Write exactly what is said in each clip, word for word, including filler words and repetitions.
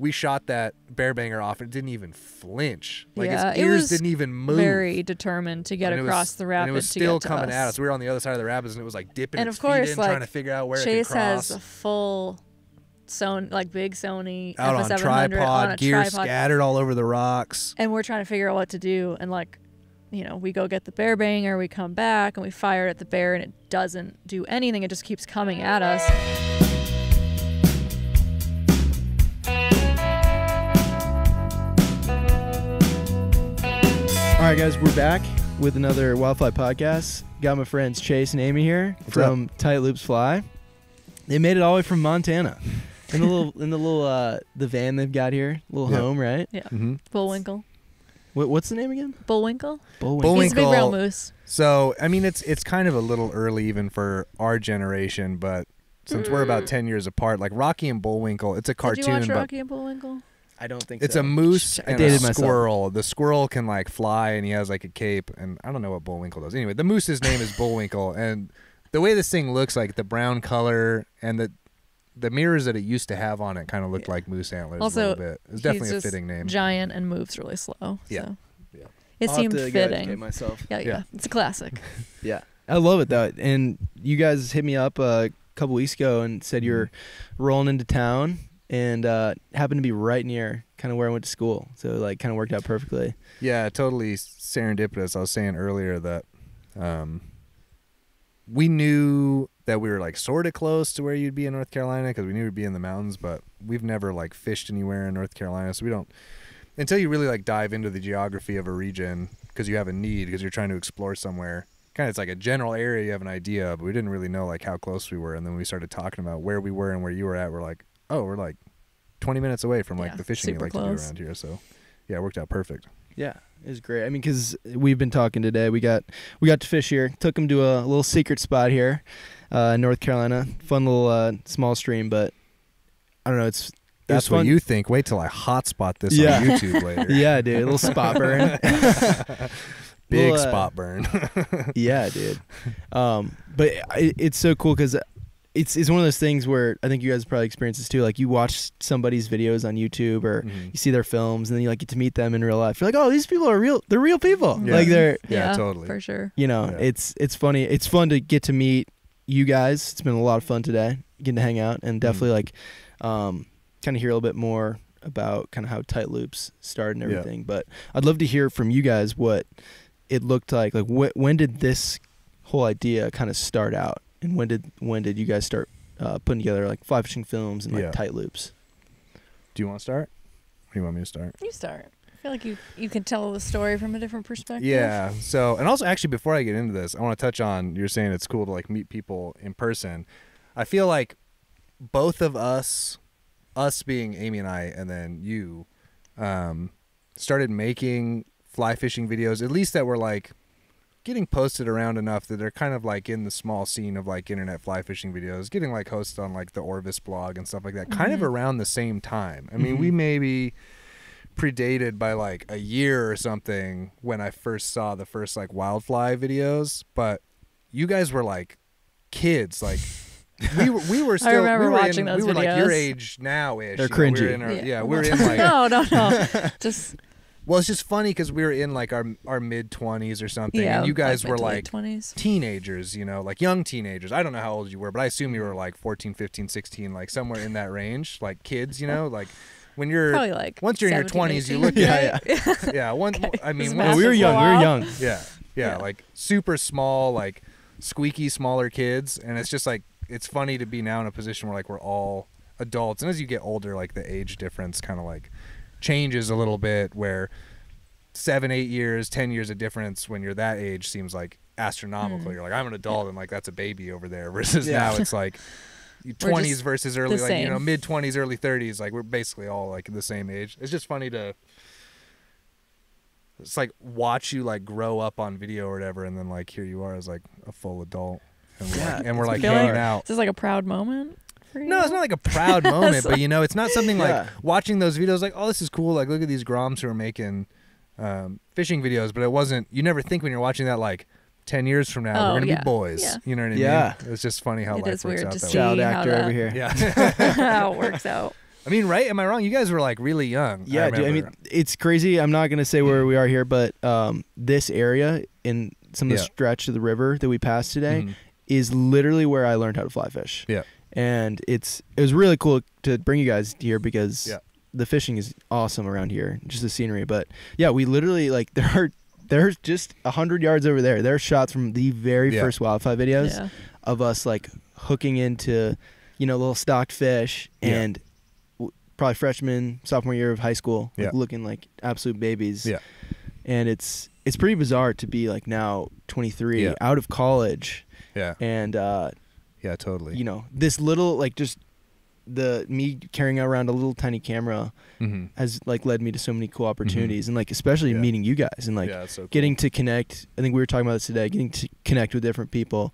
we shot that bear banger off, and it didn't even flinch. Like, yeah, his ears didn't even move. Very determined to get and across was, the rapids. And it was still to coming us. at us. We were on the other side of the rapids, and it was like dipping and its of course, feet in, like, trying to figure out where Chase it could cross. Chase has a full, Sony, like big Sony out on tripod, on a gear tripod. Scattered all over the rocks. And we're trying to figure out what to do. And like, you know, we go get the bear banger, we come back, and we fire it at the bear, and it doesn't do anything. It just keeps coming at us. All right, guys, we're back with another Wild Fly Podcast. Got my friends Chase and Amy here What's from up? Tight Loops Fly. They made it all the way from Montana in the little in the little uh, the van they've got here, little yep. home, right? Yeah, mm-hmm. Bullwinkle. What, what's the name again? Bullwinkle. Bullwinkle. Bullwinkle. He's a big rail moose. So I mean, it's it's kind of a little early even for our generation, but since mm. we're about ten years apart, like Rocky and Bullwinkle, it's a cartoon. Did you watch Rocky and Bullwinkle? I don't think it's so. It's a moose and a squirrel. Myself. The squirrel can like fly, and he has like a cape, and I don't know what Bullwinkle does. Anyway, the moose's name is Bullwinkle, and the way this thing looks, like the brown color and the the mirrors that it used to have on it, kind of looked yeah. like moose antlers also, a little bit. It's definitely a fitting name. Giant and moves really slow. Yeah, so. yeah. It I'll seemed have to fitting. Go myself. Yeah, yeah, yeah. It's a classic. Yeah, I love it though. And you guys hit me up a couple weeks ago and said you're rolling into town. And uh, happened to be right near kind of where I went to school. So, like, kind of worked out perfectly. Yeah, totally serendipitous. I was saying earlier that um, we knew that we were, like, sort of close to where you'd be in North Carolina because we knew we'd be in the mountains, but we've never, like, fished anywhere in North Carolina. So we don't – until you really, like, dive into the geography of a region because you have a need because you're trying to explore somewhere. Kind of it's like a general area you have an idea, but we didn't really know, like, how close we were. And then when we started talking about where we were and where you were at, we're like, oh, we're like twenty minutes away from like yeah, the fishing you like close. to do around here. So yeah, it worked out perfect. Yeah, it was great. I mean, because we've been talking today. We got we got to fish here. Took them to a little secret spot here uh, in North Carolina. Fun little uh, small stream, but I don't know. It's That's it what fun. you think. Wait till I hotspot this yeah. on YouTube later. Yeah, dude. A little spot burn. Big little, spot uh, burn. Yeah, dude. Um, but it, it's so cool because... It's, it's one of those things where I think you guys probably experience this too. Like you watch somebody's videos on YouTube or mm-hmm. you see their films and then you like get to meet them in real life. You're like, oh, these people are real. They're real people. Yeah. Like they're yeah, yeah, totally for sure. You know, yeah. it's it's funny. It's fun to get to meet you guys. It's been a lot of fun today, getting to hang out and definitely mm-hmm. like um, kind of hear a little bit more about kind of how Tight Loops started and everything. Yeah. But I'd love to hear from you guys what it looked like. Like wh when did this whole idea kind of start out? And when did when did you guys start uh, putting together like fly fishing films and like yeah. Tight Loops? Do you want to start? Or do you want me to start? You start. I feel like you you can tell the story from a different perspective. Yeah. So and also actually before I get into this, I want to touch on you're saying it's cool to like meet people in person. I feel like both of us, us being Amy and I, and then you, um, started making fly fishing videos. At least that were like. Getting posted around enough that they're kind of like in the small scene of like internet fly fishing videos, getting like hosted on like the Orvis blog and stuff like that, kind mm-hmm. of around the same time. I mean, mm-hmm. we may be predated by like a year or something when I first saw the first like Wild Fly videos, but you guys were like kids, like we were, we were still I remember we were watching in, those we were videos. Like your age now-ish. They're cringy. You know, we were in our, yeah. yeah, we were in like no, no, no, just. Well, it's just funny because we were in like our our mid twenties or something, yeah, and you guys like were like twenties. Teenagers, you know, like young teenagers. I don't know how old you were, but I assume you were like fourteen, fifteen, sixteen, like somewhere in that range, like kids, you know, like when you're probably like once you're in your twenties, you look yeah, yeah, yeah. yeah one, okay. I mean, when, we were young, we were young, yeah, yeah, yeah, like super small, like squeaky, smaller kids, and it's just like it's funny to be now in a position where like we're all adults, and as you get older, like the age difference kind of like. Changes a little bit where seven, eight years, ten years of difference when you're that age seems like astronomical. Mm. You're like, I'm an adult and like that's a baby over there versus yeah. now it's like twenties versus early, like, same. you know, mid twenties, early thirties. Like we're basically all like the same age. It's just funny to, it's like watch you like grow up on video or whatever. And then like, here you are as like a full adult and we're yeah. like, and we're, like hanging like, out. This is like a proud moment. No, it's not like a proud moment, but you know, it's not something yeah. like watching those videos like, oh, this is cool. Like, look at these groms who are making um, fishing videos, but it wasn't, you never think when you're watching that, like ten years from now, oh, we're going to yeah. be boys. Yeah. You know what I yeah. mean? It's just funny how it life is works weird out to that see way. Child actor over here. Yeah. How it works out. I mean, right? Am I wrong? You guys were like really young. Yeah, I dude. I mean, it's crazy. I'm not gonna say where we are here, but um, this area in some of the yeah. stretch of the river that we passed today mm-hmm. is literally where I learned how to fly fish. Yeah, and it's it was really cool to bring you guys here because yeah. the fishing is awesome around here, just the scenery. But yeah, we literally like there are there's just a hundred yards over there. There are shots from the very yeah. first Wild Fly videos yeah. of us like hooking into you know little stocked fish yeah. and. Probably freshman, sophomore year of high school, like yeah. looking like absolute babies. Yeah, and it's it's pretty bizarre to be like now twenty-three, yeah. out of college. Yeah, and uh, yeah, totally. You know, this little like just the me carrying around a little tiny camera mm-hmm. has like led me to so many cool opportunities, mm-hmm. and like especially yeah. meeting you guys and like yeah, so cool. getting to connect. I think we were talking about this today, getting to connect with different people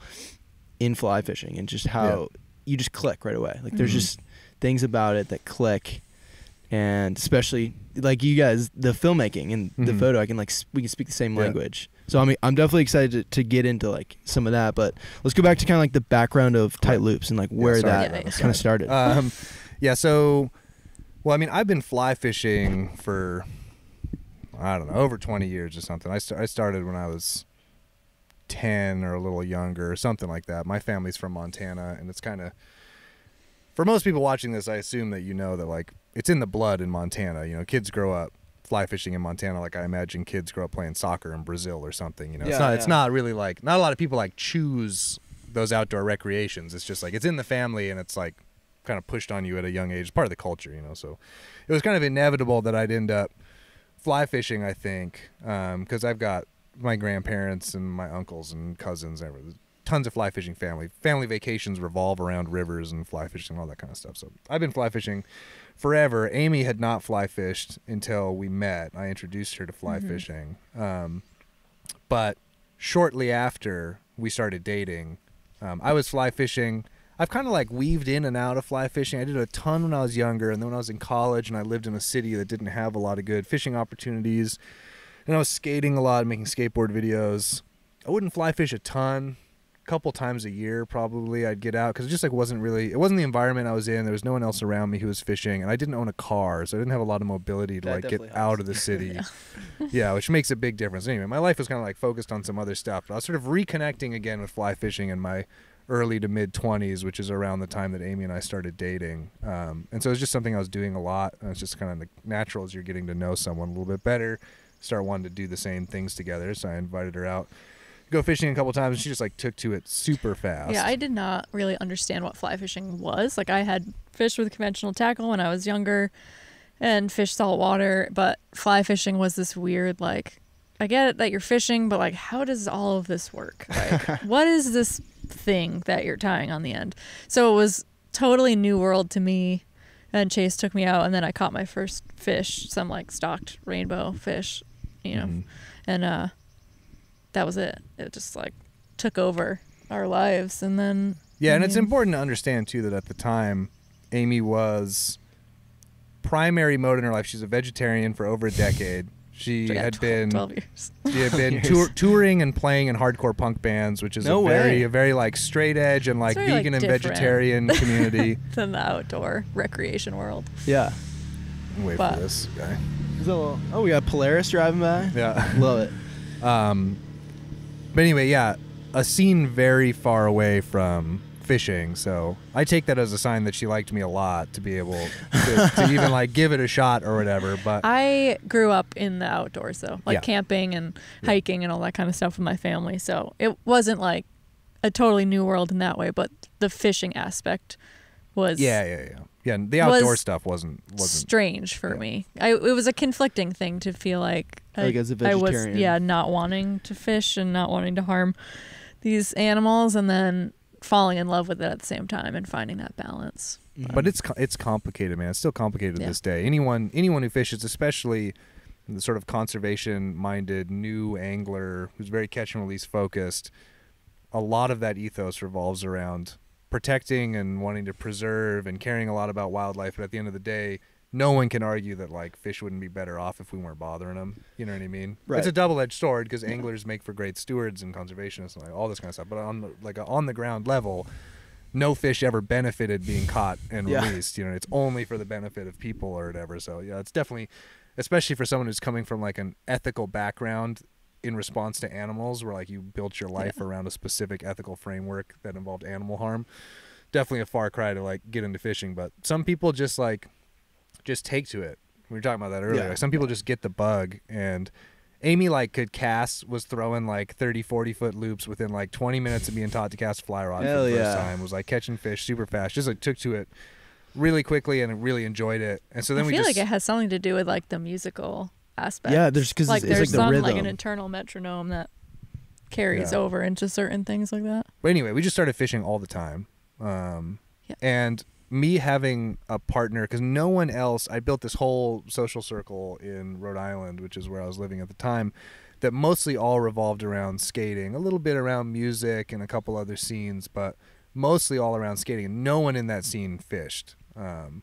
in fly fishing and just how yeah. you just click right away. Like mm-hmm. there's just things about it that click, and especially like you guys, the filmmaking and mm-hmm. the photo, I can like we can speak the same yeah. language. So I mean, I'm definitely excited to, to get into like some of that. But let's go back to kind of like the background of Tight Loops and like where yeah, sorry, that yeah, kind of started. Um, yeah. So, well, I mean, I've been fly fishing for I don't know over twenty years or something. I st I started when I was ten or a little younger or something like that. My family's from Montana, and it's kind of for most people watching this, I assume that you know that, like, it's in the blood in Montana. You know, kids grow up fly fishing in Montana like I imagine kids grow up playing soccer in Brazil or something, you know. Yeah, it's, not, yeah. it's not really, like, not a lot of people, like, choose those outdoor recreations. It's just, like, it's in the family and it's, like, kind of pushed on you at a young age. It's part of the culture, you know. So it was kind of inevitable that I'd end up fly fishing, I think, because um, I've got my grandparents and my uncles and cousins and everything. Tons of fly fishing family. Family vacations revolve around rivers and fly fishing and all that kind of stuff. So I've been fly fishing forever. Amy had not fly fished until we met. I introduced her to fly mm-hmm. fishing. Um, but shortly after we started dating, um, I was fly fishing. I've kind of like weaved in and out of fly fishing. I did a ton when I was younger. And then when I was in college and I lived in a city that didn't have a lot of good fishing opportunities. And I was skating a lot, making skateboard videos. I wouldn't fly fish a ton. Couple times a year probably I'd get out because it just like wasn't really it wasn't the environment I was in. There was no one else around me who was fishing, and I didn't own a car, so I didn't have a lot of mobility to that like get helps. Out of the city yeah. yeah, which makes a big difference. Anyway, my life was kind of like focused on some other stuff, but I was sort of reconnecting again with fly fishing in my early to mid twenties, which is around the time that Amy and I started dating, um and so it's just something I was doing a lot. And it's just kind of natural as you're getting to know someone a little bit better, start wanting to do the same things together. So I invited her out, go fishing a couple times, and she just like took to it super fast. Yeah, I did not really understand what fly fishing was. Like I had fished with conventional tackle when I was younger and fished salt water, but fly fishing was this weird like I get it that you're fishing, but like how does all of this work? Like what is this thing that you're tying on the end? So it was totally new world to me. And Chase took me out, and then I caught my first fish, some like stocked rainbow fish, you know. Mm-hmm. And uh that was it. It just like took over our lives. And then yeah, I mean, and it's important to understand too that at the time Amy was primary mode in her life. She's a vegetarian for over a decade. She had been twelve years. She had been tour, touring and playing in hardcore punk bands, which is no a way. very a very like straight edge and like vegan like and vegetarian community than the outdoor recreation world. Yeah. Wait but. for this guy. So, oh, we got Polaris driving by. Yeah, love it. Um. But anyway, yeah, a scene very far away from fishing, so I take that as a sign that she liked me a lot to be able to, to even, like, give it a shot or whatever. But I grew up in the outdoors, though, like yeah. camping and hiking yeah. and all that kind of stuff with my family, so it wasn't, like, a totally new world in that way, but the fishing aspect was... Yeah, yeah, yeah. Yeah, the outdoor stuff wasn't... wasn't strange for yeah. me. I, it was a conflicting thing to feel like... I, like as a vegetarian. I was, yeah, not wanting to fish and not wanting to harm these animals, and then falling in love with it at the same time and finding that balance. Mm-hmm. But it's it's complicated, man. It's still complicated yeah. this day. Anyone anyone who fishes, especially the sort of conservation-minded new angler who's very catch and release focused, a lot of that ethos revolves around protecting and wanting to preserve and caring a lot about wildlife. But at the end of the day, no one can argue that, like, fish wouldn't be better off if we weren't bothering them. You know what I mean? Right. It's a double-edged sword because yeah. anglers make for great stewards and conservationists and, like, all this kind of stuff. But on the, like, on the ground level, no fish ever benefited being caught and yeah. released. You know, it's only for the benefit of people or whatever. So yeah, it's definitely, especially for someone who's coming from like an ethical background in response to animals, where like you built your life yeah. around a specific ethical framework that involved animal harm. Definitely a far cry to like get into fishing, but some people just like just take to it. We were talking about that earlier. Yeah. Like, some people just get the bug, and Amy like could cast, was throwing like thirty, forty foot loops within like twenty minutes of being taught to cast fly rod Hell for the yeah. first time. Was like catching fish super fast. Just like took to it really quickly and really enjoyed it. And so then I we feel just, like it has something to do with like the musical aspect. Yeah, there's because like, it's, there's it's like some the rhythm. Like an internal metronome that carries yeah. over into certain things like that. But anyway, we just started fishing all the time. Um, yeah. And me having a partner, because no one else, I built this whole social circle in Rhode Island, which is where I was living at the time, that mostly all revolved around skating, a little bit around music and a couple other scenes, but mostly all around skating. And no one in that scene fished. Um,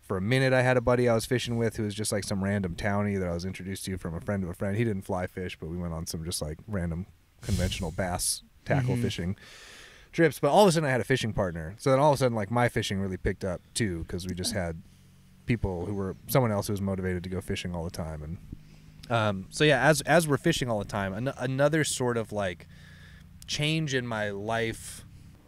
for a minute, I had a buddy I was fishing with who was just like some random townie that I was introduced to from a friend of a friend. He didn't fly fish, but we went on some just like random conventional bass tackle mm-hmm. fishing trips. But all of a sudden I had a fishing partner, so then all of a sudden like my fishing really picked up too, because we just had people who were someone else who was motivated to go fishing all the time. And um so yeah, as as we're fishing all the time, an another sort of like change in my life,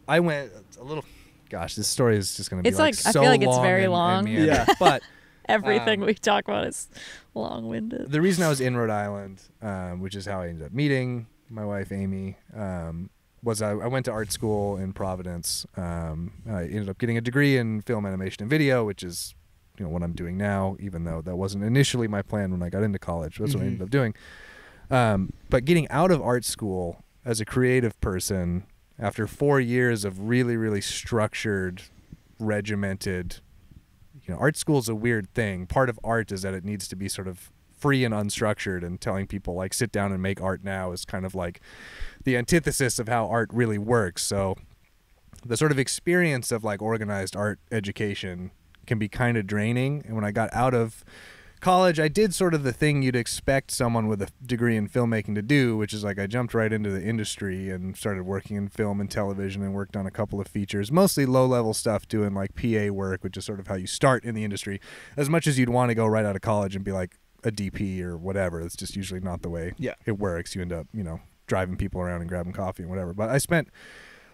I went a little, gosh, this story is just gonna be, it's like, like I so feel like it's very and, long and, and yeah but everything um, we talk about is long-winded. The reason I was in Rhode Island, um which is how I ended up meeting my wife Amy, um was I, I went to art school in Providence. Um, I ended up getting a degree in film animation and video, which is, you know, what I'm doing now, even though that wasn't initially my plan when I got into college. That's mm-hmm. what I ended up doing. Um, but getting out of art school as a creative person after four years of really, really structured, regimented, you know, art school is a weird thing. Part of art is that it needs to be sort of free and unstructured, and telling people like sit down and make art now is kind of like the antithesis of how art really works. So the sort of experience of like organized art education can be kind of draining. And when I got out of college, I did sort of the thing you'd expect someone with a degree in filmmaking to do, which is like I jumped right into the industry and started working in film and television, and worked on a couple of features, mostly low level stuff, doing like P A work, which is sort of how you start in the industry, as much as you'd want to go right out of college and be like a D P or whatever. It's just usually not the way yeah. it works. You end up, you know, driving people around and grabbing coffee and whatever. But I spent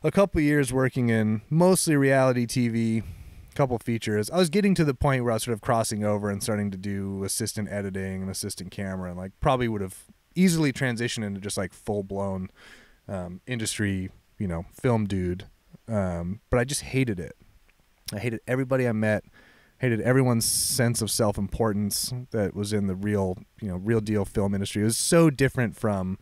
a couple of years working in mostly reality T V, a couple features. I was getting to the point where I was sort of crossing over and starting to do assistant editing and assistant camera, and like probably would have easily transitioned into just like full blown um, industry, you know, film dude. Um, but I just hated it. I hated everybody I met. Hated everyone's sense of self-importance that was in the real, you know, real deal film industry. It was so different from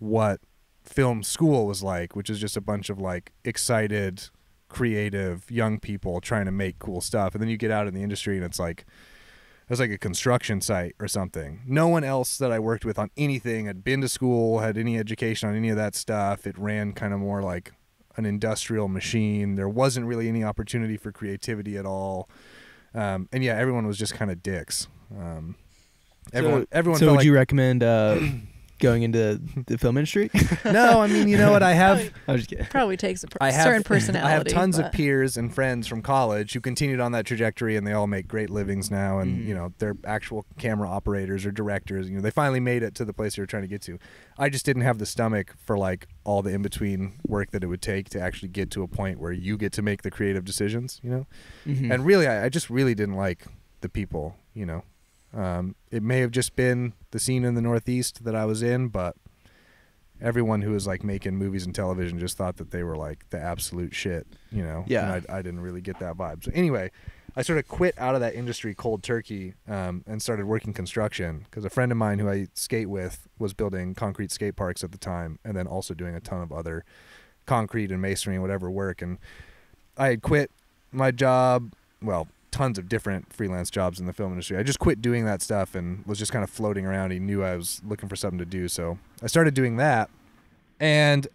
what film school was like, which is just a bunch of like excited, creative young people trying to make cool stuff. And then you get out in the industry and it's like, it's like a construction site or something. No one else that I worked with on anything had been to school, had any education on any of that stuff. It ran kind of more like an industrial machine. There wasn't really any opportunity for creativity at all. Um, and yeah, everyone was just kind of dicks. Um, everyone, so, everyone. So, would like, you recommend uh, going into the film industry? No, I mean, you know what? I have. Probably, I'm just kidding. Probably takes a per I have, certain personality. I have tons but. of peers and friends from college who continued on that trajectory, and they all make great livings now. And mm. you know, they're actual camera operators or directors. You know, they finally made it to the place they were trying to get to. I just didn't have the stomach for like all the in between work that it would take to actually get to a point where you get to make the creative decisions, you know? Mm-hmm. And really, I, I just really didn't like the people, you know? Um, it may have just been the scene in the Northeast that I was in, but everyone who was like making movies and television just thought that they were like the absolute shit, you know? Yeah. And I, I didn't really get that vibe. So anyway, I sort of quit out of that industry cold turkey, um, and started working construction, because a friend of mine who I skate with was building concrete skate parks at the time, and then also doing a ton of other concrete and masonry and whatever work. And I had quit my job, well, tons of different freelance jobs in the film industry. I just quit doing that stuff and was just kind of floating around. He knew I was looking for something to do, so I started doing that. And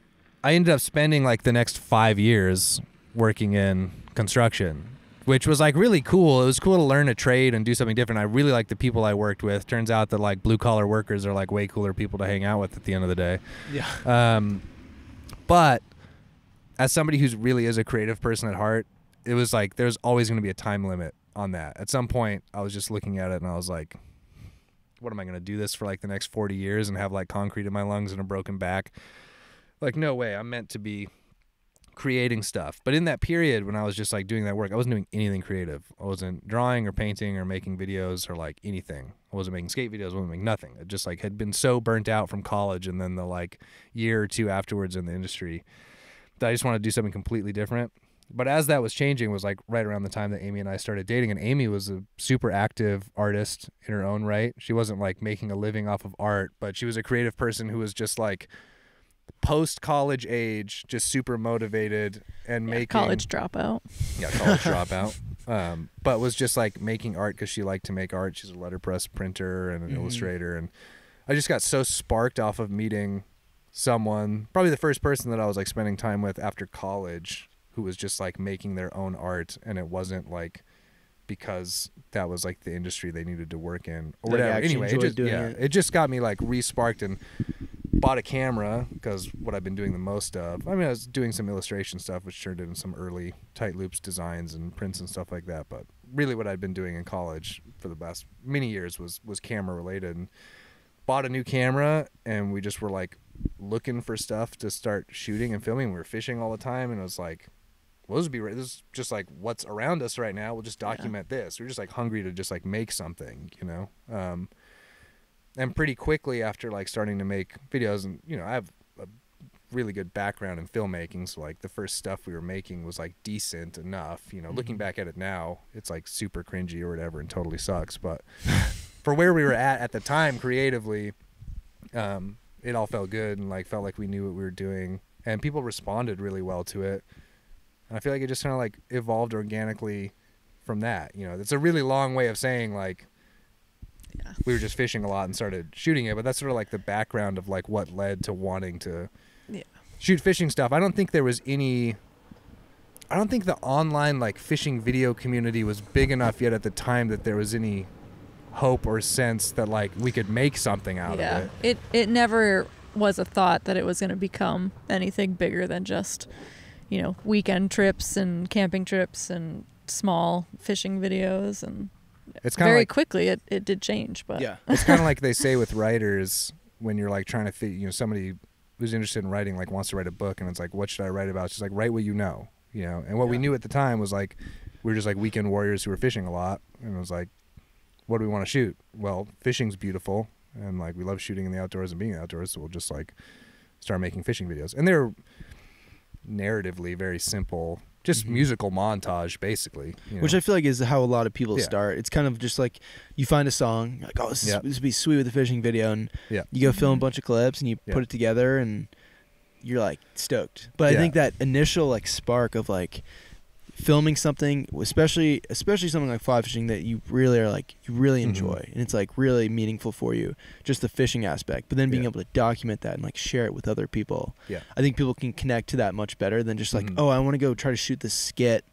I ended up spending like the next five years working in construction, which was like really cool. It was cool to learn a trade and do something different. I really liked the people I worked with. Turns out that like blue collar workers are like way cooler people to hang out with at the end of the day. Yeah. Um, but as somebody who's really is a creative person at heart, it was like there's always going to be a time limit on that. At some point, I was just looking at it and I was like, what am I going to do this for like the next forty years and have like concrete in my lungs and a broken back? Like, no way. I'm meant to be creating stuff. But in that period when I was just like doing that work, I wasn't doing anything creative. I wasn't drawing or painting or making videos or like anything. I wasn't making skate videos. I wasn't making nothing. I just like had been so burnt out from college and then the like year or two afterwards in the industry that I just wanted to do something completely different. But as that was changing was like right around the time that Amy and I started dating, and Amy was a super active artist in her own right. She wasn't like making a living off of art, but she was a creative person who was just like post-college age, just super motivated and yeah, making college dropout. Yeah, college dropout. Um, but was just like making art because she liked to make art. She's a letterpress printer and an mm-hmm. illustrator. And I just got so sparked off of meeting someone, probably the first person that I was like spending time with after college, who was just like making their own art. And it wasn't like because that was like the industry they needed to work in or whatever. Anyway, it just, yeah, it. it just got me like re-sparked and bought a camera because what I've been doing the most of, I mean, I was doing some illustration stuff, which turned into some early Tight Loops designs and prints and stuff like that. But really what I'd been doing in college for the last many years was, was camera related, and bought a new camera. And we just were like looking for stuff to start shooting and filming. We were fishing all the time. And it was like, well, this would be right. This is just like what's around us right now. We'll just document yeah. this. We're just like hungry to just like make something, you know? Um, And pretty quickly after like starting to make videos, and you know, I have a really good background in filmmaking, so like the first stuff we were making was like decent enough. You know, mm-hmm. looking back at it now, it's like super cringy or whatever and totally sucks. But for where we were at at the time creatively, um, it all felt good and like felt like we knew what we were doing, and people responded really well to it. And I feel like it just kind of like evolved organically from that. You know, it's a really long way of saying like. Yeah. We were just fishing a lot and started shooting it, but that's sort of like the background of like what led to wanting to yeah. shoot fishing stuff. I don't think there was any, I don't think the online like fishing video community was big enough yet at the time that there was any hope or sense that like we could make something out yeah. of it. It it never was a thought that it was going to become anything bigger than just, you know, weekend trips and camping trips and small fishing videos. And it's kind very of like, quickly it, it did change, but yeah. It's kind of like they say with writers when you're like trying to think, you know, somebody who's interested in writing like wants to write a book, and it's like, what should I write about? It's just like, write what you know, you know. And what yeah. we knew at the time was like, we were just like weekend warriors who were fishing a lot, and it was like, what do we want to shoot? Well, fishing's beautiful, and like we love shooting in the outdoors and being in the outdoors, so we'll just like start making fishing videos. And they're narratively very simple. Just mm-hmm. musical montage, basically. You know? Which I feel like is how a lot of people yeah. start. It's kind of just like you find a song, you're like, oh, this, yeah. this would be sweet with a fishing video. And yeah. you go film a bunch of clips and you yeah. put it together and you're like stoked. But yeah. I think that initial like spark of like filming something, especially especially something like fly fishing that you really are like, you really enjoy. Mm-hmm. And it's like really meaningful for you, just the fishing aspect. But then being yeah. able to document that and like share it with other people. Yeah. I think people can connect to that much better than just like, mm-hmm. oh, I want to go try to shoot this skit.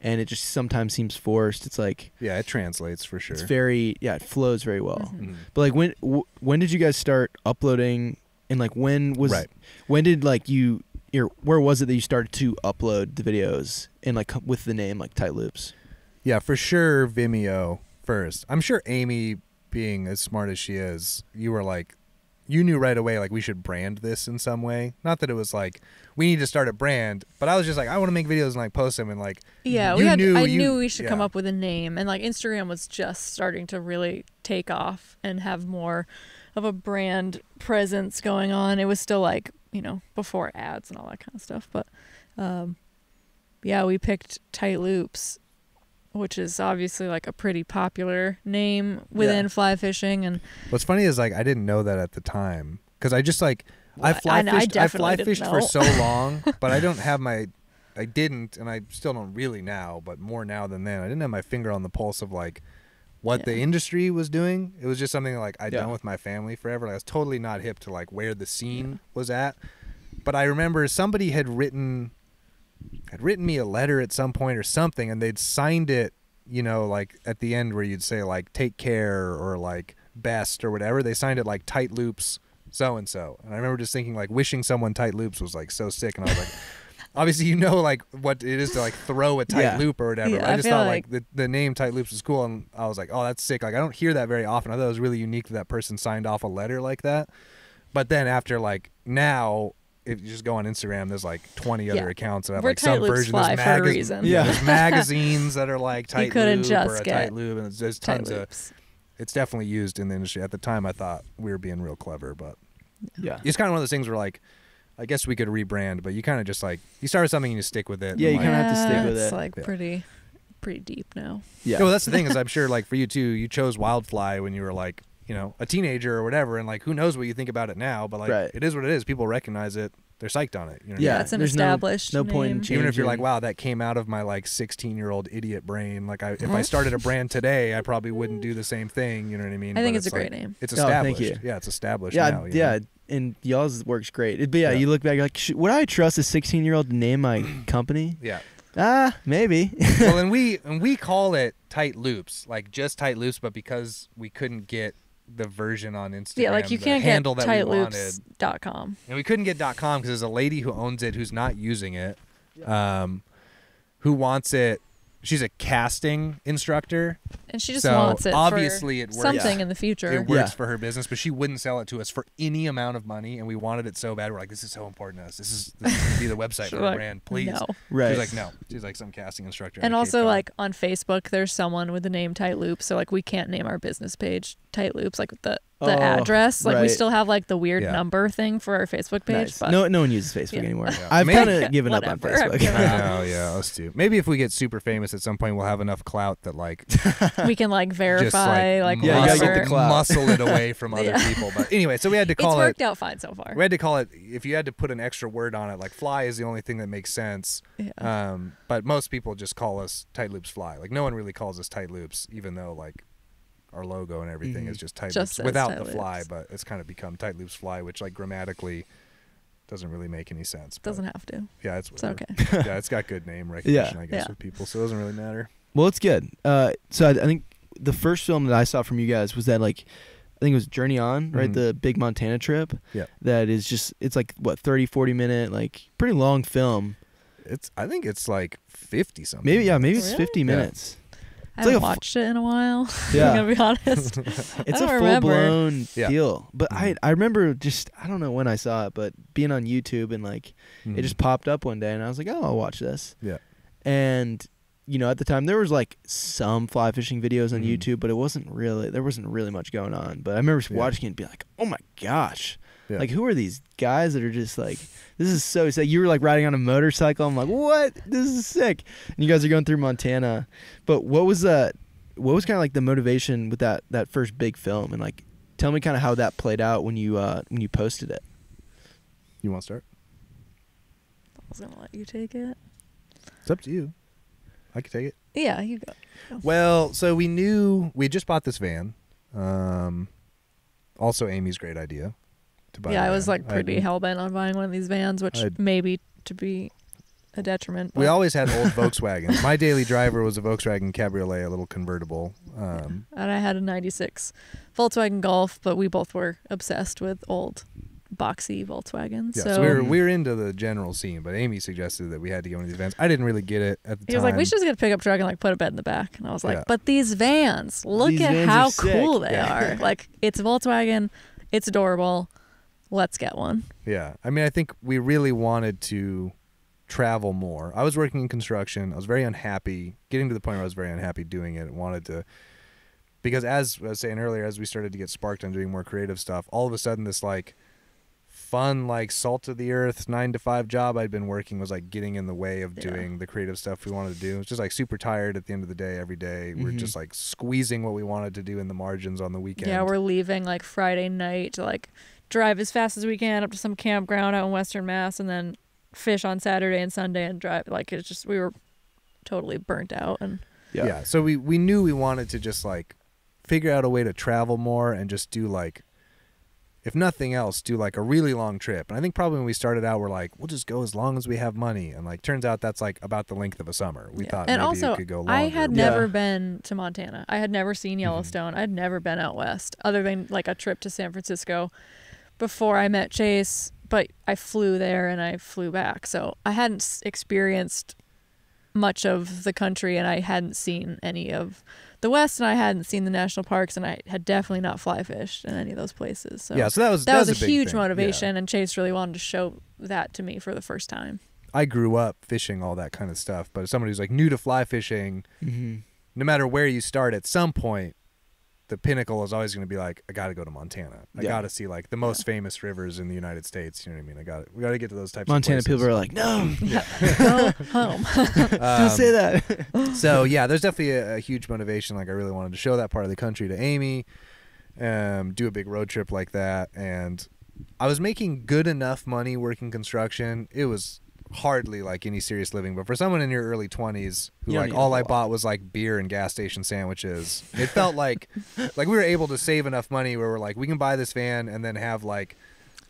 And it just sometimes seems forced. It's like. Yeah, it translates for sure. It's very, yeah, it flows very well. Mm-hmm. But like when, w when did you guys start uploading? And like when was, right. when did like you, your, where was it that you started to upload the videos? And like with the name like Tight Loops. Yeah, for sure Vimeo first. I'm sure Amy, being as smart as she is, you were like, you knew right away like we should brand this in some way. Not that it was like we need to start a brand, but I was just like, I want to make videos and like post them and like. Yeah, we had. Knew, I you, knew we should yeah. come up with a name, and like Instagram was just starting to really take off and have more of a brand presence going on. It was still like, you know, before ads and all that kind of stuff, but. Um, Yeah, we picked Tight Loops, which is obviously like a pretty popular name within yeah. fly fishing. And what's funny is like I didn't know that at the time because I just like well, I fly I, fished, I I fly fished for so long, but I don't have my I didn't and I still don't really now, but more now than then. I didn't have my finger on the pulse of like what yeah. the industry was doing. It was just something like I'd yeah. done with my family forever. Like, I was totally not hip to like where the scene yeah. was at. But I remember somebody had written. had written me a letter at some point or something, and they'd signed it, you know, like at the end where you'd say like take care or like best or whatever. They signed it like Tight Loops so and so, and I remember just thinking like wishing someone Tight Loops was like so sick, and I was like obviously you know like what it is to like throw a tight yeah. loop or whatever. Yeah, I just I thought like, like the, the name Tight Loops was cool, and I was like, oh, that's sick. Like I don't hear that very often. I thought it was really unique that that person signed off a letter like that. But then after like now, if you just go on Instagram, there's like twenty yeah. other accounts that have We're like some version of this mag reason. Yeah, there's magazines that are like Tight Loop just or a Tight Loop, and there's tons of. It's definitely used in the industry. At the time, I thought we were being real clever, but yeah, it's kind of one of those things where like, I guess we could rebrand, but you kind of just like you start with something and you stick with it. Yeah, you like, kind of have to stick with it. It's like yeah. pretty, pretty deep now. Yeah. Yeah, well, that's the thing is, I'm sure like for you too, you chose Wild Fly when you were like, you know, a teenager or whatever, and like who knows what you think about it now, but like right. it is what it is. People recognize it. They're psyched on it. You know yeah, I mean? It's an There's established no, no point in changing. Even if you're like, wow, that came out of my like sixteen-year-old idiot brain. Like, I, if I started a brand today, I probably wouldn't do the same thing. You know what I mean? I think it's, it's a like, great name. It's established. Oh, thank you. Yeah, it's established. Yeah, now, you yeah, know? And y'all's works great. It, but yeah, yeah, you look back, you're like, Sh would I trust a sixteen-year-old to name my company? Yeah. Ah, uh, maybe. Well, and we and we call it Tight Loops, like just Tight Loops, but because we couldn't get the version on Instagram. Yeah, like you can't get tight loops dot com. And we couldn't get .com because there's a lady who owns it who's not using it, yeah. um, who wants it. She's a casting instructor. And she just so wants it obviously for it works, something yeah. in the future. It works yeah. for her business, but she wouldn't sell it to us for any amount of money, and we wanted it so bad. We're like, this is so important to us. This is this is be the website for the like, brand, please. No. Right. She's like, no. She's like some casting instructor. And in also, like, on Facebook, there's someone with the name Tight Loops, so, like, we can't name our business page Tight Loops, like, the the oh, address. Like, right. we still have, like, the weird yeah. number thing for our Facebook page. Nice. But no, no one uses Facebook yeah. anymore. Yeah. I've kind of given up on Facebook. Oh, yeah, let's do. Maybe if we get super famous at some point, we'll have enough clout that, like, we can, like, verify, like, like yeah, muscle, you gotta get the clout. muscle it away from other yeah. people. But anyway, so we had to call it. It's worked it, out fine so far. We had to call it, if you had to put an extra word on it, like, fly is the only thing that makes sense. Yeah. Um, but most people just call us Tight Loops Fly. Like, no one really calls us Tight Loops, even though, like, our logo and everything mm-hmm. is just Tight Loops without tight the fly, loops. But it's kind of become Tight Loops Fly, which like grammatically doesn't really make any sense. Doesn't have to. Yeah, it's, it's okay. Yeah, it's got good name recognition, yeah. I guess, yeah. with people, so it doesn't really matter. Well, it's good. Uh, so I, I think the first film that I saw from you guys was that like, I think it was Journey On, right? Mm-hmm. The big Montana trip. Yeah. That is just, it's like what, thirty, forty minute, like pretty long film. It's, I think it's like fifty something. Maybe, yeah, maybe it's really? fifty minutes. Yeah. I it's haven't like watched it in a while. Yeah. I'm gonna be honest. It's a full-blown yeah. deal. But mm-hmm. I I remember just, I don't know when I saw it, but being on YouTube and like, mm-hmm. it just popped up one day and I was like, oh, I'll watch this. Yeah. And, you know, at the time there was like some fly fishing videos on mm-hmm. YouTube, but it wasn't really, there wasn't really much going on. But I remember just yeah. watching it and being like, oh my gosh. Yeah. Like, who are these guys that are just like, this is so sick. You were like riding on a motorcycle. I'm like, what? This is sick. And you guys are going through Montana. But what was the, what was kind of like the motivation with that, that first big film? And like, tell me kind of how that played out when you, uh, when you posted it. You want to start? I was going to let you take it. It's up to you. I could take it. Yeah, you go. Well, so we knew, we had just bought this van. Um, also Amy's great idea. Yeah, I was like pretty hell-bent on buying one of these vans, which I'd, maybe to be a detriment. But. We always had old Volkswagens. My daily driver was a Volkswagen Cabriolet, a little convertible. Um, yeah. And I had a ninety-six Volkswagen Golf, but we both were obsessed with old boxy Volkswagens. Yeah, so, so we, were, we were into the general scene, but Amy suggested that we had to get one of these vans. I didn't really get it at the he time. He was like, we should just get a pickup truck and like put a bed in the back. And I was like, yeah. but these vans, look these at vans how cool sick. they yeah. are. Like, it's Volkswagen, it's adorable. Let's get one. Yeah. I mean, I think we really wanted to travel more. I was working in construction. I was very unhappy, getting to the point where I was very unhappy doing it. I wanted to, because as I was saying earlier, as we started to get sparked on doing more creative stuff, all of a sudden this like fun, like salt of the earth, nine to five job I'd been working was like getting in the way of yeah. doing the creative stuff we wanted to do. It was just like super tired at the end of the day every day. Mm-hmm. We're just like squeezing what we wanted to do in the margins on the weekend. Yeah, we're leaving like Friday night to like drive as fast as we can up to some campground out in Western Mass, and then fish on Saturday and Sunday and drive. Like, it's just, we were totally burnt out. And yeah, yeah. So we, we knew we wanted to just like figure out a way to travel more and just do like, if nothing else, do like a really long trip. And I think probably when we started out, we're like, we'll just go as long as we have money. And like, turns out that's like about the length of a summer. We yeah. thought and maybe also, it could go longer. I had yeah. never been to Montana. I had never seen Yellowstone. Mm-hmm. I'd never been out west other than like a trip to San Francisco. Before I met Chase, but I flew there and I flew back. So I hadn't experienced much of the country, and I hadn't seen any of the West, and I hadn't seen the national parks, and I had definitely not fly fished in any of those places. So yeah, so that was that, that was, was a, a huge thing. motivation, yeah. And Chase really wanted to show that to me for the first time. I grew up fishing all that kind of stuff, but as somebody who's like new to fly fishing, mm-hmm. no matter where you start, at some point the pinnacle is always going to be like, I got to go to Montana. I yeah. got to see like the most yeah. famous rivers in the United States. You know what I mean? I got we got to get to those types. Montana of places. People are like, no, yeah. go home. um, Don't say that. So yeah, there's definitely a, a huge motivation. Like I really wanted to show that part of the country to Amy, um, do a big road trip like that. And I was making good enough money working construction. It was hardly like any serious living, but for someone in your early twenties who yeah, like all I bought was like beer and gas station sandwiches, it felt like like we were able to save enough money where we're like, we can buy this van and then have like,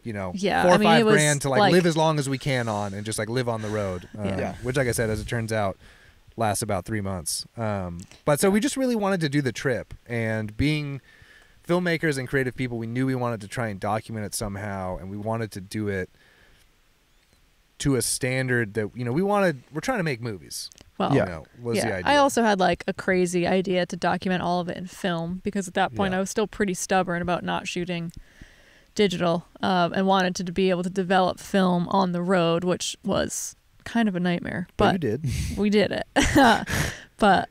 you know, yeah, four or I mean, five grand to like, like live as long as we can on and just like live on the road, um, yeah. which, like I said, as it turns out lasts about three months, um but so we just really wanted to do the trip, and being filmmakers and creative people, we knew we wanted to try and document it somehow, and we wanted to do it to a standard that, you know, we wanted, we're trying to make movies. Well, you know, was yeah. the idea. I also had like a crazy idea to document all of it in film, because at that point yeah. I was still pretty stubborn about not shooting digital, um, and wanted to be able to develop film on the road, which was kind of a nightmare. But, but you did. We did it. But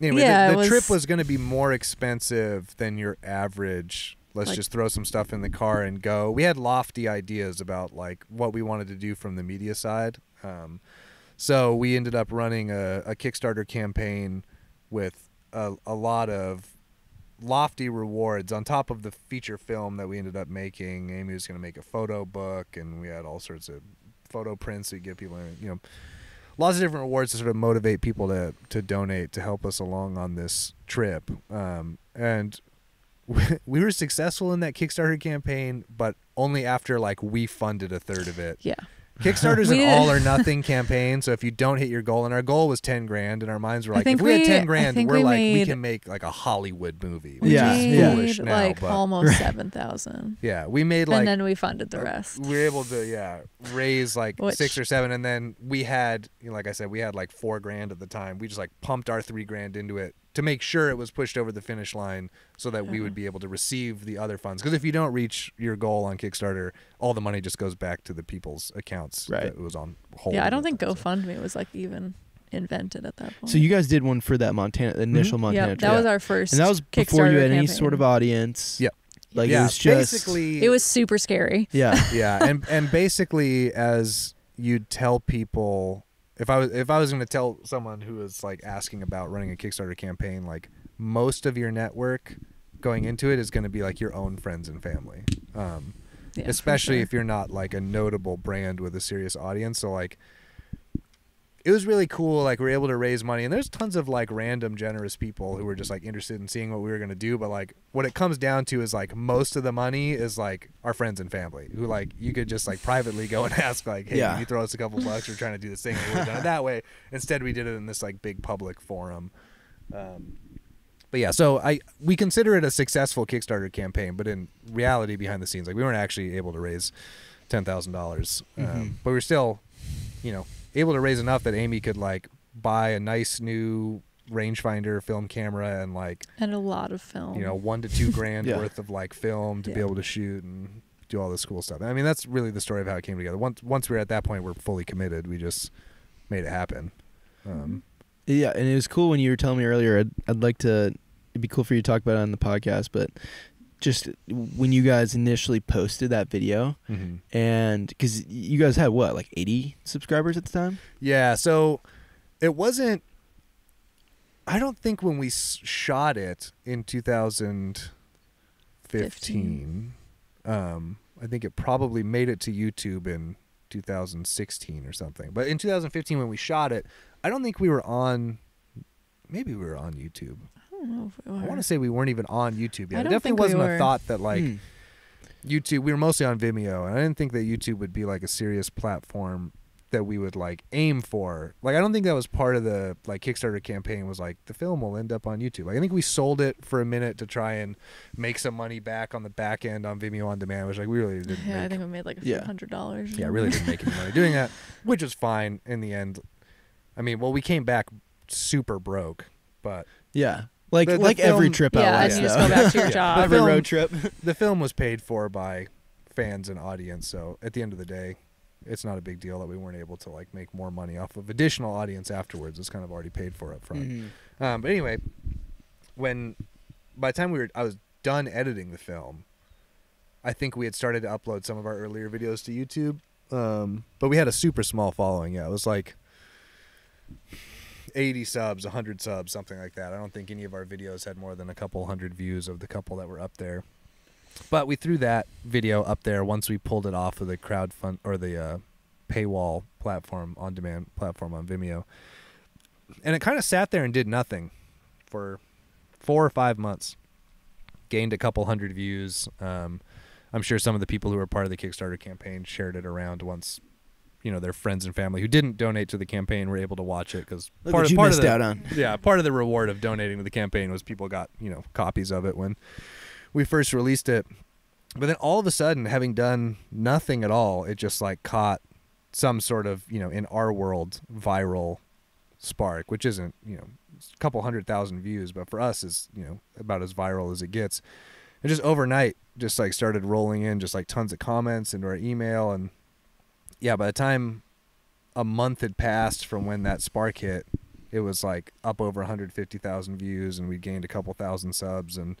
anyway, yeah, the, the was, trip was going to be more expensive than your average. Let's like, just throw some stuff in the car and go. We had lofty ideas about like what we wanted to do from the media side. Um, so we ended up running a, a Kickstarter campaign with a, a lot of lofty rewards on top of the feature film that we ended up making. Amy was going to make a photo book, and we had all sorts of photo prints to give people, you know, lots of different rewards to sort of motivate people to, to donate, to help us along on this trip. Um, and we were successful in that Kickstarter campaign, but only after like we funded a third of it. Yeah. Kickstarter's an all or nothing campaign, so if you don't hit your goal, and our goal was ten grand, and our minds were like, if we, we had ten grand, we're we like made, we can make like a Hollywood movie, which yeah. is yeah. foolish now, like but, almost right. seven thousand. Yeah, we made like, and then we funded the rest. We were able to yeah raise like which, six or seven, and then we had, you know, like I said, we had like four grand at the time. We just like pumped our three grand into it to make sure it was pushed over the finish line, so that mm-hmm. we would be able to receive the other funds. Because if you don't reach your goal on Kickstarter, all the money just goes back to the people's accounts right. that it was on hold. Yeah, I don't think GoFundMe was like even invented at that point. So you guys did one for that Montana the initial mm-hmm. Montana. Yeah, that was our first. And that was before you had campaign. any sort of audience. Yeah, like yeah, it was just basically. It was super scary. Yeah, yeah, and and basically, as you'd tell people. If I was if I was going to tell someone who was like asking about running a Kickstarter campaign, like most of your network going into it is going to be like your own friends and family, um, yeah, especially sure. if you're not like a notable brand with a serious audience. So like, it was really cool. Like we were able to raise money, and there's tons of like random generous people who were just like interested in seeing what we were going to do. But like what it comes down to is like most of the money is like our friends and family who like you could just like privately go and ask like, hey, yeah. can you throw us a couple bucks? We're trying to do this thing. We would have done it that way. Instead, we did it in this like big public forum. Um, but yeah, so I we consider it a successful Kickstarter campaign. But in reality, behind the scenes, like we weren't actually able to raise ten thousand um, dollars, but we were still, you know. able to raise enough that Amy could like buy a nice new rangefinder film camera and like and a lot of film, you know, one to two grand yeah. worth of like film to yeah. be able to shoot and do all this cool stuff. I mean, that's really the story of how it came together. Once once we were at that point, we're fully committed. We just made it happen. Um, yeah, and it was cool when you were telling me earlier. I'd I'd like to. It'd be cool for you to talk about it on the podcast, but. Just when you guys initially posted that video, mm-hmm. and because you guys had what, like eighty subscribers at the time? Yeah, so it wasn't, I don't think when we shot it in two thousand fifteen, um, I think it probably made it to YouTube in two thousand sixteen or something. But in two thousand fifteen, when we shot it, I don't think we were on, maybe we were on YouTube. I want to say we weren't even on YouTube yet. It definitely wasn't a thought that like hmm. YouTube, we were mostly on Vimeo, and I didn't think that YouTube would be like a serious platform that we would like aim for. Like, I don't think that was part of the like Kickstarter campaign, was like the film will end up on YouTube. Like, I think we sold it for a minute to try and make some money back on the back end on Vimeo on demand, which like we really didn't. Yeah, make. I think we made like a hundred dollars. Yeah, yeah, really didn't make any money doing that, which is fine in the end. I mean, well, we came back super broke, but yeah. Like, the, the like film, every trip out yeah, west, you though. Just go back to your job. Every road trip. The film was paid for by fans and audience, so at the end of the day, it's not a big deal that we weren't able to like make more money off of additional audience afterwards. It's kind of already paid for up front. Mm-hmm. um, but anyway, when by the time we were, I was done editing the film, I think we had started to upload some of our earlier videos to YouTube, um, but we had a super small following. Yeah, it was like eighty subs, a hundred subs, something like that. I don't think any of our videos had more than a couple hundred views of the couple that were up there. But we threw that video up there once we pulled it off of the crowdfund or the uh, paywall platform, on-demand platform on Vimeo. And it kind of sat there and did nothing for four or five months. Gained a couple hundred views. Um, I'm sure some of the people who were part of the Kickstarter campaign shared it around once. You know, their friends and family who didn't donate to the campaign were able to watch it because part, part of the, out on. yeah, part of the reward of donating to the campaign was people got, you know, copies of it when we first released it. But then all of a sudden, having done nothing at all, it just like caught some sort of, you know, in our world, viral spark, which isn't, you know, a couple hundred thousand views, but for us is, you know, about as viral as it gets. And just overnight, just like started rolling in just like tons of comments into our email. And yeah, by the time a month had passed from when that spark hit, it was like up over a hundred fifty thousand views, and we gained a couple thousand subs. And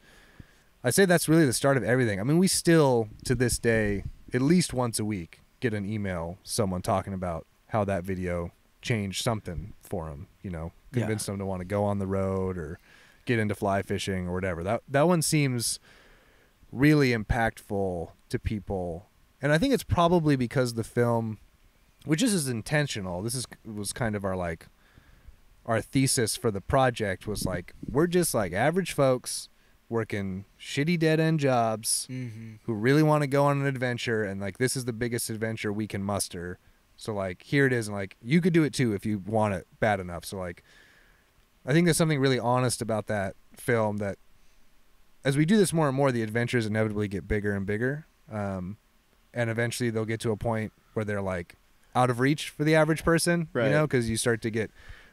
I'd say that's really the start of everything. I mean, we still, to this day, at least once a week, get an email, someone talking about how that video changed something for them, you know, convinced yeah. them to want to go on the road or get into fly fishing or whatever. That, that one seems really impactful to people. And I think it's probably because the film, which is, is intentional, this is was kind of our like our thesis for the project, was like, we're just like average folks working shitty dead end jobs mm-hmm. who really want to go on an adventure, and like this is the biggest adventure we can muster. So like here it is, and like you could do it too if you want it bad enough. So like I think there's something really honest about that film, that as we do this more and more, the adventures inevitably get bigger and bigger. Um And eventually they'll get to a point where they're like out of reach for the average person, right. you know, because you start to get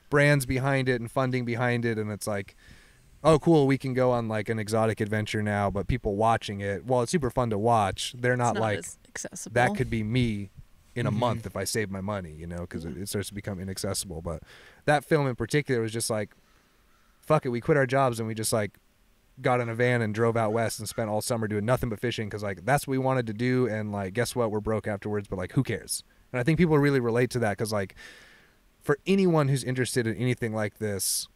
brands behind it and funding behind it. And it's like, oh, cool, we can go on like an exotic adventure now. But people watching it, while it's super fun to watch, they're not, not like, that could be me in a mm-hmm. month if I save my money, you know, because mm-hmm. it, it starts to become inaccessible. But that film in particular was just like, fuck it, we quit our jobs and we just like got in a van and drove out west and spent all summer doing nothing but fishing, because like that's what we wanted to do. And like, guess what, we're broke afterwards, but like who cares? And I think people really relate to that, because like for anyone who's interested in anything like this,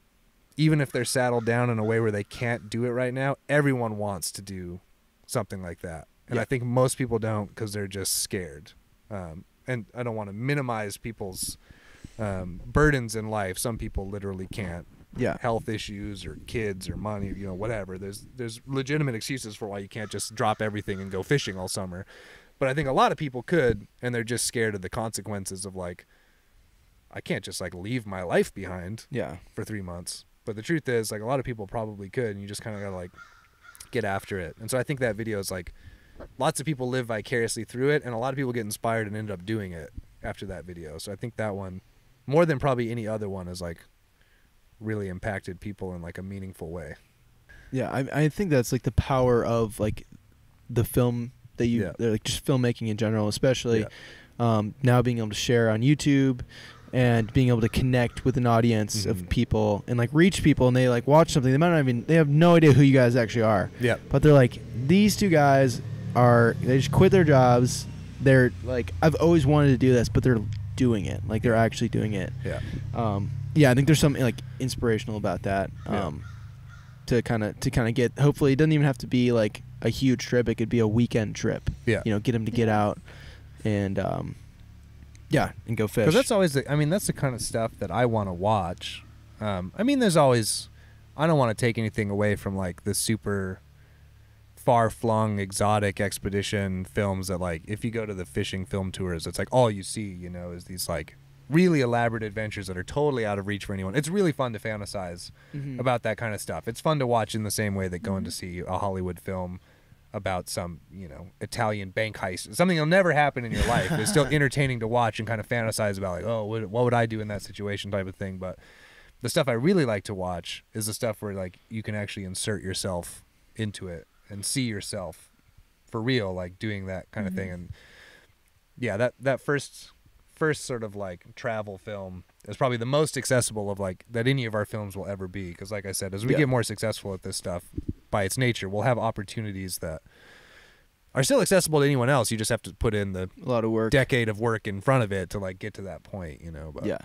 even if they're saddled down in a way where they can't do it right now, everyone wants to do something like that. And yeah. I think most people don't, because they're just scared. Um and I don't want to minimize people's um burdens in life. Some people literally can't. Yeah, health issues or kids or money, you know, whatever. There's there's legitimate excuses for why you can't just drop everything and go fishing all summer. But I think a lot of people could, and they're just scared of the consequences of like, I can't just like leave my life behind yeah. for three months. But the truth is, like, a lot of people probably could, and you just kind of got to like get after it. And so I think that video is like, lots of people live vicariously through it, and a lot of people get inspired and end up doing it after that video. So I think that one, more than probably any other one, is like really impacted people in like a meaningful way. Yeah, I, I think that's like the power of like the film that you, yeah. like just filmmaking in general, especially yeah. um, now being able to share on YouTube and being able to connect with an audience mm-hmm. of people and like reach people, and they like watch something. They might not even, they have no idea who you guys actually are. Yeah. But they're like, these two guys are, they just quit their jobs. They're like, I've always wanted to do this, but they're doing it. Like they're actually doing it. Yeah. Um, Yeah, I think there's something like inspirational about that. Um, yeah. To kind of to kind of get. Hopefully, it doesn't even have to be like a huge trip. It could be a weekend trip. Yeah, you know, get them to get out and um, yeah, and go fish. Because that's always. The, I mean, that's the kind of stuff that I want to watch. Um, I mean, there's always. I don't want to take anything away from like the super far-flung exotic expedition films that, like, if you go to the fishing film tours, it's like all you see, you know, is these like really elaborate adventures that are totally out of reach for anyone. It's really fun to fantasize mm-hmm. about that kind of stuff. It's fun to watch in the same way that going mm-hmm. to see a Hollywood film about some, you know, Italian bank heist, something that'll never happen in your life. It's still entertaining to watch and kind of fantasize about, like, oh, what, what would I do in that situation type of thing. But the stuff I really like to watch is the stuff where, like, you can actually insert yourself into it and see yourself for real, like, doing that kind mm-hmm. of thing. And yeah, that, that first... first sort of like travel film is probably the most accessible of like that any of our films will ever be, because like I said, as we yeah. get more successful at this stuff, by its nature we'll have opportunities that are still accessible to anyone else. You just have to put in the a lot of work, decade of work in front of it to like get to that point, you know. But yeah,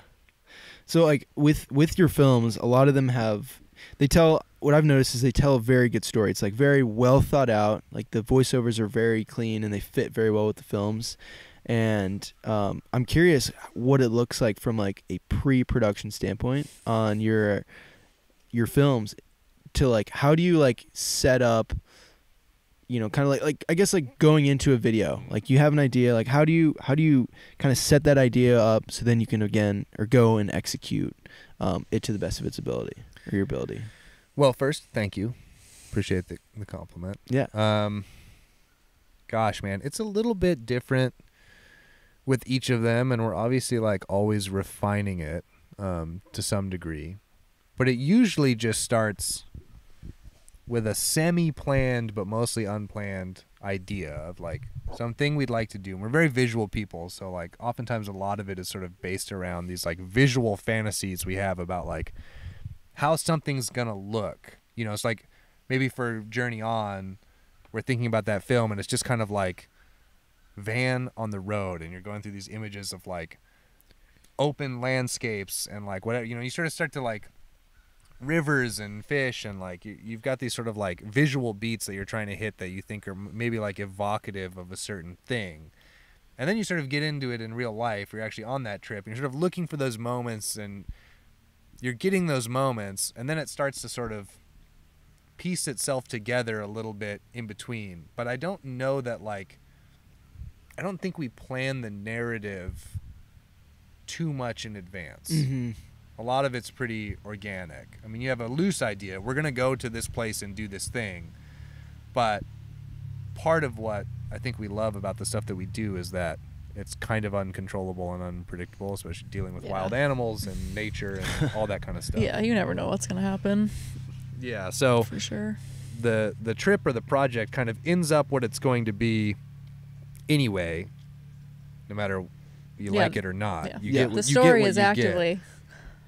so like with with your films, a lot of them have they tell what I've noticed is they tell a very good story. It's like very well thought out, like the voiceovers are very clean and they fit very well with the films. And um, I'm curious what it looks like from like a pre-production standpoint on your your films to like how do you like set up, you know, kind of like like I guess like going into a video, like you have an idea, like how do you how do you kind of set that idea up so then you can again or go and execute um, it to the best of its ability or your ability. Well, first, thank you, appreciate the the compliment. Yeah. Um, gosh, man, it's a little bit different with each of them, and we're obviously like always refining it um, to some degree, but it usually just starts with a semi-planned but mostly unplanned idea of like something we'd like to do. And we're very visual people, so like oftentimes a lot of it is sort of based around these like visual fantasies we have about like how something's gonna look. You know, it's like maybe for Journey On, we're thinking about that film, and it's just kind of like van on the road, and you're going through these images of like open landscapes and like whatever, you know, you sort of start to like rivers and fish, and like you, you've got these sort of like visual beats that you're trying to hit that you think are maybe like evocative of a certain thing. And then you sort of get into it in real life, you're actually on that trip and you're sort of looking for those moments and you're getting those moments, and then it starts to sort of piece itself together a little bit in between. But I don't know that like I don't think we plan the narrative too much in advance. Mm-hmm. A lot of it's pretty organic. I mean, you have a loose idea. We're going to go to this place and do this thing. But part of what I think we love about the stuff that we do is that it's kind of uncontrollable and unpredictable, especially dealing with yeah. wild animals and nature and all that kind of stuff. Yeah, you never know what's going to happen. Yeah, so for sure. The, the trip or the project kind of ends up what it's going to be anyway, no matter you yeah. like it or not. Yeah. You yeah. get what, the story you get is you actively get.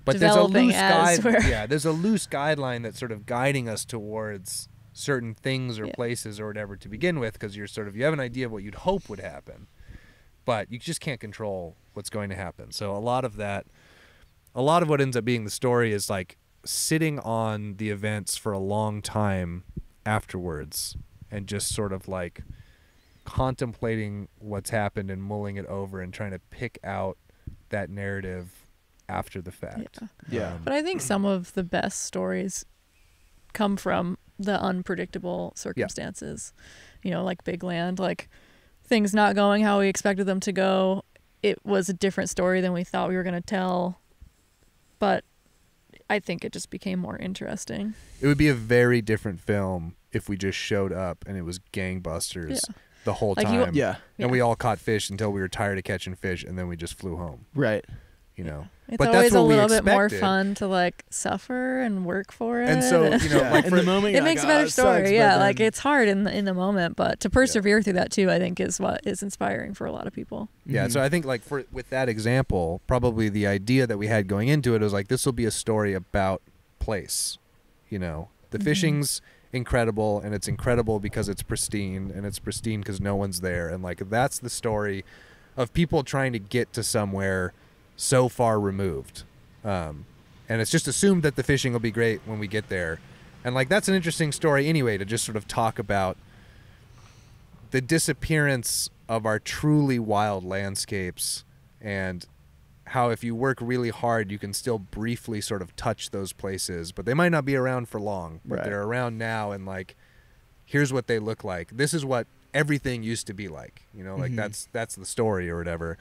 But developing there's a loose guide, yeah, there's a loose guideline that's sort of guiding us towards certain things or yeah. places or whatever to begin with, because you're sort of you have an idea of what you'd hope would happen, but you just can't control what's going to happen. So a lot of that, a lot of what ends up being the story is like sitting on the events for a long time afterwards and just sort of like contemplating what's happened and mulling it over and trying to pick out that narrative after the fact. Yeah, yeah. Um, but I think some of the best stories come from the unpredictable circumstances. Yeah. You know, like Big Land, like things not going how we expected them to go. It was a different story than we thought we were going to tell, but I think it just became more interesting. It would be a very different film if we just showed up and it was gangbusters. Yeah. The whole like time, you, yeah, and yeah. we all caught fish until we were tired of catching fish, and then we just flew home. Right, you know. It's but always that's what a little bit more fun to like suffer and work for it. And so you know, yeah. like in for the moment, it like, makes oh, a better story. Sucks, yeah, like it's hard in the, in the moment, but to persevere yeah. through that too, I think is what is inspiring for a lot of people. Yeah, mm-hmm. so I think like for with that example, probably the idea that we had going into it was like this will be a story about place. You know, the mm-hmm. fishing's incredible, and it's incredible because it's pristine, and it's pristine because no one's there, and like that's the story of people trying to get to somewhere so far removed, um and it's just assumed that the fishing will be great when we get there, and like that's an interesting story anyway, to just sort of talk about the disappearance of our truly wild landscapes and how if you work really hard, you can still briefly sort of touch those places, but they might not be around for long, but right. they're around now. And like, here's what they look like. This is what everything used to be like, you know, like mm-hmm. that's, that's the story or whatever.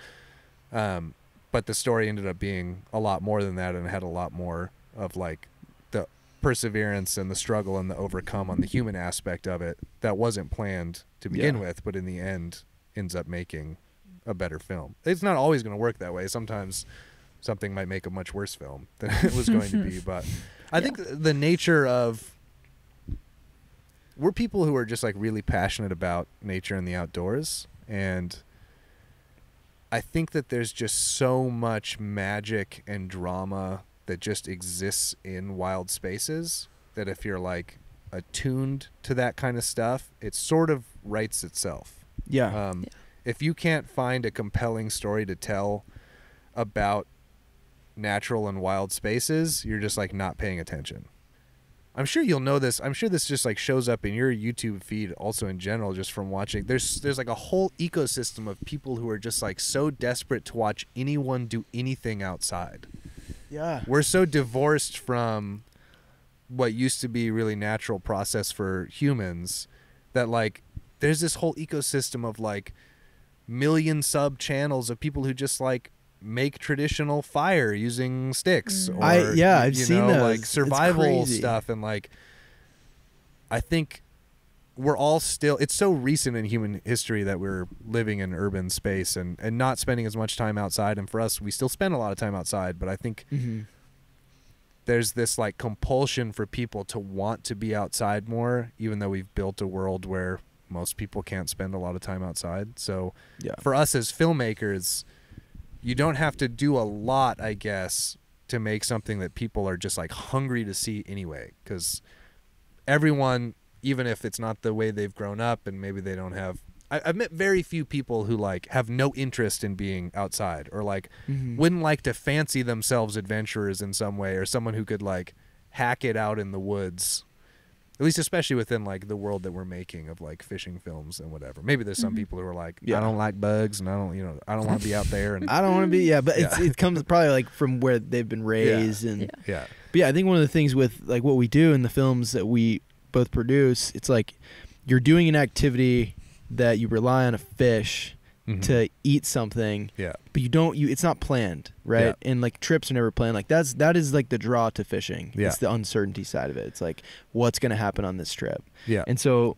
Um, but the story ended up being a lot more than that, and had a lot more of like the perseverance and the struggle and the overcome on the human aspect of it that wasn't planned to begin yeah. with, but in the end ends up making a better film. It's not always going to work that way. Sometimes something might make a much worse film than it was going to be. But I yeah. think the nature of, we're people who are just like really passionate about nature and the outdoors. And I think that there's just so much magic and drama that just exists in wild spaces that if you're like attuned to that kind of stuff, it sort of writes itself. Yeah. Um, yeah. If you can't find a compelling story to tell about natural and wild spaces, you're just like not paying attention. I'm sure you'll know this. I'm sure this just like shows up in your YouTube feed also in general, just from watching. There's there's like a whole ecosystem of people who are just like so desperate to watch anyone do anything outside. Yeah. We're so divorced from what used to be really natural process for humans that like there's this whole ecosystem of like million sub channels of people who just like make traditional fire using sticks, or I, yeah I've you seen know, like survival stuff. And like I think we're all still, it's so recent in human history that we're living in urban space and and not spending as much time outside. And for us, we still spend a lot of time outside, but I think mm-hmm. there's this like compulsion for people to want to be outside more, even though we've built a world where most people can't spend a lot of time outside. So yeah. for us as filmmakers, you don't have to do a lot, I guess, to make something that people are just like hungry to see anyway. Because everyone, even if it's not the way they've grown up and maybe they don't have, I, I've met very few people who like have no interest in being outside, or like mm-hmm. wouldn't like to fancy themselves adventurers in some way, or someone who could like hack it out in the woods. At least, especially within like the world that we're making of like fishing films and whatever. Maybe there's some mm-hmm. people who are like, yeah. I don't like bugs, and I don't, you know, I don't want to be out there, and I don't want to be. Yeah, but yeah. It's, it comes probably like from where they've been raised, yeah. and yeah. yeah. But yeah, I think one of the things with like what we do in the films that we both produce, it's like you're doing an activity that you rely on a fish mm-hmm. to eat something. Yeah. But you don't. You it's not planned, right? Yeah. And like trips are never planned. Like that's that is like the draw to fishing. Yeah. It's the uncertainty side of it. It's like what's going to happen on this trip. Yeah. And so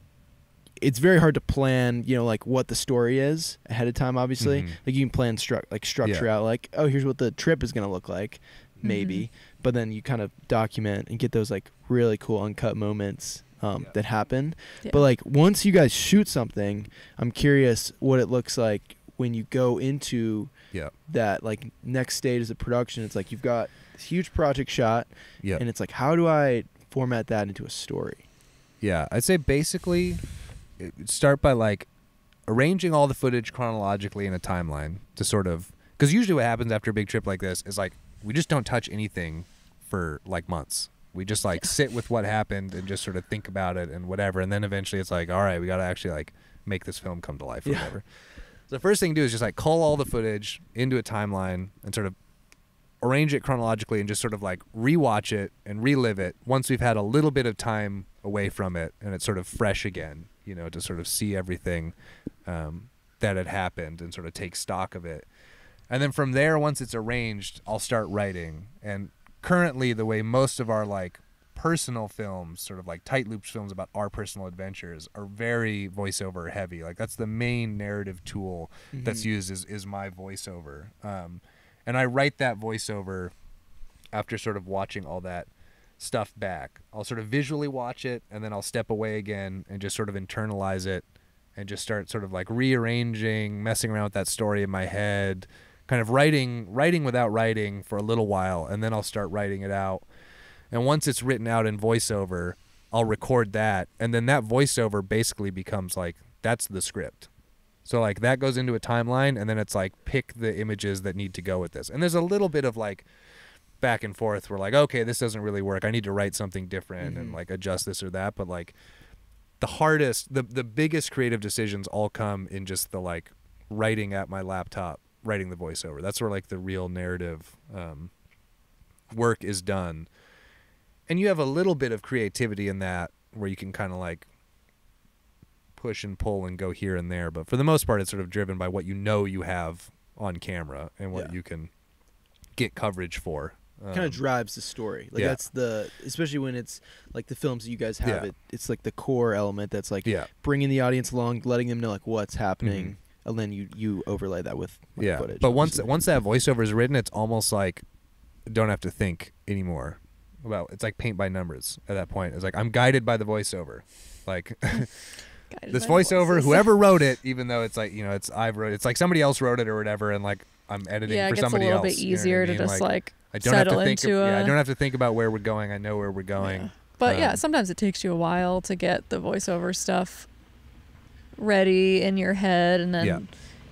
it's very hard to plan, you know, like what the story is ahead of time. Obviously, mm-hmm. like you can plan stru like structure yeah. out, like oh, here's what the trip is going to look like, maybe. Mm-hmm. But then you kind of document and get those like really cool uncut moments. Um, yeah. That happen, yeah. But like once you guys shoot something, I'm curious what it looks like when you go into yeah. that like next stage as a production. It's like you've got this huge project shot, yeah. and it's like how do I format that into a story? Yeah, I'd say basically start by like arranging all the footage chronologically in a timeline to sort of, because usually what happens after a big trip like this is like we just don't touch anything for like months. We just like sit with what happened and just sort of think about it and whatever. And then eventually it's like, all right, we got to actually like make this film come to life or yeah. whatever. So the first thing to do is just like cull all the footage into a timeline and sort of arrange it chronologically and just sort of like rewatch it and relive it once we've had a little bit of time away from it and it's sort of fresh again, you know, to sort of see everything um, that had happened and sort of take stock of it. And then from there, once it's arranged, I'll start writing. And currently, the way most of our like personal films, sort of like Tight Loops films about our personal adventures, are very voiceover heavy. Like that's the main narrative tool mm-hmm. that's used is is my voiceover, um, and I write that voiceover after sort of watching all that stuff back. I'll sort of visually watch it, and then I'll step away again and just sort of internalize it, and just start sort of like rearranging, messing around with that story in my head. Kind of writing writing without writing for a little while, and then I'll start writing it out. And once it's written out in voiceover, I'll record that, and then that voiceover basically becomes like, that's the script. So like that goes into a timeline, and then it's like pick the images that need to go with this. And there's a little bit of like back and forth where like, okay, this doesn't really work, I need to write something different mm-hmm. and like adjust this or that. But like the hardest, the, the biggest creative decisions all come in just the like writing at my laptop, writing the voiceover. That's where like the real narrative um, work is done. And you have a little bit of creativity in that where you can kind of like push and pull and go here and there. But for the most part, it's sort of driven by what you know you have on camera and what yeah. you can get coverage for. Um, kind of drives the story. Like yeah. that's the, especially when it's like the films that you guys have, yeah. it, it's like the core element that's like yeah. bringing the audience along, letting them know like what's happening. Mm-hmm. And then you, you overlay that with like, yeah. footage. But obviously. once once that voiceover is written, it's almost like don't have to think anymore. About it's like paint by numbers at that point. It's like I'm guided by the voiceover. Like this voiceover, whoever wrote it, even though it's like, you know, it's I've wrote it, it's like somebody else wrote it or whatever, and like I'm editing yeah, for somebody else. Yeah, it's a little bit easier you know I mean? to just like, like I don't settle have to think into of, a... yeah, I don't have to think about where we're going. I know where we're going. Yeah. But um, yeah, sometimes it takes you a while to get the voiceover stuff ready in your head, and then yeah.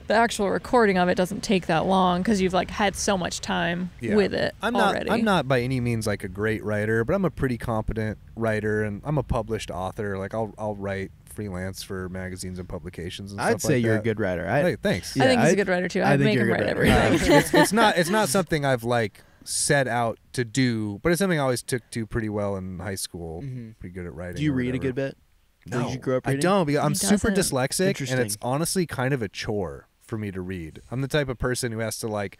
the actual recording of it doesn't take that long because you've like had so much time yeah. with it I'm already. Not, I'm not by any means like a great writer, but I'm a pretty competent writer, and I'm a published author. Like I'll I'll write freelance for magazines and publications and I'd stuff say like you're that. a good writer. I, hey, thanks. Yeah, I think he's I'd, a good writer too. I'd I think make you're him write writer. everything. Uh, it's, it's not it's not something I've like set out to do, but it's something I always took to pretty well in high school. Mm-hmm. Pretty good at writing. Do you read whatever. a good bit? No, did you grow up reading? I don't. Because I'm super dyslexic, and it's honestly kind of a chore for me to read. I'm the type of person who has to like,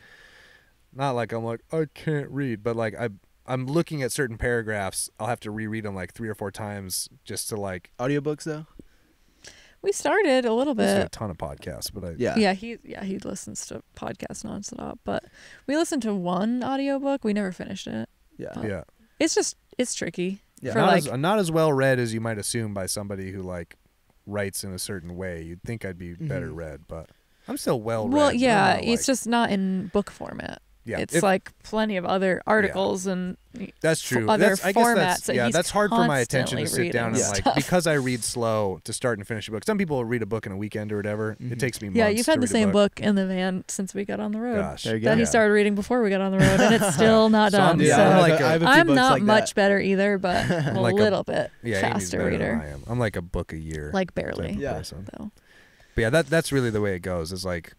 not like I'm like I can't read, but like I I'm looking at certain paragraphs. I'll have to reread them like three or four times just to like. Audiobooks though. We started a little bit. I a ton of podcasts, but I yeah yeah he yeah he listens to podcasts nonstop. But we listened to one audiobook. We never finished it. Yeah yeah. It's just it's tricky. Yeah, not, like, as, not as well read as you might assume by somebody who like writes in a certain way. You'd think I'd be mm-hmm. better read, but I'm still well read. Well, yeah, it's like, just not in book format. Yeah, it's if, like plenty of other articles yeah. and that's true. Other that's, I guess formats. That's, that yeah, that's hard for my attention to sit down and stuff. like because I read slow to start and finish a book. Some people will read a book in a weekend or whatever. Mm-hmm. It takes me. Yeah, months you've had to the read same book in the van since we got on the road. Gosh, there you go. Then yeah. he started reading before we got on the road, and it's still not done. So, yeah, so I'm, like a, I have a few I'm books not like much that. better either, but a like little a, bit yeah, faster reader. I am. I'm like a book a year, like barely. Yeah, though. But yeah, that that's really the way it goes. It's like.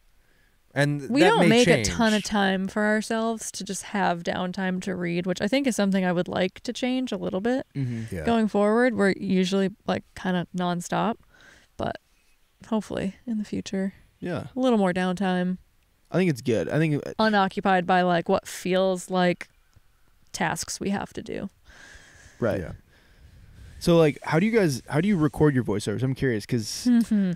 And we don't make a ton of time for ourselves to just have downtime to read, which I think is something I would like to change a little bit. Mm-hmm. yeah. Going forward, we're usually like kind of nonstop, but hopefully in the future, yeah, a little more downtime. I think it's good. I think it, unoccupied by like what feels like tasks we have to do. Right. Yeah. So like, how do you guys? How do you record your voiceovers? I'm curious because. Mm-hmm.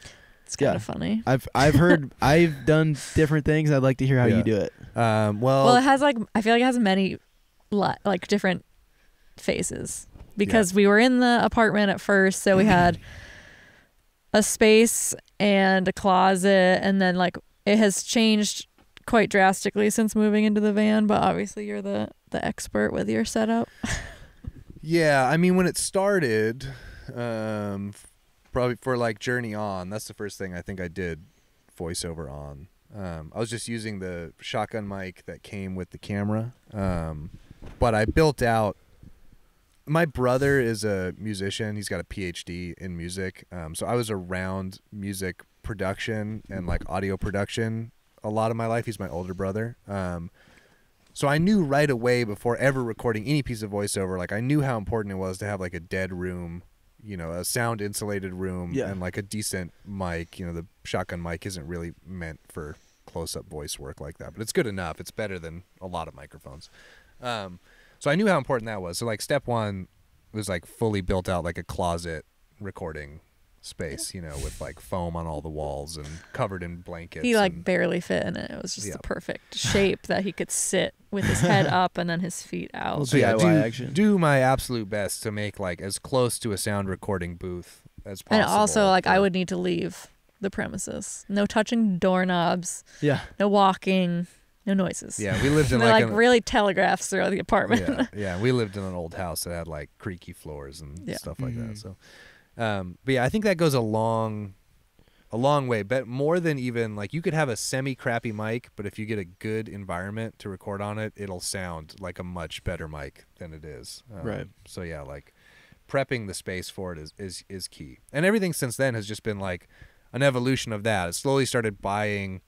It's kind yeah. of funny. I've I've heard I've done different things. I'd like to hear how yeah. you do it. Um, well, well, it has like I feel like it has many, like different phases because yeah. we were in the apartment at first, so we had a space and a closet, and then like it has changed quite drastically since moving into the van. But obviously, you're the the expert with your setup. yeah, I mean, when it started. Um, Probably for like Journey On, that's the first thing I think I did voiceover on. Um, I was just using the shotgun mic that came with the camera. Um, but I built out, my brother is a musician. He's got a P H D in music. Um, so I was around music production and like audio production a lot of my life. He's my older brother. Um, So I knew right away before ever recording any piece of voiceover, like I knew how important it was to have like a dead room, you know, a sound insulated room yeah. and like a decent mic. You know, the shotgun mic isn't really meant for close up voice work like that, but it's good enough. It's better than a lot of microphones. Um, so I knew how important that was. So like step one was like fully built out like a closet recording space, you know, with like foam on all the walls and covered in blankets. He like and, barely fit in it. It was just yeah. the perfect shape that he could sit with his head up and then his feet out. So yeah, I do, do my absolute best to make like as close to a sound recording booth as possible. And also like I would need to leave the premises. No touching doorknobs. Yeah. No walking. No noises. Yeah, we lived in like, like an, really telegraphs throughout the apartment. Yeah, yeah, we lived in an old house that had like creaky floors and yeah. stuff like mm-hmm. that. So. Um, but yeah, I think that goes a long, a long way. But more than even like you could have a semi crappy mic, but if you get a good environment to record on it, it'll sound like a much better mic than it is. Um, right. So yeah, like prepping the space for it is, is, is key. And everything since then has just been like an evolution of that. It slowly started buying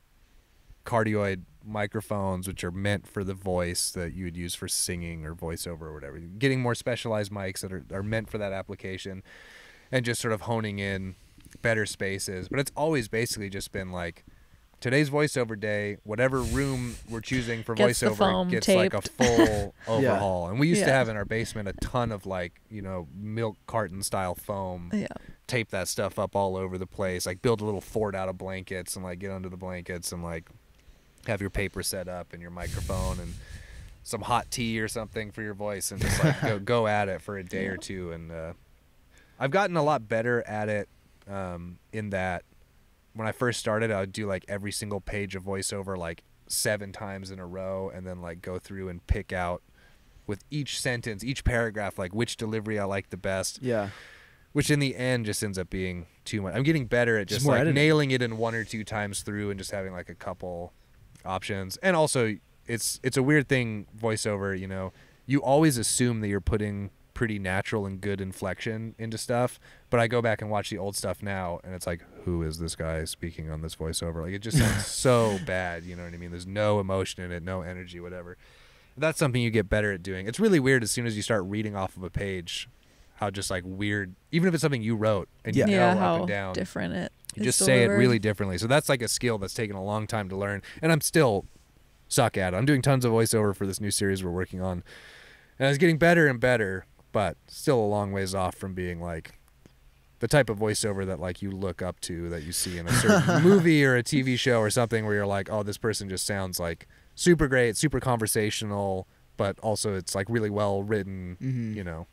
cardioid microphones, which are meant for the voice that you would use for singing or voiceover or whatever. Getting more specialized mics that are, are meant for that application. And just sort of honing in better spaces. But it's always basically just been like, today's voiceover day, whatever room we're choosing for gets voiceover gets taped. Like a full overhaul. Yeah. And we used yeah. to have in our basement a ton of like, you know, milk carton style foam. Yeah. Tape that stuff up all over the place. Like build a little fort out of blankets and like get under the blankets and like have your paper set up and your microphone and some hot tea or something for your voice and just like go, go at it for a day yeah. or two. And uh, I've gotten a lot better at it um, in that. When I first started, I would do like every single page of voiceover like seven times in a row and then like go through and pick out with each sentence, each paragraph, like which delivery I like the best. Yeah. Which in the end just ends up being too much. I'm getting better at just, just like editing. Nailing it in one or two times through and just having like a couple options. And also it's it's a weird thing, voiceover, you know, you always assume that you're putting pretty natural and good inflection into stuff, but I go back and watch the old stuff now and it's like, who is this guy speaking on this voiceover? Like it just sounds so bad, you know what I mean? There's no emotion in it, no energy, whatever. That's something you get better at doing. It's really weird as soon as you start reading off of a page how just like weird, even if it's something you wrote and yeah. you know yeah, how up and down different it you just delivered. Say it really differently. So that's like a skill that's taken a long time to learn, and I'm still suck at it. I'm doing tons of voiceover for this new series we're working on and I was getting better and better, but still a long ways off from being like the type of voiceover that like you look up to, that you see in a certain movie or a T V show or something where you're like, oh, this person just sounds like super great, super conversational, but also it's like really well written, mm-hmm. you know?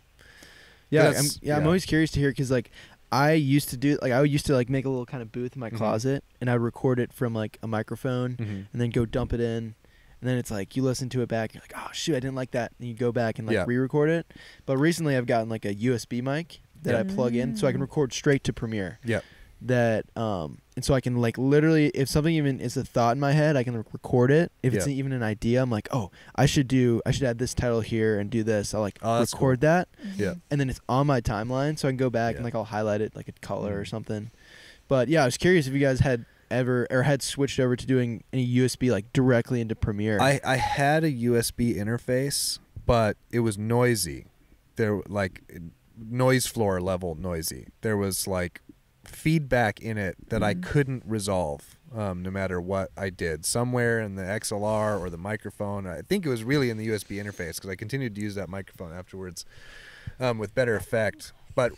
Yeah, I'm, yeah, yeah. I'm always curious to hear, because like I used to do, like I used to like make a little kind of booth in my mm-hmm. closet and I record it from like a microphone mm-hmm. and then go dump it in. And then it's like you listen to it back, you're like, oh shoot, I didn't like that. And you go back and like yeah. re-record it. But recently I've gotten like a U S B mic that yeah. I plug in so I can record straight to Premiere. Yeah. That um and so I can like literally, if something even is a thought in my head, I can record it. If yeah. it's even an idea, I'm like, oh, I should do I should add this title here and do this. I'll like oh, record cool. that. Yeah. And then it's on my timeline so I can go back yeah. and like I'll highlight it like a color mm-hmm. or something. But yeah, I was curious if you guys had ever or had switched over to doing any U S B like directly into Premiere. I, I had a U S B interface, but it was noisy. There like noise floor level noisy. There was like feedback in it that mm-hmm. I couldn't resolve um, no matter what I did. Somewhere in the X L R or the microphone, I think it was really in the U S B interface because I continued to use that microphone afterwards um, with better effect. But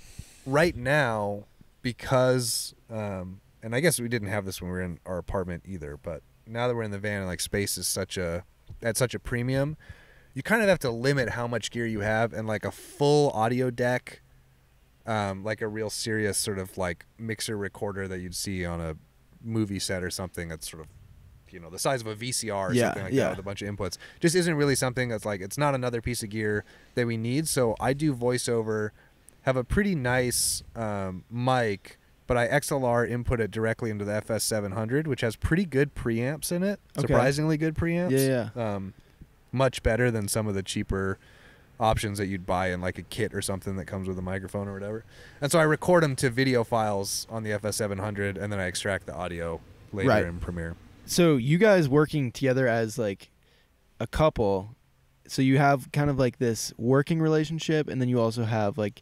right now, because um, and I guess we didn't have this when we were in our apartment either, but now that we're in the van and like space is such a at such a premium, you kind of have to limit how much gear you have, and like a full audio deck, um, like a real serious sort of like mixer recorder that you'd see on a movie set or something that's sort of, you know, the size of a V C R or yeah, something like yeah. that with a bunch of inputs, just isn't really something that's like, it's not another piece of gear that we need. So I do voiceover, have a pretty nice um, mic, but I X L R input it directly into the F S seven hundred, which has pretty good preamps in it. Okay. Surprisingly good preamps. Yeah, yeah. Um, much better than some of the cheaper options that you'd buy in like a kit or something that comes with a microphone or whatever. And so I record them to video files on the F S seven hundred, and then I extract the audio later right. in Premiere. So you guys working together as like a couple, so you have kind of like this working relationship, and then you also have like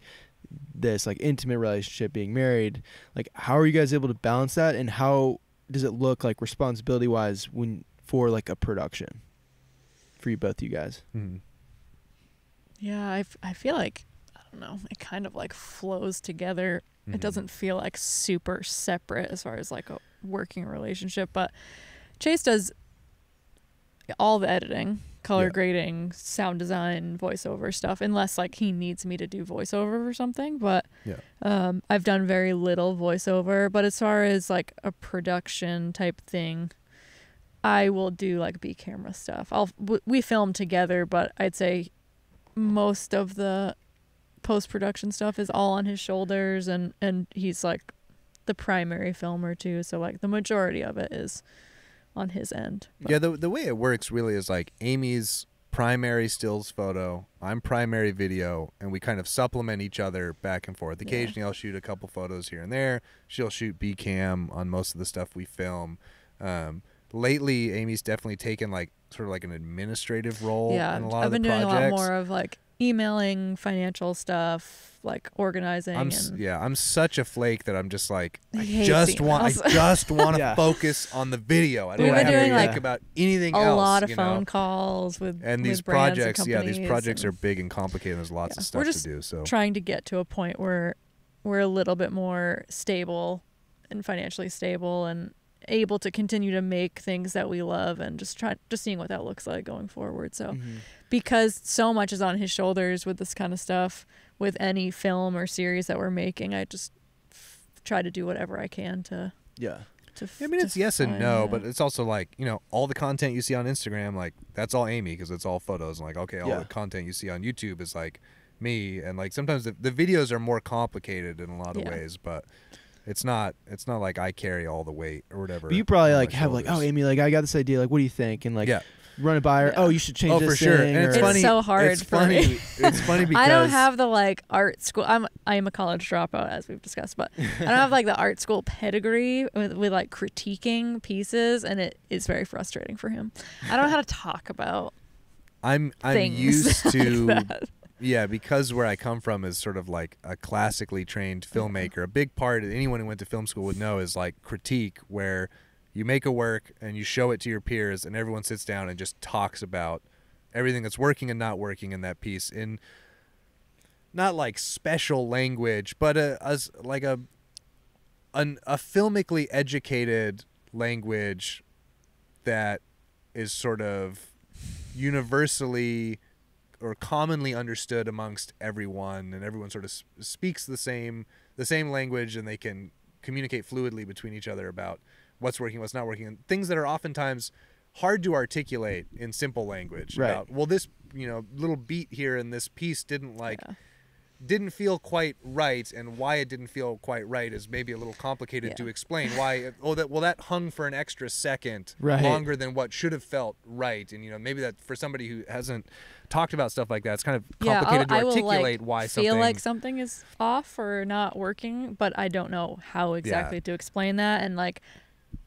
this like intimate relationship being married. Like how are you guys able to balance that, and how does it look like responsibility wise when for like a production for you both you guys? Mm-hmm. Yeah, I, I feel like, I don't know, it kind of like flows together. Mm-hmm. It doesn't feel like super separate as far as like a working relationship, but Chase does all the editing, color yeah. grading, sound design, voiceover stuff, unless like he needs me to do voiceover or something. But yeah. um, I've done very little voiceover, but as far as like a production type thing, I will do like B camera stuff. I'll w we film together, but I'd say most of the post-production stuff is all on his shoulders, and and he's like the primary filmer too, so like the majority of it is on his end. But yeah, the, the way it works really is like Amy's primary stills photo, I'm primary video, and we kind of supplement each other back and forth. Occasionally yeah. I'll shoot a couple photos here and there. She'll shoot B cam on most of the stuff we film. Um, lately Amy's definitely taken like sort of like an administrative role yeah, in a lot I've of the projects. I've been doing a lot more of like emailing financial stuff, like organizing. I'm, and yeah, I'm such a flake that I'm just like, I just want, I just want to yeah. focus on on the video. I don't want to have to like think about anything a else. A lot of you phone know? calls with and these with projects. And yeah, these projects and, are big and complicated. There's lots yeah. of stuff We're just to do. So trying to get to a point where we're a little bit more stable and financially stable and able to continue to make things that we love and just try just seeing what that looks like going forward. So mm-hmm. because so much is on his shoulders with this kind of stuff, with any film or series that we're making, I just f try to do whatever I can to yeah. I mean, it's yes and no, it. but it's also like, you know, all the content you see on Instagram, like, that's all Amy because it's all photos. And like, okay, all yeah. the content you see on YouTube is like me. And like sometimes the, the videos are more complicated in a lot of yeah. ways, but it's not it's not like I carry all the weight or whatever. But you probably like have shoulders. like, oh, Amy, like I got this idea. Like, what do you think? And like yeah. run it by her. Yeah. Oh, you should change oh, this for sure. thing. And it's, it's funny, so hard it's for funny. me. It's funny because I don't have the like art school. I'm I am a college dropout, as we've discussed, but I don't have like the art school pedigree with, with like critiquing pieces, and it is very frustrating for him. I don't know how to talk about. I'm I'm used to like that. Yeah, because where I come from is sort of like a classically trained filmmaker. A big part of anyone who went to film school would know is like critique, where you make a work and you show it to your peers and everyone sits down and just talks about everything that's working and not working in that piece in not like special language, but a, a like a an, a filmically educated language that is sort of universally or commonly understood amongst everyone, and everyone sort of sp speaks the same the same language, and they can communicate fluidly between each other about what's working, what's not working, and things that are oftentimes hard to articulate in simple language. Right. About, well, this, you know, little beat here in this piece didn't like, yeah. didn't feel quite right, and why it didn't feel quite right is maybe a little complicated yeah. to explain. Why, oh, that, well, that hung for an extra second right. longer than what should have felt right, and you know, maybe that for somebody who hasn't talked about stuff like that, it's kind of complicated yeah, to articulate like why something. I feel like something is off or not working, but I don't know how exactly yeah. to explain that, and like.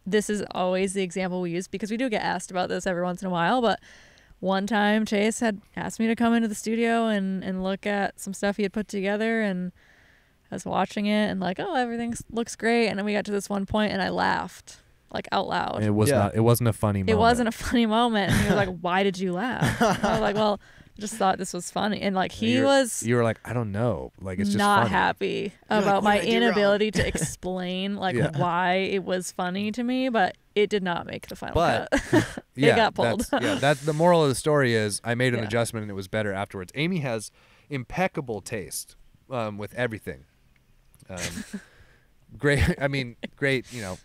This is always the example we use because we do get asked about this every once in a while, but one time Chase had asked me to come into the studio and, and look at some stuff he had put together, and I was watching it and like, oh, everything looks great. And then we got to this one point and I laughed like out loud. And it was yeah. not, it wasn't a funny moment. It wasn't a funny moment. And he was like, why did you laugh? And I was like, well, I just thought this was funny. And like, he You're, was, you were like, I don't know. Like, it's just not funny. happy You're about like, my inability to explain like yeah. why it was funny to me, but it did not make the final but, cut. it yeah, got pulled. That's, yeah. That's the moral of the story is I made an yeah. adjustment and it was better afterwards. Amy has impeccable taste, um, with everything. Um, great. I mean, great, you know,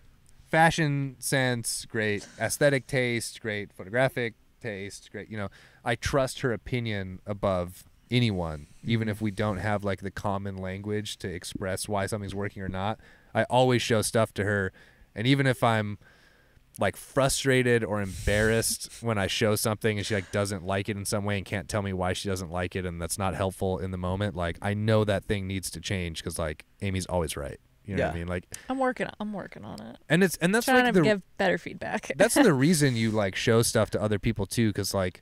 fashion sense, great aesthetic taste, great photographic taste, great, you know, I trust her opinion above anyone, even if we don't have like the common language to express why something's working or not. I always show stuff to her, and even if I'm like frustrated or embarrassed when I show something and she like doesn't like it in some way and can't tell me why she doesn't like it, and that's not helpful in the moment, like I know that thing needs to change because like Amy's always right. You know yeah. what I mean? Like I'm working, I'm working on it, and it's and that's trying like to the, give better feedback. That's the reason you like show stuff to other people too, because like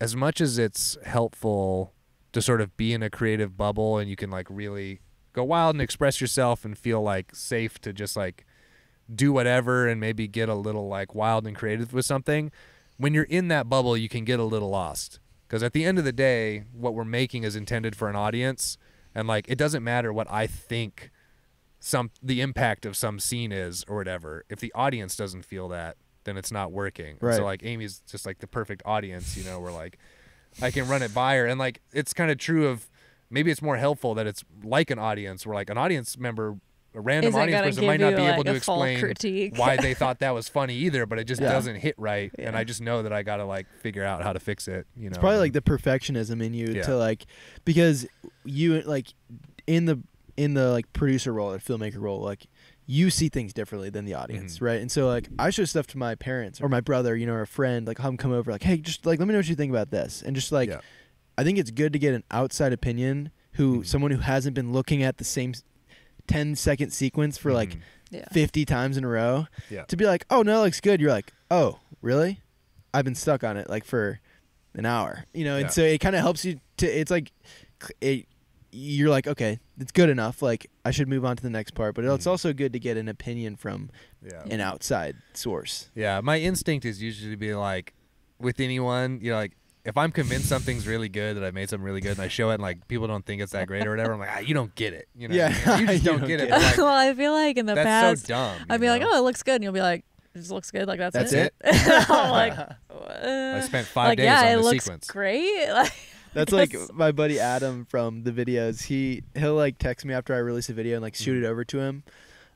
as much as it's helpful to sort of be in a creative bubble and you can like really go wild and express yourself and feel like safe to just like do whatever and maybe get a little like wild and creative with something. When you're in that bubble, you can get a little lost because at the end of the day, what we're making is intended for an audience, and like it doesn't matter what I think. Some the impact of some scene is or whatever. If the audience doesn't feel that, then it's not working. Right. So like Amy's just like the perfect audience, you know, where like I can run it by her, and like it's kind of true of maybe it's more helpful that it's like an audience where like an audience member, a random audience person might not be able to explain why they thought that was funny either, but it just yeah. doesn't hit right. Yeah. And I just know that I gotta like figure out how to fix it. You know, it's probably like the perfectionism in you yeah. to like because you like in the in the like producer role or filmmaker role, like you see things differently than the audience. Mm-hmm. Right. And so like I show stuff to my parents or my brother, you know, or a friend, like have them come over like, hey, just like, let me know what you think about this. And just like, yeah. I think it's good to get an outside opinion who mm-hmm. someone who hasn't been looking at the same ten second sequence for mm-hmm. like yeah. fifty times in a row yeah. to be like, oh no, it looks good. You're like, oh really? I've been stuck on it. Like for an hour, you know, and yeah. so it kind of helps you to, it's like, it, you're like, okay, it's good enough. Like, I should move on to the next part, but it's also good to get an opinion from yeah. an outside source. Yeah. My instinct is usually to be like, with anyone, you know, like, if I'm convinced something's really good, that I made something really good, and I show it, and, like, people don't think it's that great or whatever, I'm like, ah, you don't get it. You know, yeah. I mean? You just you don't, don't get it. Get it. Like, well, I feel like in the that's past, so dumb, I'd be know? like, oh, it looks good. And you'll be like, it just looks good. Like, that's, that's it? it? I'm like, uh, I spent five like, days yeah, on it the looks sequence. great. Like, that's like my buddy Adam from the videos. He, he'll, like, text me after I release a video and, like, shoot mm-hmm. it over to him.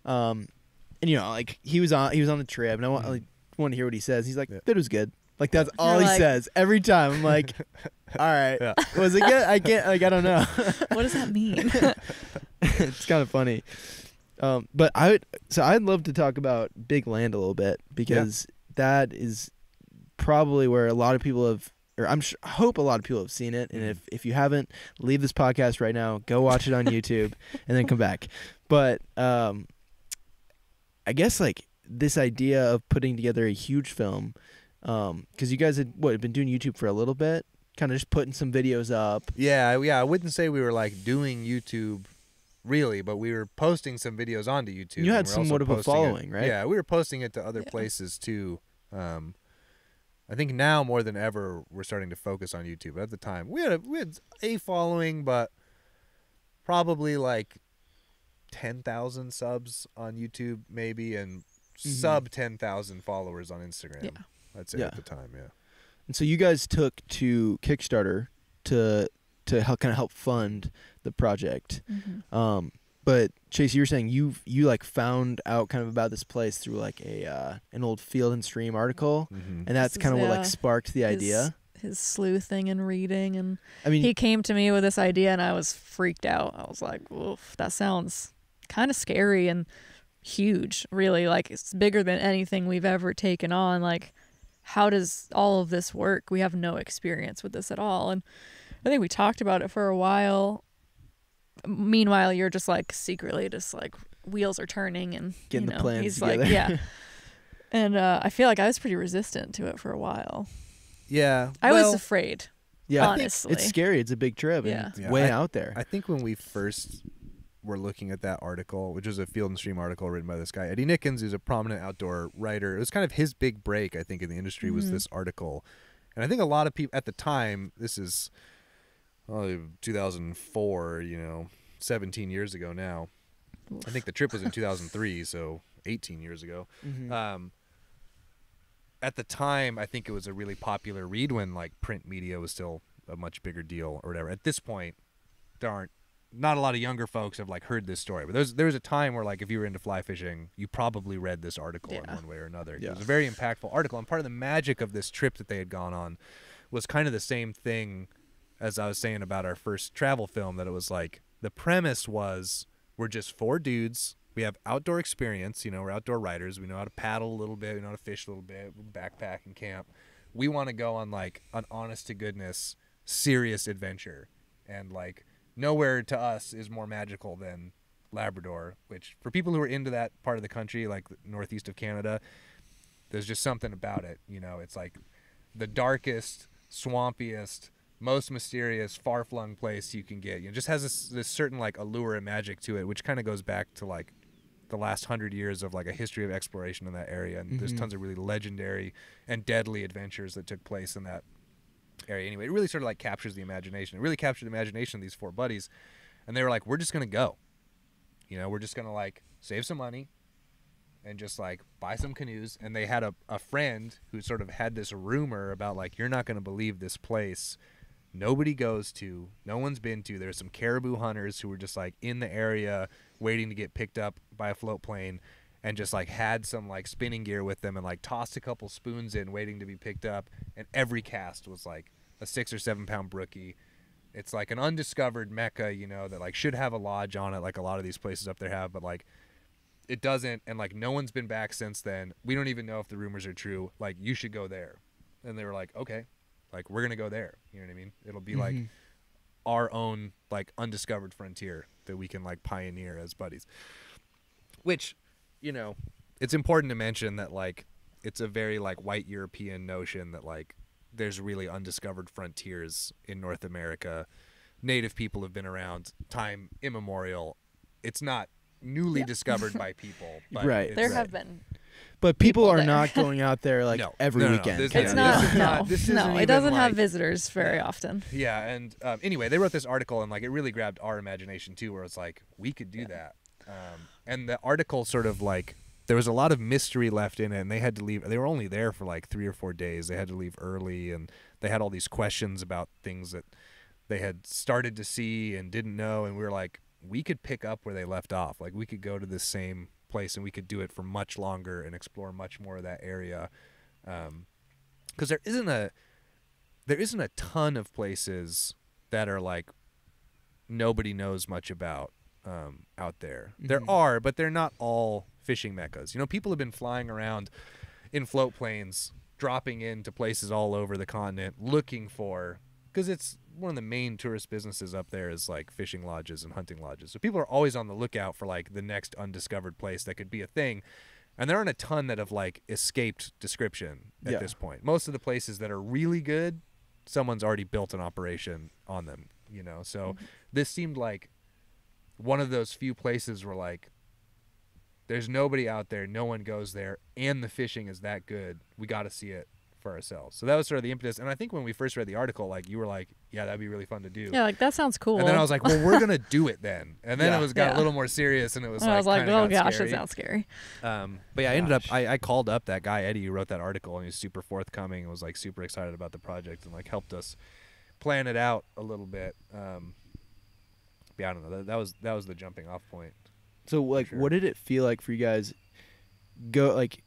Um, and, you know, like, he was on, he was on the trip, and I want, mm-hmm. like, want to hear what he says. He's like, yeah. it was good. Like, that's all You're he like, says every time. I'm like, all right, yeah. was it good? I can't, like, I don't know. What does that mean? It's kind of funny. Um, but I would, so I'd love to talk about Big Land a little bit, because yeah. that is probably where a lot of people have, or I'm sure, I hope a lot of people have seen it. And if, if you haven't, leave this podcast right now, go watch it on YouTube and then come back. But, um, I guess, like, this idea of putting together a huge film, Um, because you guys had what had been doing YouTube for a little bit, kind of just putting some videos up. Yeah, yeah. I wouldn't say we were like doing YouTube, really, but we were posting some videos onto YouTube. You had somewhat of a following, it. right? Yeah, we were posting it to other yeah. places too. Um, I think now more than ever we're starting to focus on YouTube. But at the time, we had a, we had a following, but probably like ten thousand subs on YouTube, maybe, and mm-hmm. sub ten thousand followers on Instagram. Yeah. I'd say yeah. at the time, yeah. And so you guys took to Kickstarter to to help kind of help fund the project. Mm-hmm. Um, but Chase, you were saying you you like found out kind of about this place through like a uh, an old Field and Stream article, mm-hmm. and that's kind of yeah. what like sparked the his, idea. His sleuthing and reading, and I mean, he came to me with this idea, and I was freaked out. I was like, "Oof, that sounds kind of scary and huge. Really, like it's bigger than anything we've ever taken on." Like, how does all of this work? We have no experience with this at all. And I think we talked about it for a while. Meanwhile, you're just like secretly just like wheels are turning and getting you know, the plans he's together. Like, yeah. And uh, I feel like I was pretty resistant to it for a while. Yeah. I well, was afraid. Yeah. Honestly. It's scary. It's a big trip. Yeah. And it's yeah, way I, out there. I think when we first were looking at that article, which was a Field and Stream article written by this guy, Eddie Nickens, who's a prominent outdoor writer. It was kind of his big break, I think, in the industry, mm-hmm. was this article. And I think a lot of people at the time, this is well, two thousand four, you know, seventeen years ago now. Oof. I think the trip was in two thousand three, so eighteen years ago. Mm-hmm. Um, at the time, I think it was a really popular read when, like, print media was still a much bigger deal or whatever. At this point, there aren't Not a lot of younger folks have like heard this story, but there's there was a time where like if you were into fly fishing, you probably read this article yeah. in one way or another. Yeah. It was a very impactful article, and part of the magic of this trip that they had gone on was kind of the same thing as I was saying about our first travel film. That it was like the premise was we're just four dudes, we have outdoor experience, you know, we're outdoor riders, we know how to paddle a little bit, we know how to fish a little bit, we backpack and camp. We want to go on like an honest to goodness serious adventure, and like. Nowhere to us is more magical than Labrador, which for people who are into that part of the country, like the northeast of Canada, there's just something about it. You know, it's like the darkest, swampiest, most mysterious, far-flung place you can get. You know, it just has this, this certain like allure and magic to it, which kind of goes back to like the last hundred years of like a history of exploration in that area. And mm-hmm. there's tons of really legendary and deadly adventures that took place in that area. Anyway, it really sort of like captures the imagination. It really captured the imagination of these four buddies, and they were like, we're just gonna go, you know, we're just gonna like save some money and just like buy some canoes. And they had a, a friend who sort of had this rumor about like, you're not gonna believe this place, nobody goes to, no one's been to, there's some caribou hunters who were just like in the area waiting to get picked up by a float plane, and just like had some like spinning gear with them and like tossed a couple spoons in waiting to be picked up, and every cast was like a six or seven pound brookie. It's like an undiscovered mecca, you know, that like should have a lodge on it like a lot of these places up there have, but like it doesn't, and like no one's been back since then. We don't even know if the rumors are true, like you should go there. And they were like, okay, like we're gonna go there, you know what I mean? It'll be mm-hmm. like our own like undiscovered frontier that we can like pioneer as buddies. Which, you know, it's important to mention that like it's a very like white European notion that like there's really undiscovered frontiers in North America. Native people have been around time immemorial. It's not newly yeah. discovered by people. But right. There have been. But people, people are there. not going out there like no. every no, no, weekend. No, this, it's yeah. not. This is no, not, this no it doesn't like, have visitors very often. Yeah. And um, anyway, they wrote this article and like it really grabbed our imagination too, where it's like, we could do yeah. that. Um, and the article sort of like, there was a lot of mystery left in it, and they had to leave. They were only there for like three or four days. They had to leave early, and they had all these questions about things that they had started to see and didn't know. And we were like, we could pick up where they left off. Like, we could go to this same place, and we could do it for much longer and explore much more of that area. Um, 'cause there isn't a, there isn't a ton of places that are like nobody knows much about um, out there. Mm-hmm. There are, but they're not all fishing meccas. You know, people have been flying around in float planes, dropping into places all over the continent looking for, because it's one of the main tourist businesses up there is like fishing lodges and hunting lodges. So people are always on the lookout for like the next undiscovered place that could be a thing. And there aren't a ton that have like escaped description at yeah. this point. Most of the places that are really good, someone's already built an operation on them, you know? So mm-hmm. this seemed like one of those few places where like, there's nobody out there, no one goes there, and the fishing is that good. We got to see it for ourselves. So that was sort of the impetus. And I think when we first read the article, like, you were like, yeah, that'd be really fun to do. Yeah, like, that sounds cool. And then I was like, well, we're going to do it then. And then yeah. it was got yeah. a little more serious, and it was and like, I was like, oh, gosh, scary. It sounds scary. Um, but yeah, gosh. I ended up, I, I called up that guy, Eddie, who wrote that article, and he was super forthcoming and was like super excited about the project and like helped us plan it out a little bit. Um, yeah, I don't know. That, that was that was the jumping off point. So, like, sure. what did it feel like for you guys, go, like,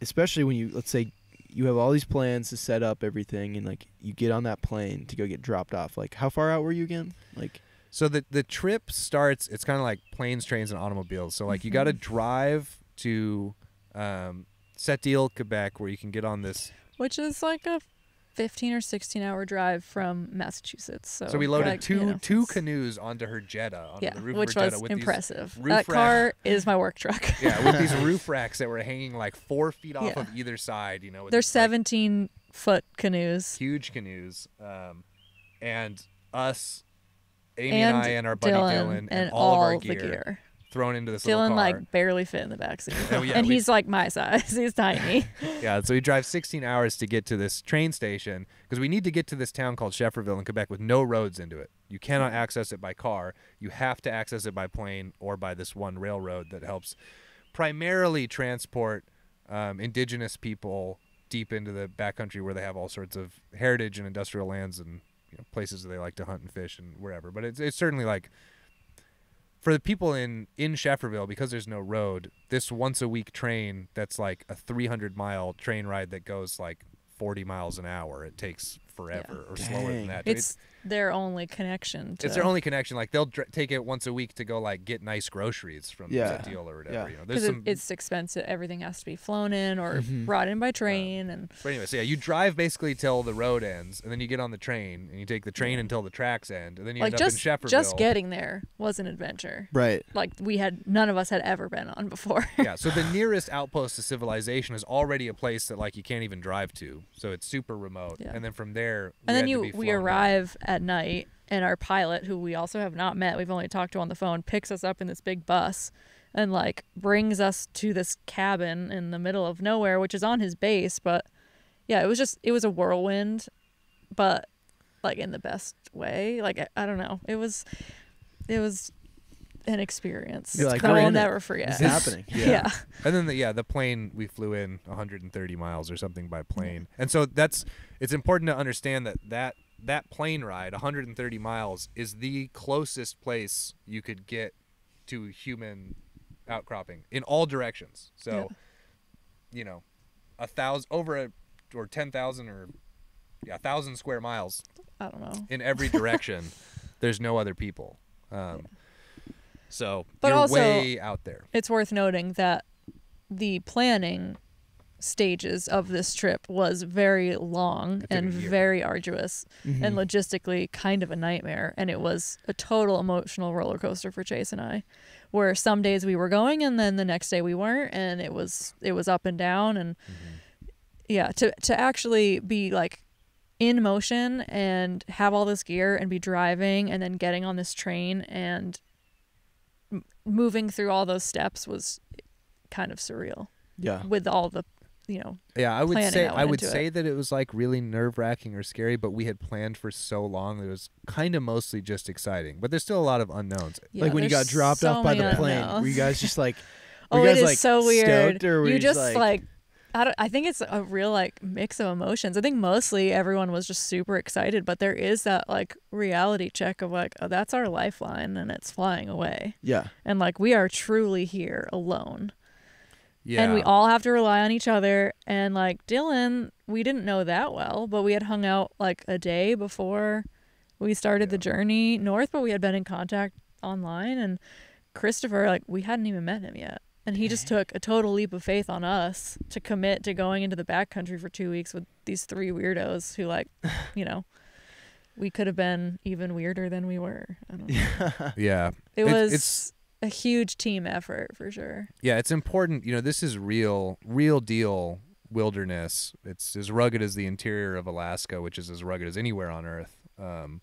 especially when you, let's say, you have all these plans to set up everything, and, like, you get on that plane to go get dropped off. Like, how far out were you again? Like, So, the, the trip starts, it's kind of like planes, trains, and automobiles. So, like, mm-hmm. you got to drive to um, Sept-Îles, Quebec, where you can get on this. Which is, like, a fifteen or sixteen hour drive from Massachusetts. So, so we loaded like, two you know, two canoes onto her Jetta, onto yeah, the roof which of her was Jetta with impressive. These that car is my work truck. Yeah, with these roof racks that were hanging like four feet off yeah. of either side. You know, they're seventeen like, foot canoes, huge canoes, um, and us, Amy and, and I, and our buddy Dylan, Dylan and, and all, all of our gear, the gear thrown into this Dylan, little car. Like barely fit in the backseat, oh, yeah, and we, he's like my size. He's tiny. Yeah, so we drive sixteen hours to get to this train station because we need to get to this town called Shefferville in Quebec with no roads into it. You cannot access it by car. You have to access it by plane or by this one railroad that helps primarily transport um, indigenous people deep into the backcountry where they have all sorts of heritage and industrial lands and you know, places that they like to hunt and fish and wherever. But it's, it's certainly like, for the people in, in Shefferville, because there's no road, this once-a-week train that's like a three hundred mile train ride that goes like forty miles an hour, it takes forever yeah. or Dang. slower than that. It's, it's their only connection. To... It's their only connection. Like, they'll dr take it once a week to go like get nice groceries from yeah. the deal or whatever. Yeah. You know, there's some... It's expensive. Everything has to be flown in or mm-hmm. brought in by train. Uh, and. But anyway, so yeah, you drive basically till the road ends, and then you get on the train, and you take the train yeah. until the tracks end, and then you like end just, up in Shefferville. Just getting there was an adventure. Right. Like, we had, none of us had ever been on before. Yeah, so the nearest outpost to civilization is already a place that like you can't even drive to, so it's super remote. Yeah. And then from there, and then you we arrive out. at night, and our pilot, who we also have not met, we've only talked to on the phone, picks us up in this big bus and like brings us to this cabin in the middle of nowhere, which is on his base. But yeah, it was just, it was a whirlwind, but like in the best way. Like, I, I don't know, it was it was an experience that like, I'll never forget. It's happening. Yeah. yeah. And then, the, yeah, the plane, we flew in one hundred thirty miles or something by plane. And so that's, it's important to understand that that, that plane ride, one hundred thirty miles, is the closest place you could get to human outcropping in all directions. So, yeah. you know, a thousand, over a, or ten thousand or, yeah, a thousand square miles. I don't know. In every direction, there's no other people. Um, yeah. So but you're also, way out there. It's worth noting that the planning stages of this trip was very long and very arduous mm-hmm. and logistically kind of a nightmare. And it was a total emotional roller coaster for Chase and I, where some days we were going and then the next day we weren't, and it was it was up and down. And mm-hmm. yeah, to to actually be like in motion and have all this gear and be driving and then getting on this train and m moving through all those steps was kind of surreal. Yeah. With all the, you know, yeah, I would say I would say that it was like really nerve-wracking or scary, but we had planned for so long that it was kind of mostly just exciting. But there's still a lot of unknowns. Yeah, like when you got dropped off by the plane, were you guys just like, oh, it is so weird. You just like, I don't, I think it's a real like mix of emotions. I think mostly everyone was just super excited, but there is that like reality check of like, oh, that's our lifeline and it's flying away. Yeah. And like we are truly here alone. Yeah. And we all have to rely on each other. And like Dylan, we didn't know that well, but we had hung out like a day before we started yeah. the journey north, but we had been in contact online. And Christopher, like we hadn't even met him yet. And he just took a total leap of faith on us to commit to going into the backcountry for two weeks with these three weirdos who, like, you know, we could have been even weirder than we were. I don't know. Yeah. It it's, was it's, a huge team effort for sure. Yeah, it's important. You know, this is real, real deal wilderness. It's as rugged as the interior of Alaska, which is as rugged as anywhere on Earth. Um,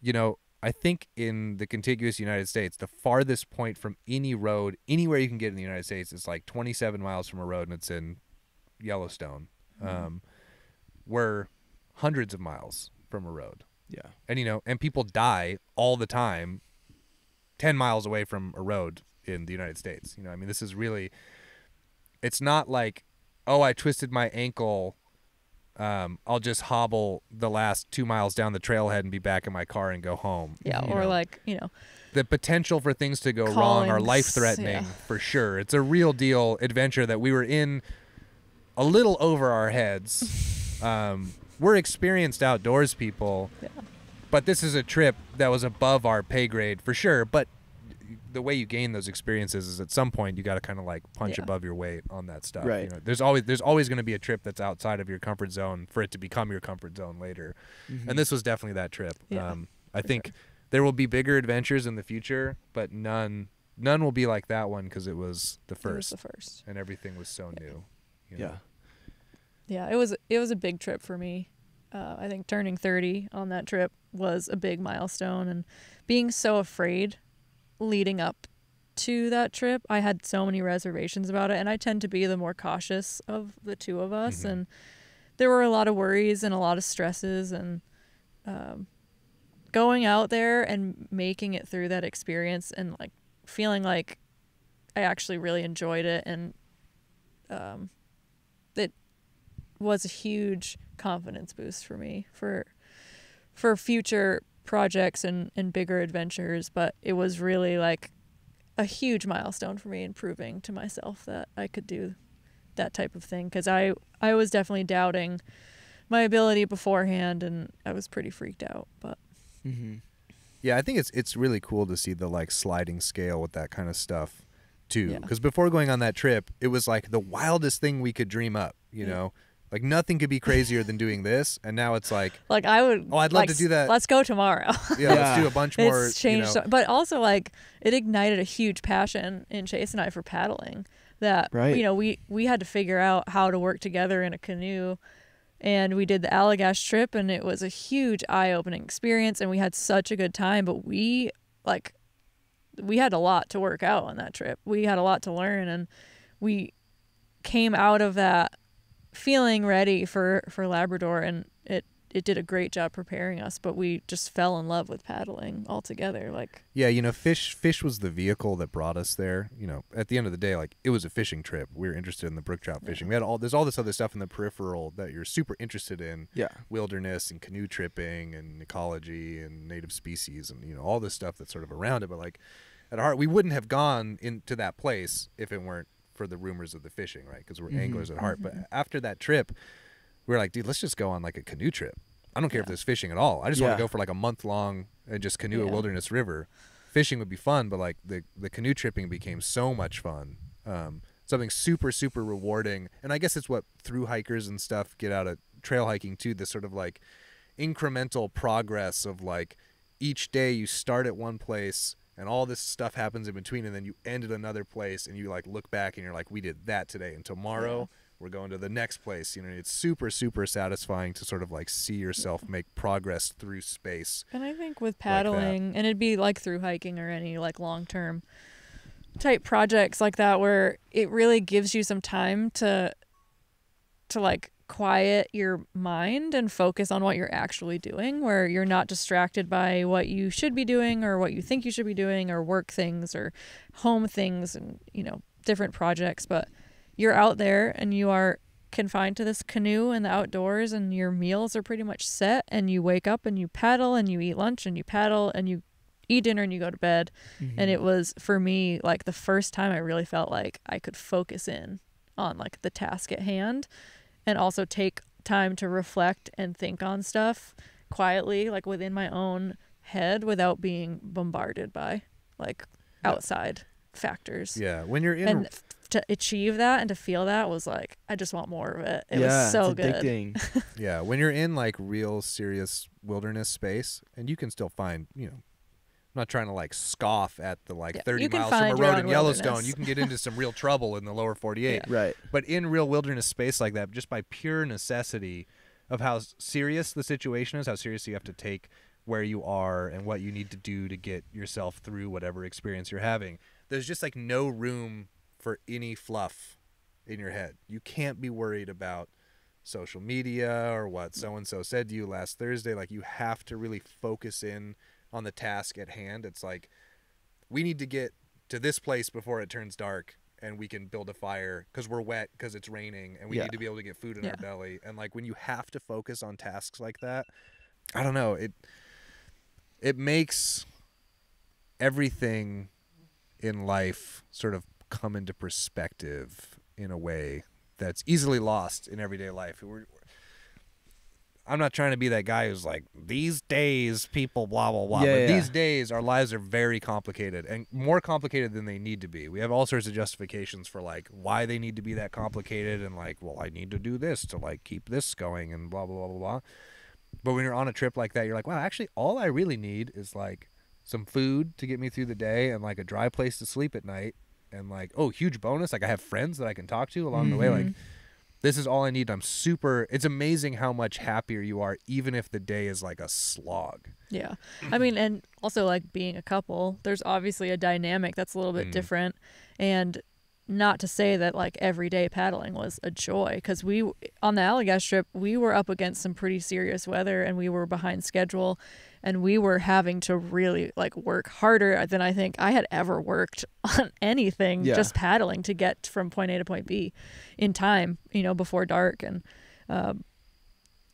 you know, I think in the contiguous United States, the farthest point from any road, anywhere you can get in the United States, is like twenty-seven miles from a road, and it's in Yellowstone. Mm-hmm. um, we're hundreds of miles from a road. Yeah. And, you know, and people die all the time ten miles away from a road in the United States. You know, I mean, this is really, it's not like, oh, I twisted my ankle, Um, I'll just hobble the last two miles down the trailhead and be back in my car and go home. Yeah, or know. like, you know. The potential for things to go callings, wrong are life-threatening yeah. for sure. It's a real deal adventure that we were in a little over our heads. um, we're experienced outdoors people, yeah. but this is a trip that was above our pay grade for sure. But the way you gain those experiences is at some point you got to kind of like punch yeah. above your weight on that stuff. Right. You know, there's always there's always going to be a trip that's outside of your comfort zone for it to become your comfort zone later. Mm-hmm. And this was definitely that trip. Yeah, um, I think sure. there will be bigger adventures in the future, but none none will be like that one because it was the first. It was the first. And everything was so yeah. new. You know? Yeah. Yeah, it was it was a big trip for me. Uh, I think turning thirty on that trip was a big milestone, and being so afraid leading up to that trip, I had so many reservations about it, and I tend to be the more cautious of the two of us. Mm-hmm. And there were a lot of worries and a lot of stresses, and um, going out there and making it through that experience and like feeling like I actually really enjoyed it, and um, it was a huge confidence boost for me for for future projects and, and bigger adventures. But it was really like a huge milestone for me in proving to myself that I could do that type of thing, because I, I was definitely doubting my ability beforehand, and I was pretty freaked out. But mm-hmm. yeah, I think it's it's really cool to see the like sliding scale with that kind of stuff too, because yeah. before going on that trip, it was like the wildest thing we could dream up, you yeah. know. Like, nothing could be crazier than doing this, and now it's like... Like, I would... Oh, I'd love like, to do that. Let's go tomorrow. Yeah, yeah, let's do a bunch more, it's changed, you know. So, but also, like, it ignited a huge passion in Chase and I for paddling that, right. you know, we, we had to figure out how to work together in a canoe, and we did the Allagash trip, and it was a huge eye-opening experience, and we had such a good time, but we, like, we had a lot to work out on that trip. We had a lot to learn, and we came out of that feeling ready for for Labrador, and it it did a great job preparing us, but we just fell in love with paddling altogether. Like, yeah, you know, fish fish was the vehicle that brought us there. You know, at the end of the day, like, it was a fishing trip. We were interested in the brook trout fishing. Yeah. We had all there's all this other stuff in the peripheral that you're super interested in. Yeah, wilderness and canoe tripping and ecology and native species and, you know, all this stuff that's sort of around it. But like, at heart, we wouldn't have gone into that place if it weren't for the rumors of the fishing, right? Because we're mm-hmm. anglers at heart. Mm-hmm. But after that trip, we were like, dude, let's just go on like a canoe trip. I don't care yeah. if there's fishing at all. I just yeah. want to go for like a month long and just canoe yeah. a wilderness river. Fishing would be fun, but like the, the canoe tripping became so much fun. Um, something super, super rewarding. And I guess it's what through hikers and stuff get out of trail hiking too, this sort of like incremental progress of like each day you start at one place and all this stuff happens in between, and then you end at another place, and you like look back and you're like, we did that today, and tomorrow we're going to the next place. You know, it's super, super satisfying to sort of like see yourself make progress through space. And I think with paddling, like and it'd be like through hiking or any like long-term type projects like that, where it really gives you some time to, to like quiet your mind and focus on what you're actually doing, where you're not distracted by what you should be doing or what you think you should be doing or work things or home things and, you know, different projects, but you're out there and you are confined to this canoe and the outdoors, and your meals are pretty much set, and you wake up and you paddle and you eat lunch and you paddle and you eat dinner and you go to bed. Mm-hmm. And it was, for me, like the first time I really felt like I could focus in on like the task at hand and also take time to reflect and think on stuff quietly, like within my own head, without being bombarded by like outside factors. Yeah, when you're in, and to achieve that and to feel that was like, I just want more of it. It yeah, was so good. Addicting. Yeah, when you're in like real serious wilderness space, and you can still find, you know, I'm not trying to like scoff at the like yeah, thirty miles from a road in Yellowstone. You can get into some real trouble in the lower forty-eight. Yeah. Right. But in real wilderness space like that, just by pure necessity of how serious the situation is, how serious you have to take where you are and what you need to do to get yourself through whatever experience you're having, there's just like no room for any fluff in your head. You can't be worried about social media or what so-and-so said to you last Thursday. Like, you have to really focus in on the task at hand. It's like, we need to get to this place before it turns dark and we can build a fire because we're wet, because it's raining, and we yeah. need to be able to get food in yeah. our belly. And like, when you have to focus on tasks like that, I don't know, it it makes everything in life sort of come into perspective in a way that's easily lost in everyday life. We're, I'm not trying to be that guy who's like, these days people blah blah blah, yeah, but yeah. these days our lives are very complicated, and more complicated than they need to be. We have all sorts of justifications for like why they need to be that complicated, and like, well, I need to do this to like keep this going and blah blah blah blah blah. But when you're on a trip like that, you're like, wow, actually all I really need is like some food to get me through the day and like a dry place to sleep at night. And like, oh, huge bonus, like I have friends that I can talk to along mm-hmm. the way. Like, this is all I need. I'm super, it's amazing how much happier you are, even if the day is like a slog. Yeah. I mean, and also like being a couple, there's obviously a dynamic that's a little bit mm. different. And not to say that like everyday paddling was a joy, because we, on the Allagash trip, we were up against some pretty serious weather and we were behind schedule, and we were having to really like work harder than I think I had ever worked on anything, yeah. just paddling to get from point A to point B in time, you know, before dark. And uh,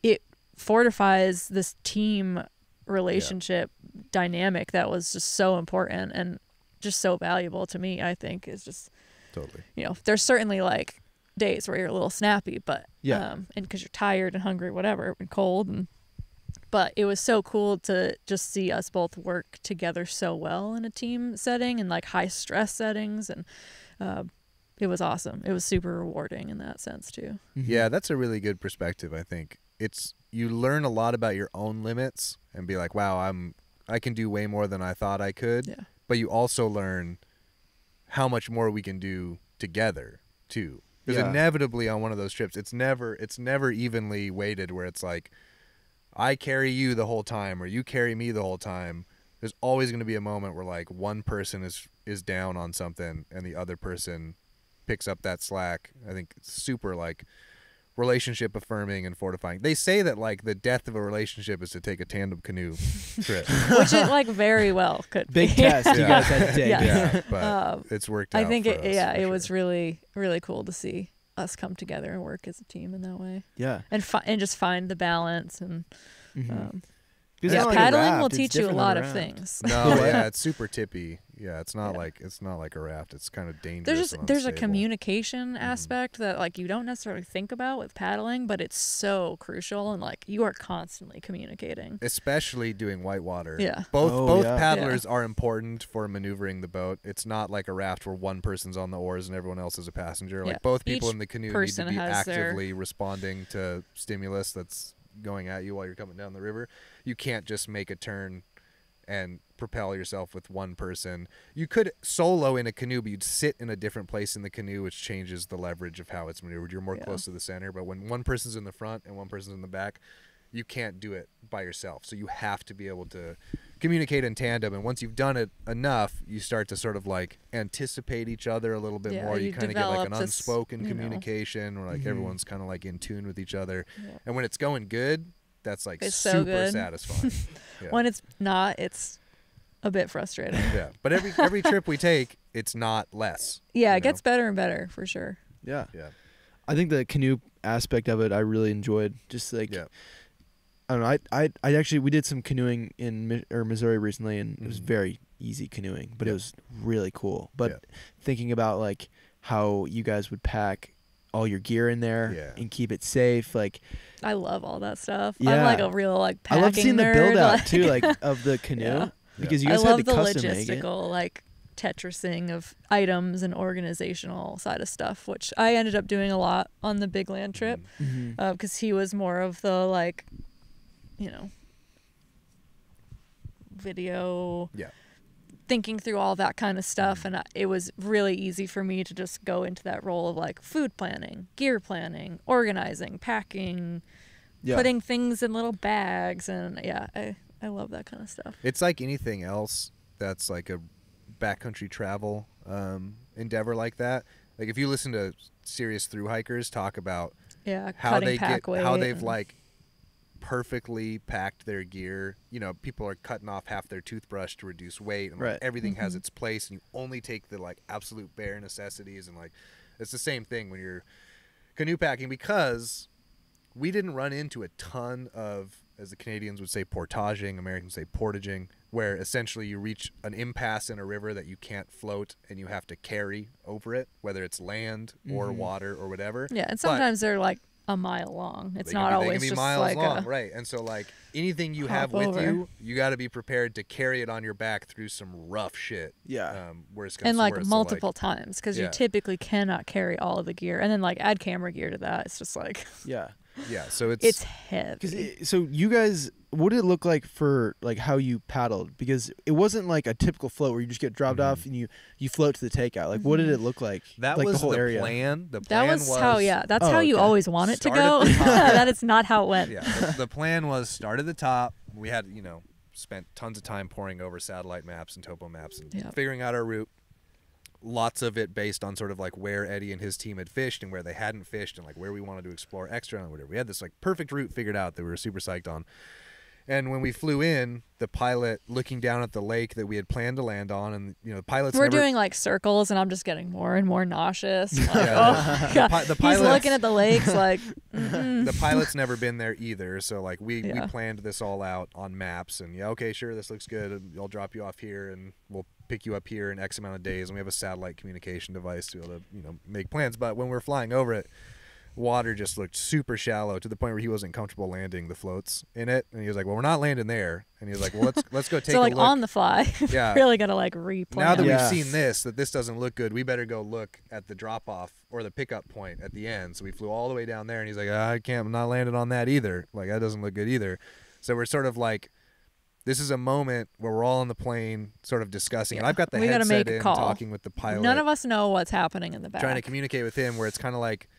it fortifies this team relationship yeah. dynamic that was just so important and just so valuable to me, I think, is just... Totally. You know, there's certainly like days where you're a little snappy, but yeah, um, and because you're tired and hungry, whatever, and cold, and but it was so cool to just see us both work together so well in a team setting and like high stress settings, and uh, it was awesome. It was super rewarding in that sense too. Mm-hmm. Yeah, that's a really good perspective. I think it's, you learn a lot about your own limits and be like, wow, I'm I can do way more than I thought I could. Yeah. But you also learn how much more we can do together too, because yeah. inevitably on one of those trips, it's never it's never evenly weighted where it's like I carry you the whole time or you carry me the whole time. There's always going to be a moment where like one person is is down on something and the other person picks up that slack. I think it's super like relationship affirming and fortifying. They say that like the death of a relationship is to take a tandem canoe trip, which it like very well could be. Big test, yeah. You guys had to take. Yeah, yeah, but um, it's worked. I out think for it. Us, yeah, it sure. was really, really cool to see us come together and work as a team in that way. Yeah, and fi and just find the balance and. Mm-hmm. um, yeah, like paddling will teach you a lot of things. No, yeah, it's super tippy. Yeah, it's not yeah. like it's not like a raft. It's kind of dangerous. There's just, there's a communication mm-hmm. aspect that like you don't necessarily think about with paddling, but it's so crucial, and like you are constantly communicating. Especially doing whitewater. Yeah. Both oh, both yeah. paddlers yeah. are important for maneuvering the boat. It's not like a raft where one person's on the oars and everyone else is a passenger. Like yeah. both people Each in the canoe need to be actively their... responding to stimulus that's going at you while you're coming down the river. You can't just make a turn and propel yourself with one person. You could solo in a canoe, but you'd sit in a different place in the canoe, which changes the leverage of how it's maneuvered. You're more yeah. close to the center, but when one person's in the front and one person's in the back, you can't do it by yourself. So you have to be able to communicate in tandem. And once you've done it enough, you start to sort of like anticipate each other a little bit yeah, more. You, you kind of get like an unspoken this, communication know. where like mm-hmm. everyone's kind of like in tune with each other. Yeah. And when it's going good, that's like it's super so good. satisfying. Yeah. When it's not, it's a bit frustrating. Yeah. But every, every trip we take, it's not less. Yeah. It know? gets better and better for sure. Yeah. Yeah. I think the canoe aspect of it, I really enjoyed. Just like, yeah. I don't know, I, I, I actually, we did some canoeing in Mi or Missouri recently, and mm-hmm. it was very easy canoeing, but yeah. it was really cool. But yeah. thinking about like how you guys would pack all your gear in there yeah. and keep it safe, like I love all that stuff. Yeah. I'm like a real like packing nerd. I love seeing nerd, the build out like, too, like of the canoe yeah. because you guys I had to the custom make it. I love the logistical like Tetrising of items and organizational side of stuff, which I ended up doing a lot on the Big Land trip because mm-hmm. uh, he was more of the like, you know, video, yeah, thinking through all that kind of stuff. And I, it was really easy for me to just go into that role of like food planning, gear planning, organizing, packing, yeah. putting things in little bags. And yeah, I, I love that kind of stuff. It's like anything else that's like a backcountry travel um, endeavor like that. Like if you listen to serious through hikers talk about yeah, how they get, how they've like perfectly packed their gear. You know, people are cutting off half their toothbrush to reduce weight, and like, right. everything mm-hmm. has its place, and you only take the like absolute bare necessities. And like it's the same thing when you're canoe packing, because we didn't run into a ton of, as the Canadians would say, portaging, Americans say portaging, where essentially you reach an impasse in a river that you can't float and you have to carry over it, whether it's land or mm-hmm. water or whatever. Yeah, and sometimes but they're like a mile long. It's not be, always just miles like long, a right. And so like anything you have with over. you, you got to be prepared to carry it on your back through some rough shit. Yeah. Um, where it's gonna and like source, multiple so, like, times because yeah. you typically cannot carry all of the gear. And then like add camera gear to that. It's just like. Yeah. Yeah. So it's. It's heavy. Cause it, so you guys, what did it look like for like how you paddled? Because it wasn't like a typical float where you just get dropped mm-hmm. off and you, you float to the takeout. Like mm-hmm. what did it look like? That like was the, whole the area. plan. The plan that was, was how yeah. That's oh, how you okay. always want it start to go. That is not how it went. Yeah. The, the plan was start at the top. We had, you know, spent tons of time poring over satellite maps and topo maps and yep. figuring out our route. Lots of it based on sort of like where Eddie and his team had fished and where they hadn't fished and like where we wanted to explore extra and whatever. We had this like perfect route figured out that we were super psyched on. And when we flew in, the pilot looking down at the lake that we had planned to land on, and you know, the pilots were doing like circles, and I'm just getting more and more nauseous. Like, yeah. oh, God. The, pi the pilots, he's looking at the lakes like. Mm-mm. The pilot's never been there either, so like we yeah. we planned this all out on maps, and yeah, okay, sure, this looks good. I'll drop you off here, and we'll pick you up here in X amount of days, and we have a satellite communication device to be able to you know make plans. But when we're flying over it, water just looked super shallow to the point where he wasn't comfortable landing the floats in it, and he was like, "Well, we're not landing there." And he was like, "Well, let's let's go take so, a like, look." So like on the fly, yeah, really gotta like replan. Now that yeah. we've seen this, that this doesn't look good, we better go look at the drop off or the pickup point at the end. So we flew all the way down there, and he's like, oh, "I can't, I'm not landing on that either. Like that doesn't look good either." So we're sort of like, this is a moment where we're all on the plane, sort of discussing. Yeah. And I've got the we headset make a in, call. talking with the pilot. None of us know what's happening in the back. Trying to communicate with him, where it's kind of like,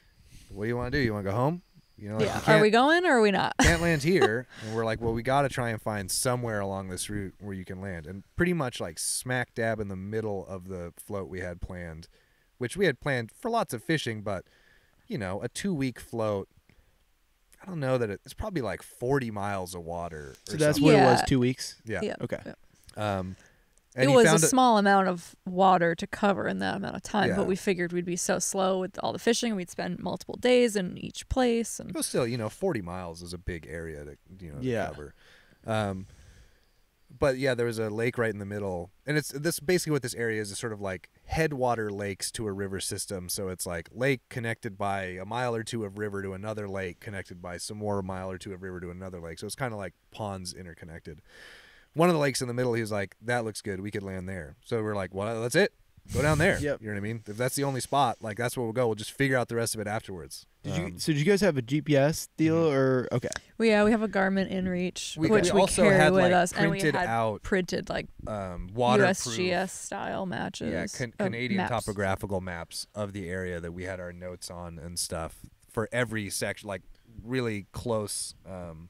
what do you want to do? You want to go home? You know, like yeah. Are we going or are we not? Can't land here. And we're like, well, we got to try and find somewhere along this route where you can land. And pretty much like smack dab in the middle of the float we had planned, which we had planned for lots of fishing, but, you know, a two-week float, I don't know that it, it's probably like forty miles of water. So or that's something. what yeah. it was, two weeks? Yeah. yeah. Okay. Yeah. Um, And it was a small a amount of water to cover in that amount of time, yeah. but we figured we'd be so slow with all the fishing. We'd spend multiple days in each place. And but still, you know, forty miles is a big area to, you know, yeah. cover. Um, but, yeah, there was a lake right in the middle. And it's this basically what this area is, is sort of like headwater lakes to a river system. So it's like lake connected by a mile or two of river to another lake, connected by some more mile or two of river to another lake. So it's kind of like ponds interconnected. One of the lakes in the middle, he was like, that looks good. We could land there. So we we're like, well, that's it. Go down there. Yep. You know what I mean? If that's the only spot, like, that's where we'll go. We'll just figure out the rest of it afterwards. Did um, you, so did you guys have a G P S deal mm-hmm. or okay? Well, yeah, we have a Garmin inReach, we, which we, we also carry had, with like, us, and we had out, printed like um, waterproof U S G S style matches. Yeah, can, oh, Canadian maps. topographical maps of the area that we had our notes on and stuff for every section, like really close um,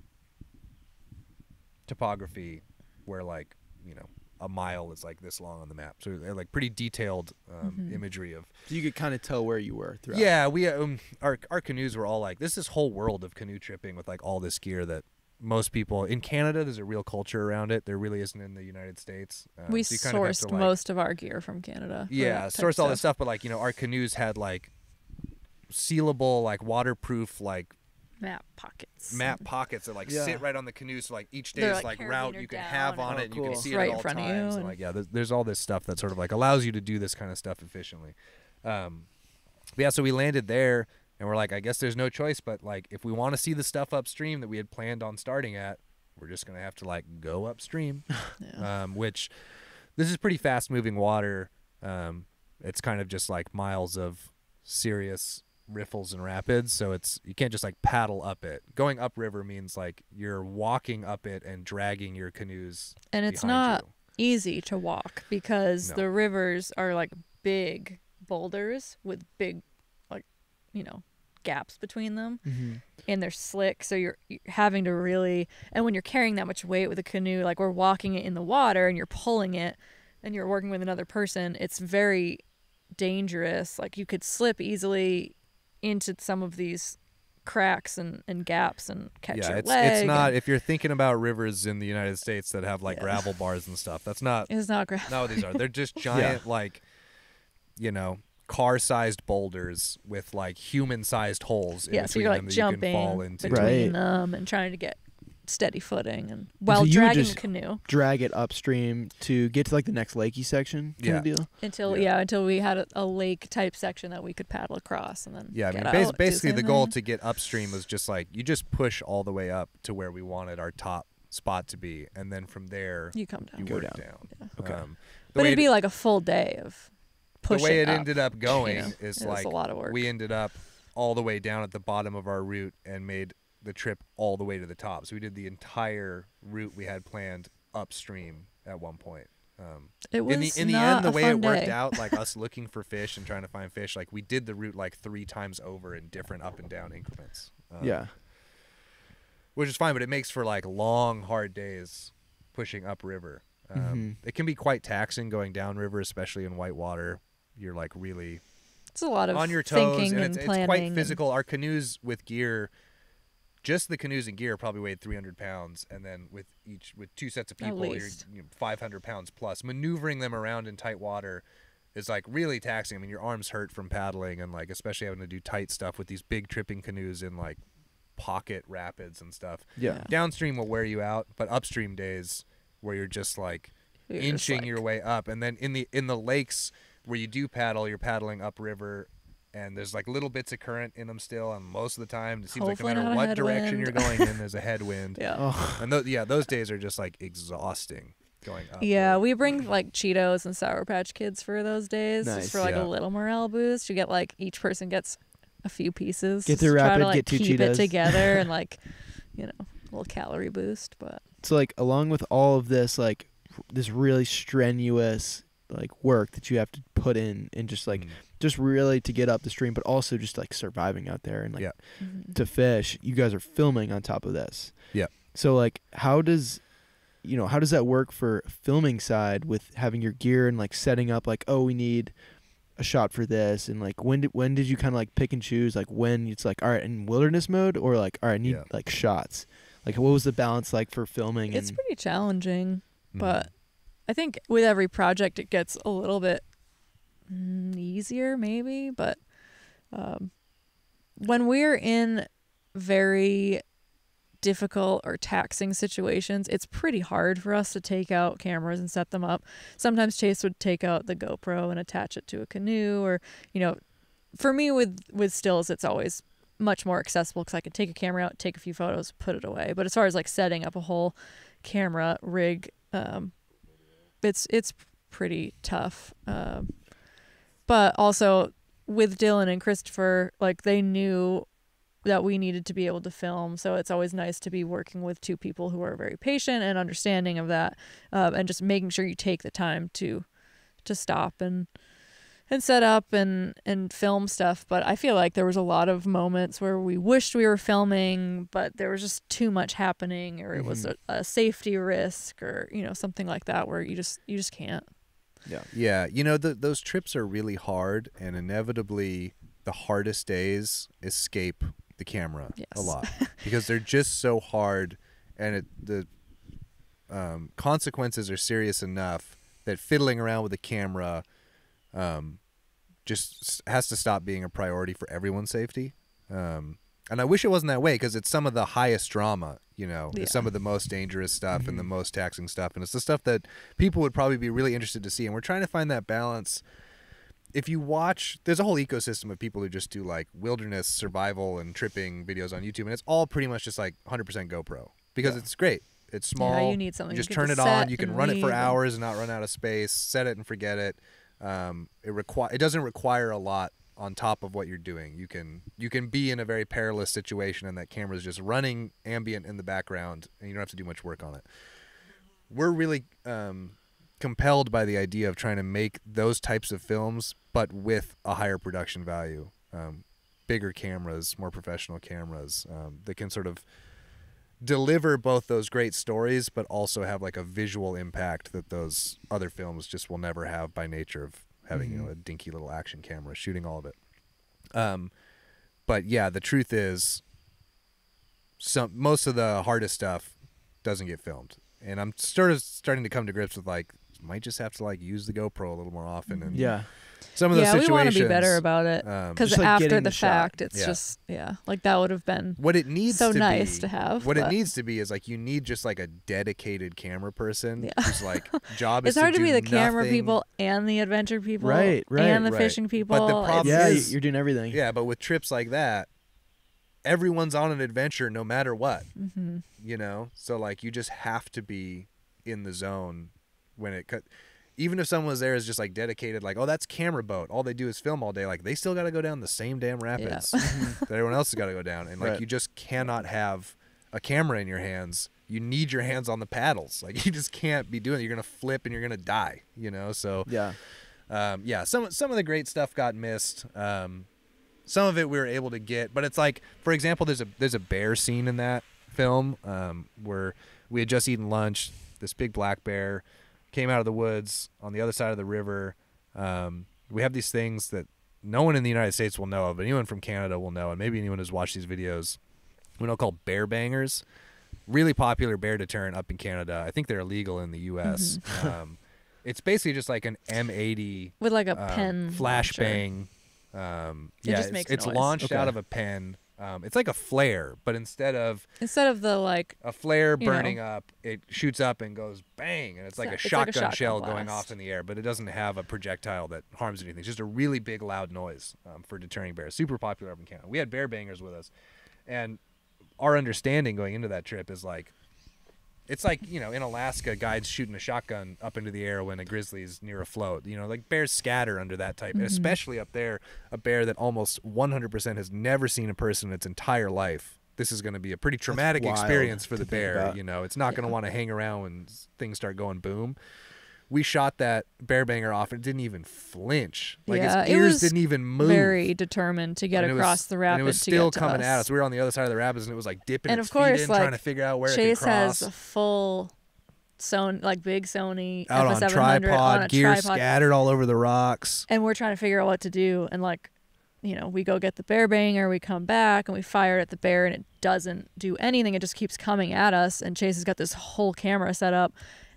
topography, where like you know. a mile is like this long on the map, so they're like pretty detailed um, mm-hmm. imagery of. So you could kind of tell where you were throughout. Yeah, we um, our our canoes were all like this. This whole world of canoe tripping with like all this gear that most people in Canada, there's a real culture around it. There really isn't in the United States. Um, we so you kind sourced of to, like, most of our gear from Canada. Yeah, sourced all stuff. this stuff, but like you know, our canoes had like sealable, like waterproof, like. Map pockets. Map pockets that like yeah. sit right on the canoe, so like each day They're is like, like route you can have on oh, it, and cool. you can see right it at all times. And like yeah, there's, there's all this stuff that sort of like allows you to do this kind of stuff efficiently. Um, but yeah, so we landed there, and we're like, I guess there's no choice, but like if we want to see the stuff upstream that we had planned on starting at, we're just gonna have to like go upstream. yeah. Um, which this is pretty fast moving water. Um, it's kind of just like miles of serious. riffles and rapids, so it's you can't just like paddle up it. Going upriver means like you're walking up it and dragging your canoes, and it's not you. easy to walk because no. the rivers are like big boulders with big like you know gaps between them, mm-hmm. and they're slick, so you're, you're having to really, and when you're carrying that much weight with a canoe, like we're walking it in the water and you're pulling it and you're working with another person, it's very dangerous. Like you could slip easily into some of these cracks and, and gaps and catch yeah, your it's, leg. It's not, and, if you're thinking about rivers in the United States that have like yeah. gravel bars and stuff, that's not, it's not gravel. No, these are, they're just giant, yeah. like, you know, car-sized boulders with like human-sized holes. Yeah, in so you're like them jumping you fall into. between right. them and trying to get steady footing and while so dragging the canoe. Drag it upstream to get to like the next lakey section kind yeah. of deal. Until yeah. yeah, until we had a, a lake type section that we could paddle across and then yeah. I mean, get bas out, basically the goal to get upstream was just like you just push all the way up to where we wanted our top spot to be, and then from there you come down. You go down. down. Yeah. Okay, um, but it'd it, be like a full day of pushing. The way it up, ended up going you know, is like a lot of work. We ended up all the way down at the bottom of our route and made the trip all the way to the top, so we did the entire route we had planned upstream at one point. Um it was in the, in the end the way it worked day. out like us looking for fish and trying to find fish, like we did the route like three times over in different up and down increments, um, yeah which is fine, but it makes for like long hard days pushing upriver. um, mm-hmm. It can be quite taxing going downriver, especially in white water. You're like really it's a lot of on your toes thinking and, and it's, planning it's quite physical. Our canoes with gear, just the canoes and gear probably weighed three hundred pounds, and then with each with two sets of people, you're you know, five hundred pounds plus. Maneuvering them around in tight water is like really taxing. I mean, your arms hurt from paddling, and like especially having to do tight stuff with these big tripping canoes in like pocket rapids and stuff. Yeah, yeah. Downstream will wear you out, but upstream days where you're just like you're inching just like... your way up, and then in the in the lakes where you do paddle, you're paddling upriver. And there's like little bits of current in them still, and most of the time it seems Hopefully like no matter what direction you're going in, there's a headwind. yeah, oh. and th yeah, those days are just like exhausting going up. Yeah, we bring like Cheetos and Sour Patch Kids for those days, nice. just for like yeah. a little morale boost. You get like each person gets a few pieces. Get through rapid, to, like, get two keep Cheetos. It together, and like you know, a little calorie boost. But so like along with all of this, like this really strenuous like work that you have to put in, and just like. Mm. Just really to get up the stream, but also just like surviving out there and like yeah. mm-hmm. to fish. You guys are filming on top of this. Yeah. So like, how does, you know, how does that work for filming side with having your gear and like setting up like, oh, we need a shot for this. And like, when did, when did you kind of like pick and choose? Like when it's like, all right, in wilderness mode, or like, all right, I need yeah. like shots. Like what was the balance like for filming? It's and pretty challenging, mm-hmm. but I think with every project, it gets a little bit easier maybe, but um, when we're in very difficult or taxing situations, it's pretty hard for us to take out cameras and set them up. Sometimes Chase would take out the GoPro and attach it to a canoe, or you know, for me with with stills it's always much more accessible because I could take a camera out, take a few photos, put it away. But as far as like setting up a whole camera rig, um, it's it's pretty tough. Um, But also with Dylan and Christopher, like, they knew that we needed to be able to film. So it's always nice to be working with two people who are very patient and understanding of that, uh, and just making sure you take the time to to stop and and set up and and film stuff. But I feel like there was a lot of moments where we wished we were filming, but there was just too much happening, or it was a, a safety risk, or, you know, something like that where you just you just can't. Yeah. Yeah. You know, the, those trips are really hard, and inevitably the hardest days escape the camera yes. a lot because they're just so hard, and it, the um, consequences are serious enough that fiddling around with the camera um, just has to stop being a priority for everyone's safety. Um, and I wish it wasn't that way, because it's some of the highest drama, you know, yeah. it's some of the most dangerous stuff mm-hmm. and the most taxing stuff. And it's the stuff that people would probably be really interested to see. And we're trying to find that balance. If you watch, there's a whole ecosystem of people who just do like wilderness survival and tripping videos on YouTube, and it's all pretty much just like one hundred percent GoPro, because yeah. it's great. It's small. Yeah, you need something. You just you turn just it on. You can run leave. it for hours and not run out of space. Set it and forget it. Um, it require it doesn't require a lot on top of what you're doing. You can you can be in a very perilous situation, and that camera's just running ambient in the background, and you don't have to do much work on it. We're really um, compelled by the idea of trying to make those types of films, but with a higher production value, um, bigger cameras, more professional cameras um, that can sort of deliver both those great stories, but also have like a visual impact that those other films just will never have by nature of having mm-hmm. you know, a dinky little action camera shooting all of it. Um, but yeah, the truth is, some most of the hardest stuff doesn't get filmed, and I'm sort of starting to come to grips with like, might just have to like use the GoPro a little more often. And yeah, some of those yeah, situations. Yeah, we want to be better about it, because um, like after the, the fact, it's yeah. just yeah, like that would have been what it needs. So to nice be, to have. What but. it needs to be is like you need just like a dedicated camera person yeah. who's like job. It's is hard to, to be the nothing. camera people and the adventure people, right? Right. And the right. fishing people. But the problem yeah, is you're doing everything. Yeah, but with trips like that, everyone's on an adventure no matter what. Mm-hmm. You know, so like you just have to be in the zone. When it cut, even if someone was there is just like dedicated, like, oh, that's camera boat. All they do is film all day. Like they still got to go down the same damn rapids yeah. that everyone else has got to go down. And like, right. you just cannot have a camera in your hands. You need your hands on the paddles. Like you just can't be doing it. You're going to flip and you're going to die, you know? So yeah. Um, yeah. Some, some of the great stuff got missed. Um, some of it we were able to get, but it's like, for example, there's a, there's a bear scene in that film, um, where we had just eaten lunch, this big black bear came out of the woods on the other side of the river. Um, we have these things that no one in the United States will know of, but anyone from Canada will know, and maybe anyone who's watched these videos, we don't call bear bangers. Really popular bear deterrent up in Canada. I think they're illegal in the U S Mm-hmm. um, it's basically just like an M eighty with like a um, pen flashbang. Um, it yeah, just it's, makes it's noise. launched okay. out of a pen. Um, it's like a flare, but instead of instead of the like a flare burning you know, up, it shoots up and goes bang, and it's like, it's a, it's shotgun like a shotgun shell blast. going off in the air, but it doesn't have a projectile that harms anything. It's just a really big, loud noise um, for deterring bears. Super popular up in Canada. We had bear bangers with us, and our understanding going into that trip is like, it's like, you know, in Alaska, guides shooting a shotgun up into the air when a grizzly's near a float. You know, like bears scatter under that type, mm-hmm. especially up there, a bear that almost one hundred percent has never seen a person in its entire life. This is going to be a pretty traumatic experience for the bear. You know, it's not yeah. going to want to hang around when things start going boom. We shot that bear banger off and it didn't even flinch. Like yeah, its ears it was didn't even move. Very determined to get and across was, the rapids. And it was still to coming to at us. We were on the other side of the rapids and it was like dipping and its of course, feet in, like, trying to figure out where Chase it could cross. Chase has a full, Sony, like big Sony F S seven hundred on a tripod, on a gear tripod. Scattered all over the rocks. And we're trying to figure out what to do. And like, you know, we go get the bear banger, we come back and we fire at the bear and it doesn't do anything. It just keeps coming at us. And Chase has got this whole camera set up.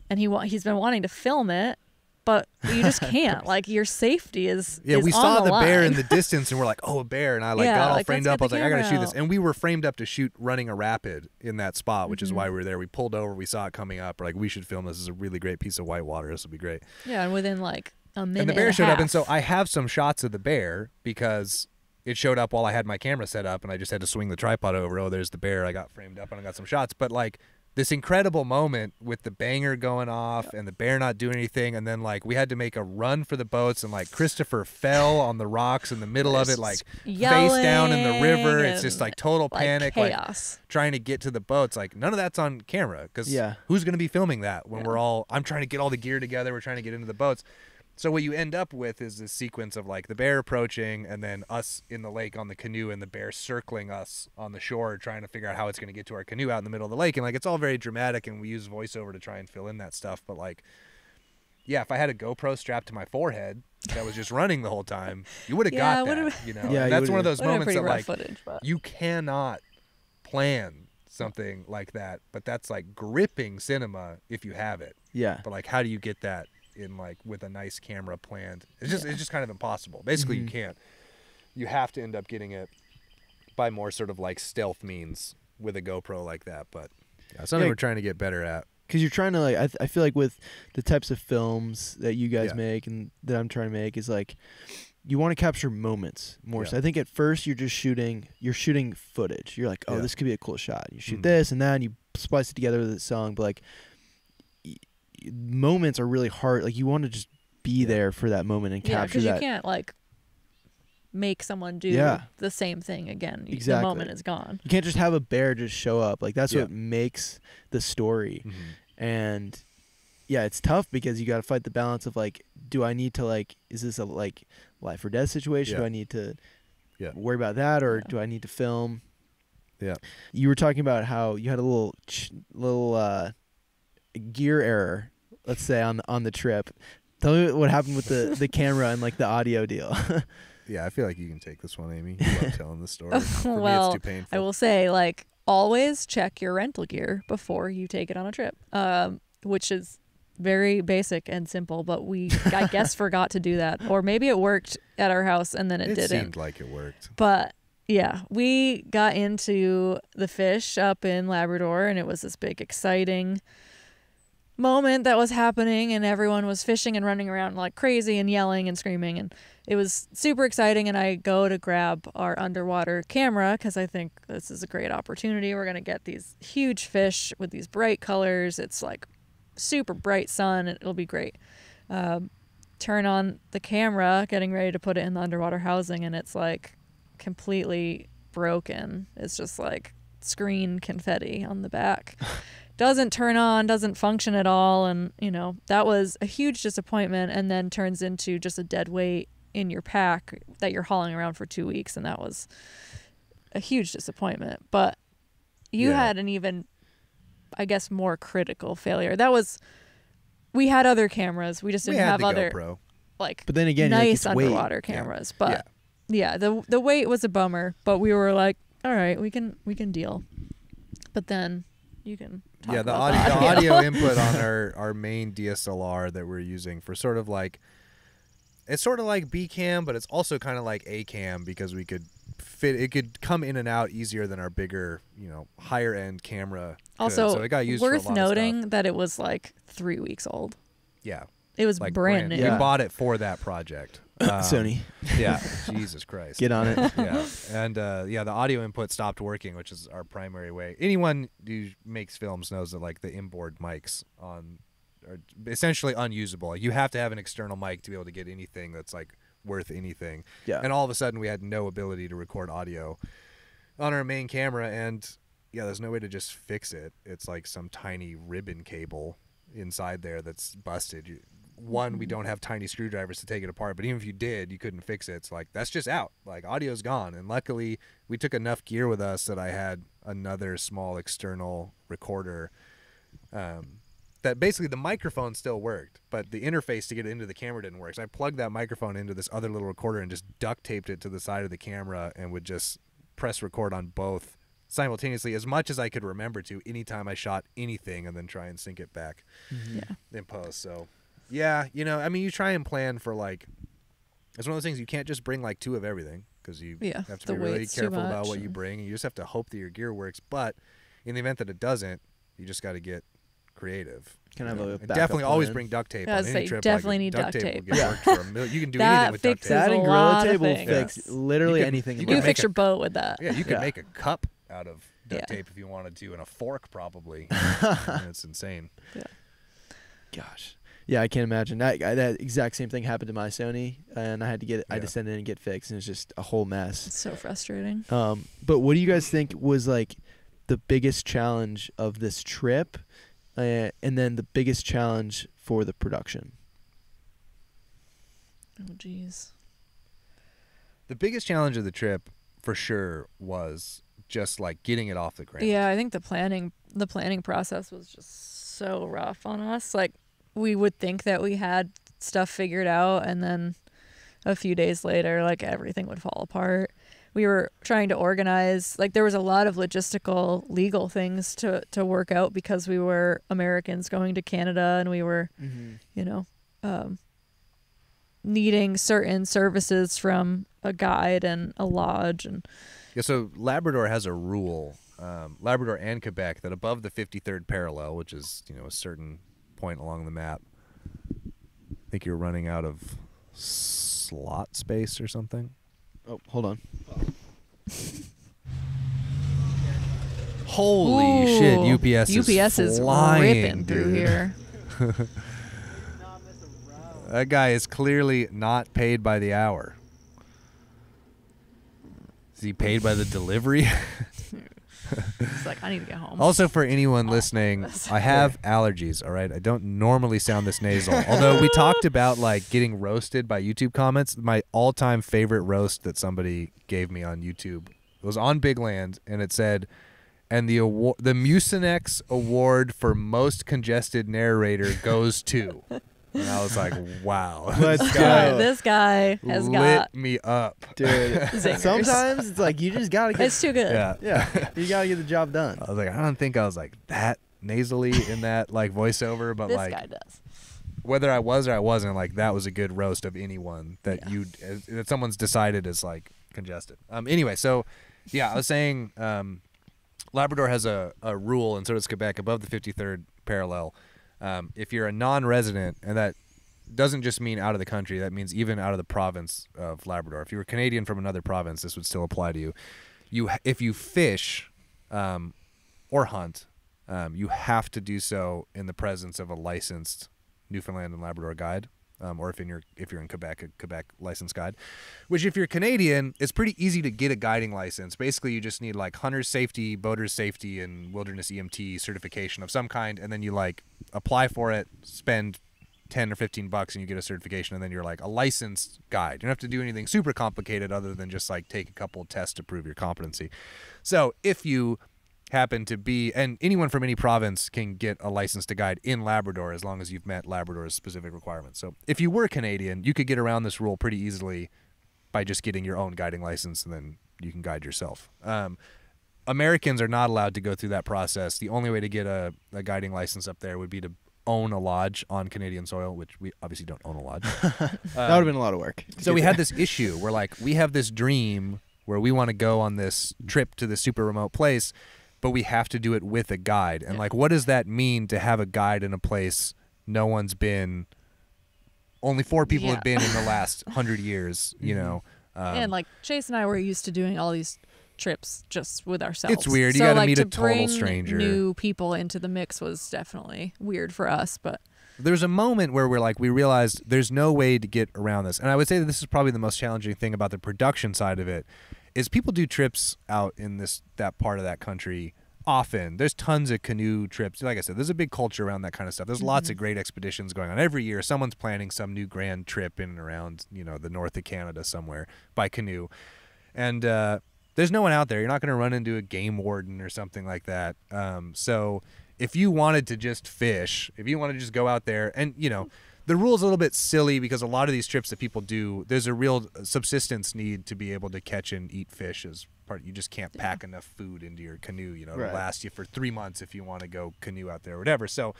And he he's been wanting to film it, but you just can't. Like your safety is yeah. is we saw on the, the bear in the distance, and we're like, oh, a bear! And I like yeah, got all like, framed up. I was like, I gotta shoot this. And we were framed up to shoot running a rapid in that spot, which mm-hmm. is why we were there. We pulled over, we saw it coming up. We're like, we should film this. This is a really great piece of white water. This would be great. Yeah, and within like a minute, and the bear and showed half. up. And so I have some shots of the bear because it showed up while I had my camera set up, and I just had to swing the tripod over. Oh, there's the bear. I got framed up, and I got some shots. But like, this incredible moment with the banger going off and the bear not doing anything, and then like we had to make a run for the boats, and like Christopher fell on the rocks in the middle of it, like face down in the river. It's just like total like panic, chaos. Like trying to get to the boats. Like none of that's on camera because yeah. who's going to be filming that when yeah. we're all? I'm trying to get all the gear together. We're trying to get into the boats. So what you end up with is this sequence of like the bear approaching and then us in the lake on the canoe and the bear circling us on the shore trying to figure out how it's going to get to our canoe out in the middle of the lake. And like it's all very dramatic and we use voiceover to try and fill in that stuff. But like, yeah, if I had a GoPro strapped to my forehead that was just running the whole time, you would have yeah, got that. You know, yeah, that's one of those moments that like footage, but... you cannot plan something like that. But that's like gripping cinema if you have it. Yeah. But like, how do you get that? In like with a nice camera planned, it's just yeah. it's just kind of impossible. Basically, mm-hmm. you can't. You have to end up getting it by more sort of like stealth means with a GoPro like that. But yeah, something yeah, we're trying to get better at. Because you're trying to like, I, th I feel like with the types of films that you guys yeah. make and that I'm trying to make is like, you want to capture moments more. Yeah. So I think at first you're just shooting, you're shooting footage. You're like, oh, yeah. this could be a cool shot. You shoot mm-hmm. this and that, and you splice it together with a song, but like. Moments are really hard. Like you want to just be yeah. there for that moment and capture yeah, that. Yeah, because you can't like make someone do yeah. the same thing again. Exactly. The moment is gone. You can't just have a bear just show up. Like that's yeah. what makes the story. Mm-hmm. And yeah, it's tough because you got to fight the balance of like, do I need to like, is this a like life or death situation? Yeah. Do I need to yeah. worry about that, or yeah. do I need to film? Yeah. You were talking about how you had a little ch little uh, gear error. Let's say on on the trip. Tell me what happened with the the camera and like the audio deal. Yeah, I feel like you can take this one, Amy. You love telling the story. For well, me, it's too painful. I will say, like, always check your rental gear before you take it on a trip, um, which is very basic and simple. But we, I guess, forgot to do that, or maybe it worked at our house and then it, it didn't. It seemed like it worked, but. Yeah, we got into the fish up in Labrador, and it was this big, exciting moment that was happening, and everyone was fishing and running around like crazy and yelling and screaming, and it was super exciting. And I go to grab our underwater camera because I think this is a great opportunity. We're gonna get these huge fish with these bright colors. It's like super bright sun, and it'll be great. Um, turn on the camera, getting ready to put it in the underwater housing, and it's like completely broken. It's just like screen confetti on the back. Doesn't turn on, doesn't function at all, and you know that was a huge disappointment. And then turns into just a dead weight in your pack that you're hauling around for two weeks, and that was a huge disappointment. But you yeah. had an even, I guess, more critical failure. That was, we had other cameras, we just didn't we have other GoPro. Like, but then again, nice like underwater weight. cameras. Yeah. But yeah. yeah, the the weight was a bummer. But we were like, all right, we can we can deal. But then you can. Talk yeah, the audio, the audio input on our, our main D S L R that we're using for sort of like, it's sort of like B cam, but it's also kind of like A cam because we could fit, it could come in and out easier than our bigger, you know, higher end camera. Also, could. So it got used worth for a lot noting of stuff. That it was like three weeks old. Yeah. It was like brand, brand new. Yeah. We bought it for that project. Um, Sony. Yeah. Jesus Christ. Get on it. Yeah. And uh, yeah, the audio input stopped working, which is our primary way. Anyone who makes films knows that like the inboard mics on are essentially unusable. You have to have an external mic to be able to get anything that's like worth anything. Yeah. And all of a sudden we had no ability to record audio on our main camera, and yeah, there's no way to just fix it. It's like some tiny ribbon cable inside there that's busted. You, One, we don't have tiny screwdrivers to take it apart, but even if you did, you couldn't fix it. It's like, that's just out. Like, audio's gone. And luckily, we took enough gear with us that I had another small external recorder um, that basically the microphone still worked, but the interface to get it into the camera didn't work. So I plugged that microphone into this other little recorder and just duct taped it to the side of the camera and would just press record on both simultaneously as much as I could remember to anytime I shot anything, and then try and sync it back yeah. in post. So... yeah, you know, I mean, you try and plan for, like, it's one of those things you can't just bring, like, two of everything because you yeah, have to be really careful about what you bring. And you just have to hope that your gear works. But in the event that it doesn't, you just got to get creative. Can I have a backup? Definitely always bring duct tape on any trip. Definitely need duct tape. Yeah. You can do anything with duct tape. That and Gorilla Tape will fix literally anything. You can fix your boat with that. Yeah, you can make a cup out of duct yeah. tape if you wanted to, and a fork probably. It's insane. Yeah. Gosh. Yeah, I can't imagine. That, I, that exact same thing happened to my Sony, and I had to get, yeah. I had to send it in and get fixed, and it was just a whole mess. It's so frustrating. Um, but what do you guys think was like the biggest challenge of this trip, uh, and then the biggest challenge for the production? Oh, geez. The biggest challenge of the trip, for sure, was just like getting it off the ground. Yeah, I think the planning, the planning process was just so rough on us. Like, we would think that we had stuff figured out, and then a few days later, like, everything would fall apart. We were trying to organize, like, there was a lot of logistical, legal things to, to work out, because we were Americans going to Canada, and we were, mm-hmm. you know, um, needing certain services from a guide and a lodge. And yeah, so Labrador has a rule, um, Labrador and Quebec, that above the fifty-third parallel, which is, you know, a certain point along the map, I think you're running out of slot space or something. Oh, hold on. Holy Ooh, shit, U P S, U P S is, is flying, ripping through here. That guy is clearly not paid by the hour. Is he paid by the delivery? It's like, I need to get home. Also, for anyone listening, I have allergies, all right? I don't normally sound this nasal. Although we talked about, like, getting roasted by YouTube comments. My all-time favorite roast that somebody gave me on YouTube, it was on Big Land, and it said, and the award, the Mucinex Award for most congested narrator goes to... And I was like, wow. Let's this, guy this guy has lit got me up. Dude. Sometimes it's like you just gotta get it's too good. Yeah. Yeah. You gotta get the job done. I was like, I don't think I was like that nasally in that like voiceover, but this like guy does. Whether I was or I wasn't, like that was a good roast of anyone that yeah. you that someone's decided is like congested. Um anyway, so yeah, I was saying um Labrador has a, a rule, and so does Quebec, above the fifty-third parallel. Um, if you're a non-resident, and that doesn't just mean out of the country, that means even out of the province of Labrador. If you were Canadian from another province, this would still apply to you. You, if you fish um, or hunt, um, you have to do so in the presence of a licensed Newfoundland and Labrador guide, um, or if in your if you're in Quebec, a Quebec licensed guide. Which, if you're Canadian, it's pretty easy to get a guiding license. Basically, you just need like hunter's safety, boater's safety, and wilderness E M T certification of some kind, and then you like. Apply for it, spend ten or fifteen bucks, and you get a certification, and then you're like a licensed guide. You don't have to do anything super complicated other than just like take a couple of tests to prove your competency. So if you happen to be, and anyone from any province can get a license to guide in Labrador as long as you've met Labrador's specific requirements. So if you were Canadian, you could get around this rule pretty easily by just getting your own guiding license, and then you can guide yourself. Um, Americans are not allowed to go through that process. The only way to get a, a guiding license up there would be to own a lodge on Canadian soil, which we obviously don't own a lodge. um, that would have been a lot of work. So we had this issue where, like, we have this dream where we want to go on this trip to this super remote place, but we have to do it with a guide. And, yeah. like, what does that mean to have a guide in a place no one's been, only four people yeah. have been in the last hundred years, you mm-hmm. know? Um, and, like, Chase and I were used to doing all these trips just with ourselves. It's weird. You so, gotta like, meet to a total stranger. New people into the mix was definitely weird for us, but there's a moment where we're like, we realized there's no way to get around this. And I would say that this is probably the most challenging thing about the production side of it, is people do trips out in this that part of that country often. There's tons of canoe trips. Like I said, there's a big culture around that kind of stuff. There's mm-hmm. lots of great expeditions going on every year. Someone's planning some new grand trip in and around, you know, the north of Canada somewhere by canoe. And uh there's no one out there. You're not going to run into a game warden or something like that. Um, so if you wanted to just fish, if you want to just go out there, and, you know, the rule's a little bit silly because a lot of these trips that people do, there's a real subsistence need to be able to catch and eat fish as part. You just can't pack yeah. enough food into your canoe, you know, right. to last you for three months if you want to go canoe out there or whatever. So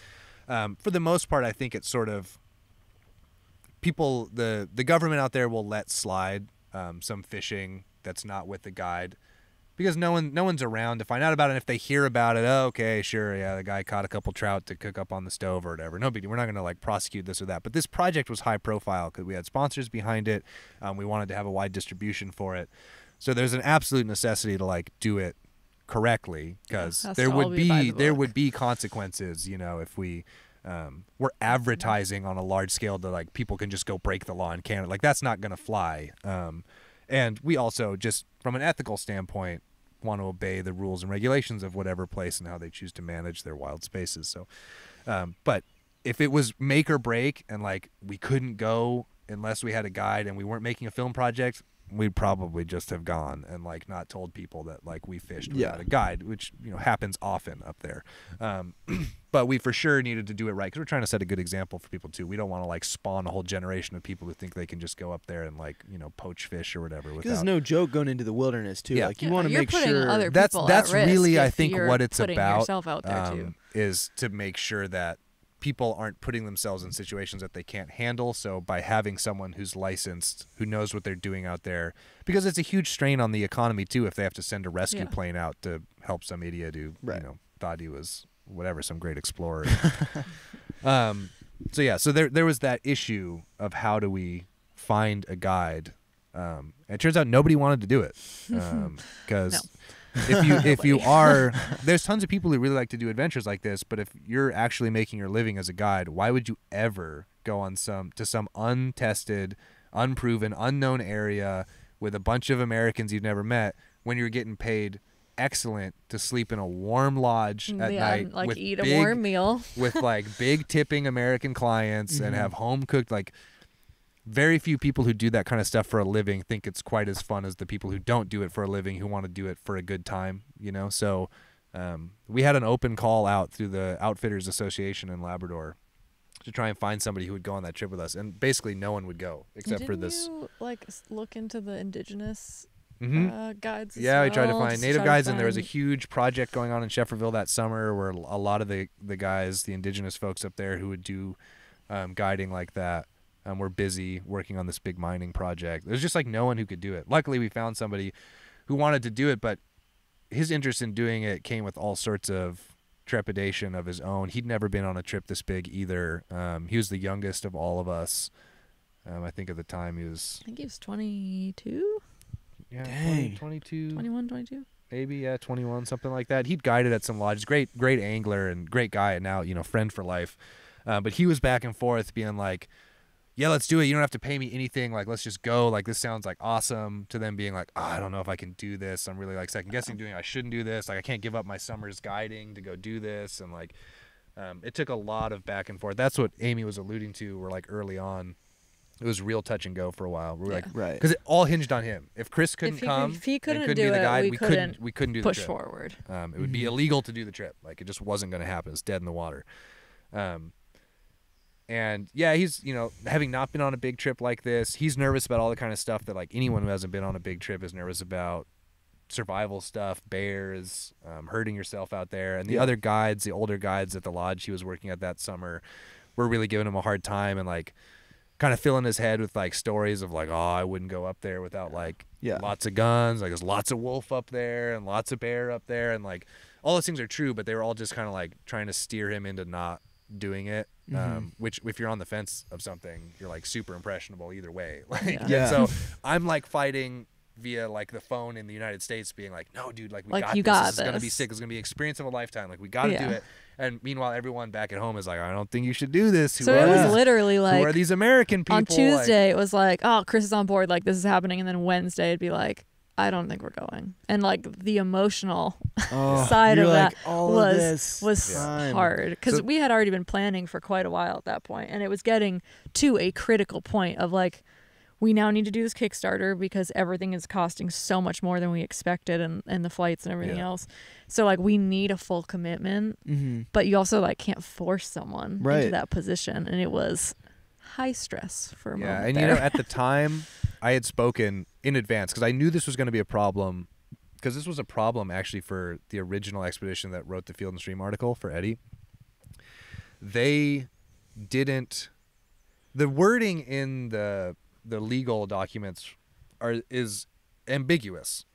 um, for the most part, I think it's sort of people, the, the government out there will let slide um, some fishing that's not with the guide, because no one no one's around to find out about it. And if they hear about it, oh, okay, sure, yeah, the guy caught a couple trout to cook up on the stove or whatever. No big deal. We're not going to like prosecute this or that. But this project was high profile because we had sponsors behind it. Um, we wanted to have a wide distribution for it. So there's an absolute necessity to like do it correctly, because yeah, there would be, be the there would be consequences, you know, if we um, were advertising on a large scale that like people can just go break the law in Canada. Like, that's not going to fly. Um, and we also, just from an ethical standpoint, want to obey the rules and regulations of whatever place and how they choose to manage their wild spaces. So, um, but if it was make or break and like we couldn't go unless we had a guide and we weren't making a film project, we'd probably just have gone and like not told people that like we fished without yeah. a guide, which, you know, happens often up there. Um, but we for sure needed to do it right, because we're trying to set a good example for people too. We don't want to like spawn a whole generation of people who think they can just go up there and like, you know, poach fish or whatever. Because there's no joke going into the wilderness too. Yeah. Like you yeah, want to make sure other that's that's really I think what it's about yourself out there um, too. Is to make sure that people aren't putting themselves in situations that they can't handle. So by having someone who's licensed, who knows what they're doing out there, because it's a huge strain on the economy too if they have to send a rescue yeah. plane out to help some idiot who right. you know thought he was whatever, some great explorer. um, so yeah, so there there was that issue of how do we find a guide? Um, and it turns out nobody wanted to do it because. Um, if you if you are, there's tons of people who really like to do adventures like this, but if you're actually making your living as a guide, why would you ever go on some to some untested, unproven, unknown area with a bunch of Americans you've never met when you're getting paid excellent to sleep in a warm lodge at yeah, night, like with eat big, a warm meal with like big tipping American clients mm-hmm. and have home cooked like. Very few people who do that kind of stuff for a living think it's quite as fun as the people who don't do it for a living, who want to do it for a good time, you know? So um, we had an open call out through the Outfitters Association in Labrador to try and find somebody who would go on that trip with us. And basically no one would go except Didn't for this. You, like, look into the indigenous mm-hmm. uh, guides as Yeah, well? We tried to find Just native guides, find... and there was a huge project going on in Shefferville that summer where a lot of the, the guys, the indigenous folks up there who would do um, guiding like that, Um, we're busy working on this big mining project. There's just like no one who could do it. Luckily, we found somebody who wanted to do it, but his interest in doing it came with all sorts of trepidation of his own. He'd never been on a trip this big either. Um, he was the youngest of all of us. Um, I think at the time he was... I think he was twenty-two? Yeah, Dang. twenty-two. twenty-one, twenty-two? Maybe, yeah, twenty-one, something like that. He'd guided at some lodges. Great, great angler and great guy, and now, you know, friend for life. Uh, but he was back and forth being like, yeah, let's do it. You don't have to pay me anything. Like, let's just go. Like, this sounds like awesome. To them being like, oh, I don't know if I can do this. I'm really like second guessing doing it. I shouldn't do this. Like, I can't give up my summer's guiding to go do this. And like, um, it took a lot of back and forth. That's what Amy was alluding to. Where like early on, it was real touch and go for a while. We were yeah. like, right, because it all hinged on him. If Chris couldn't if he, come, if he couldn't, couldn't do be the guide, it, we, we couldn't, couldn't. We couldn't do push the trip. forward. Um, it would mm-hmm. be illegal to do the trip. Like, it just wasn't going to happen. It's dead in the water. Um, And yeah, he's, you know, having not been on a big trip like this, he's nervous about all the kind of stuff that like anyone who hasn't been on a big trip is nervous about. Survival stuff, bears, um, hurting yourself out there. And the yeah. other guides, the older guides at the lodge he was working at that summer, were really giving him a hard time and like kind of filling his head with like stories of like, oh, I wouldn't go up there without like yeah. lots of guns. Like, there's lots of wolf up there and lots of bear up there. And like all those things are true, but they were all just kind of like trying to steer him into not doing it. Mm-hmm. Um, which if you're on the fence of something, you're like super impressionable either way. Like, yeah. yeah. So I'm like fighting via like the phone in the United States being like, no, dude, like we like, got you this. Got this. This is going to be sick. It's going to be experience of a lifetime. Like, we got to yeah. do it. And meanwhile, everyone back at home is like, I don't think you should do this. Who so are it was these, literally like, who are these American people? On Tuesday, like, it was like, oh, Chris is on board. Like, this is happening. And then Wednesday it'd be like, I don't think we're going. And like the emotional oh, side of like, that was of was yeah. hard, because so, we had already been planning for quite a while at that point, and it was getting to a critical point of like, we now need to do this Kickstarter because everything is costing so much more than we expected, and, and the flights and everything yeah. else. So like, we need a full commitment, mm-hmm. but you also like can't force someone right. into that position, and it was high stress for a yeah, moment. And there. You know, at the time, I had spoken in advance because I knew this was going to be a problem, because this was a problem actually for the original expedition that wrote the Field and Stream article for Eddie. They didn't, the wording in the the legal documents are is ambiguous.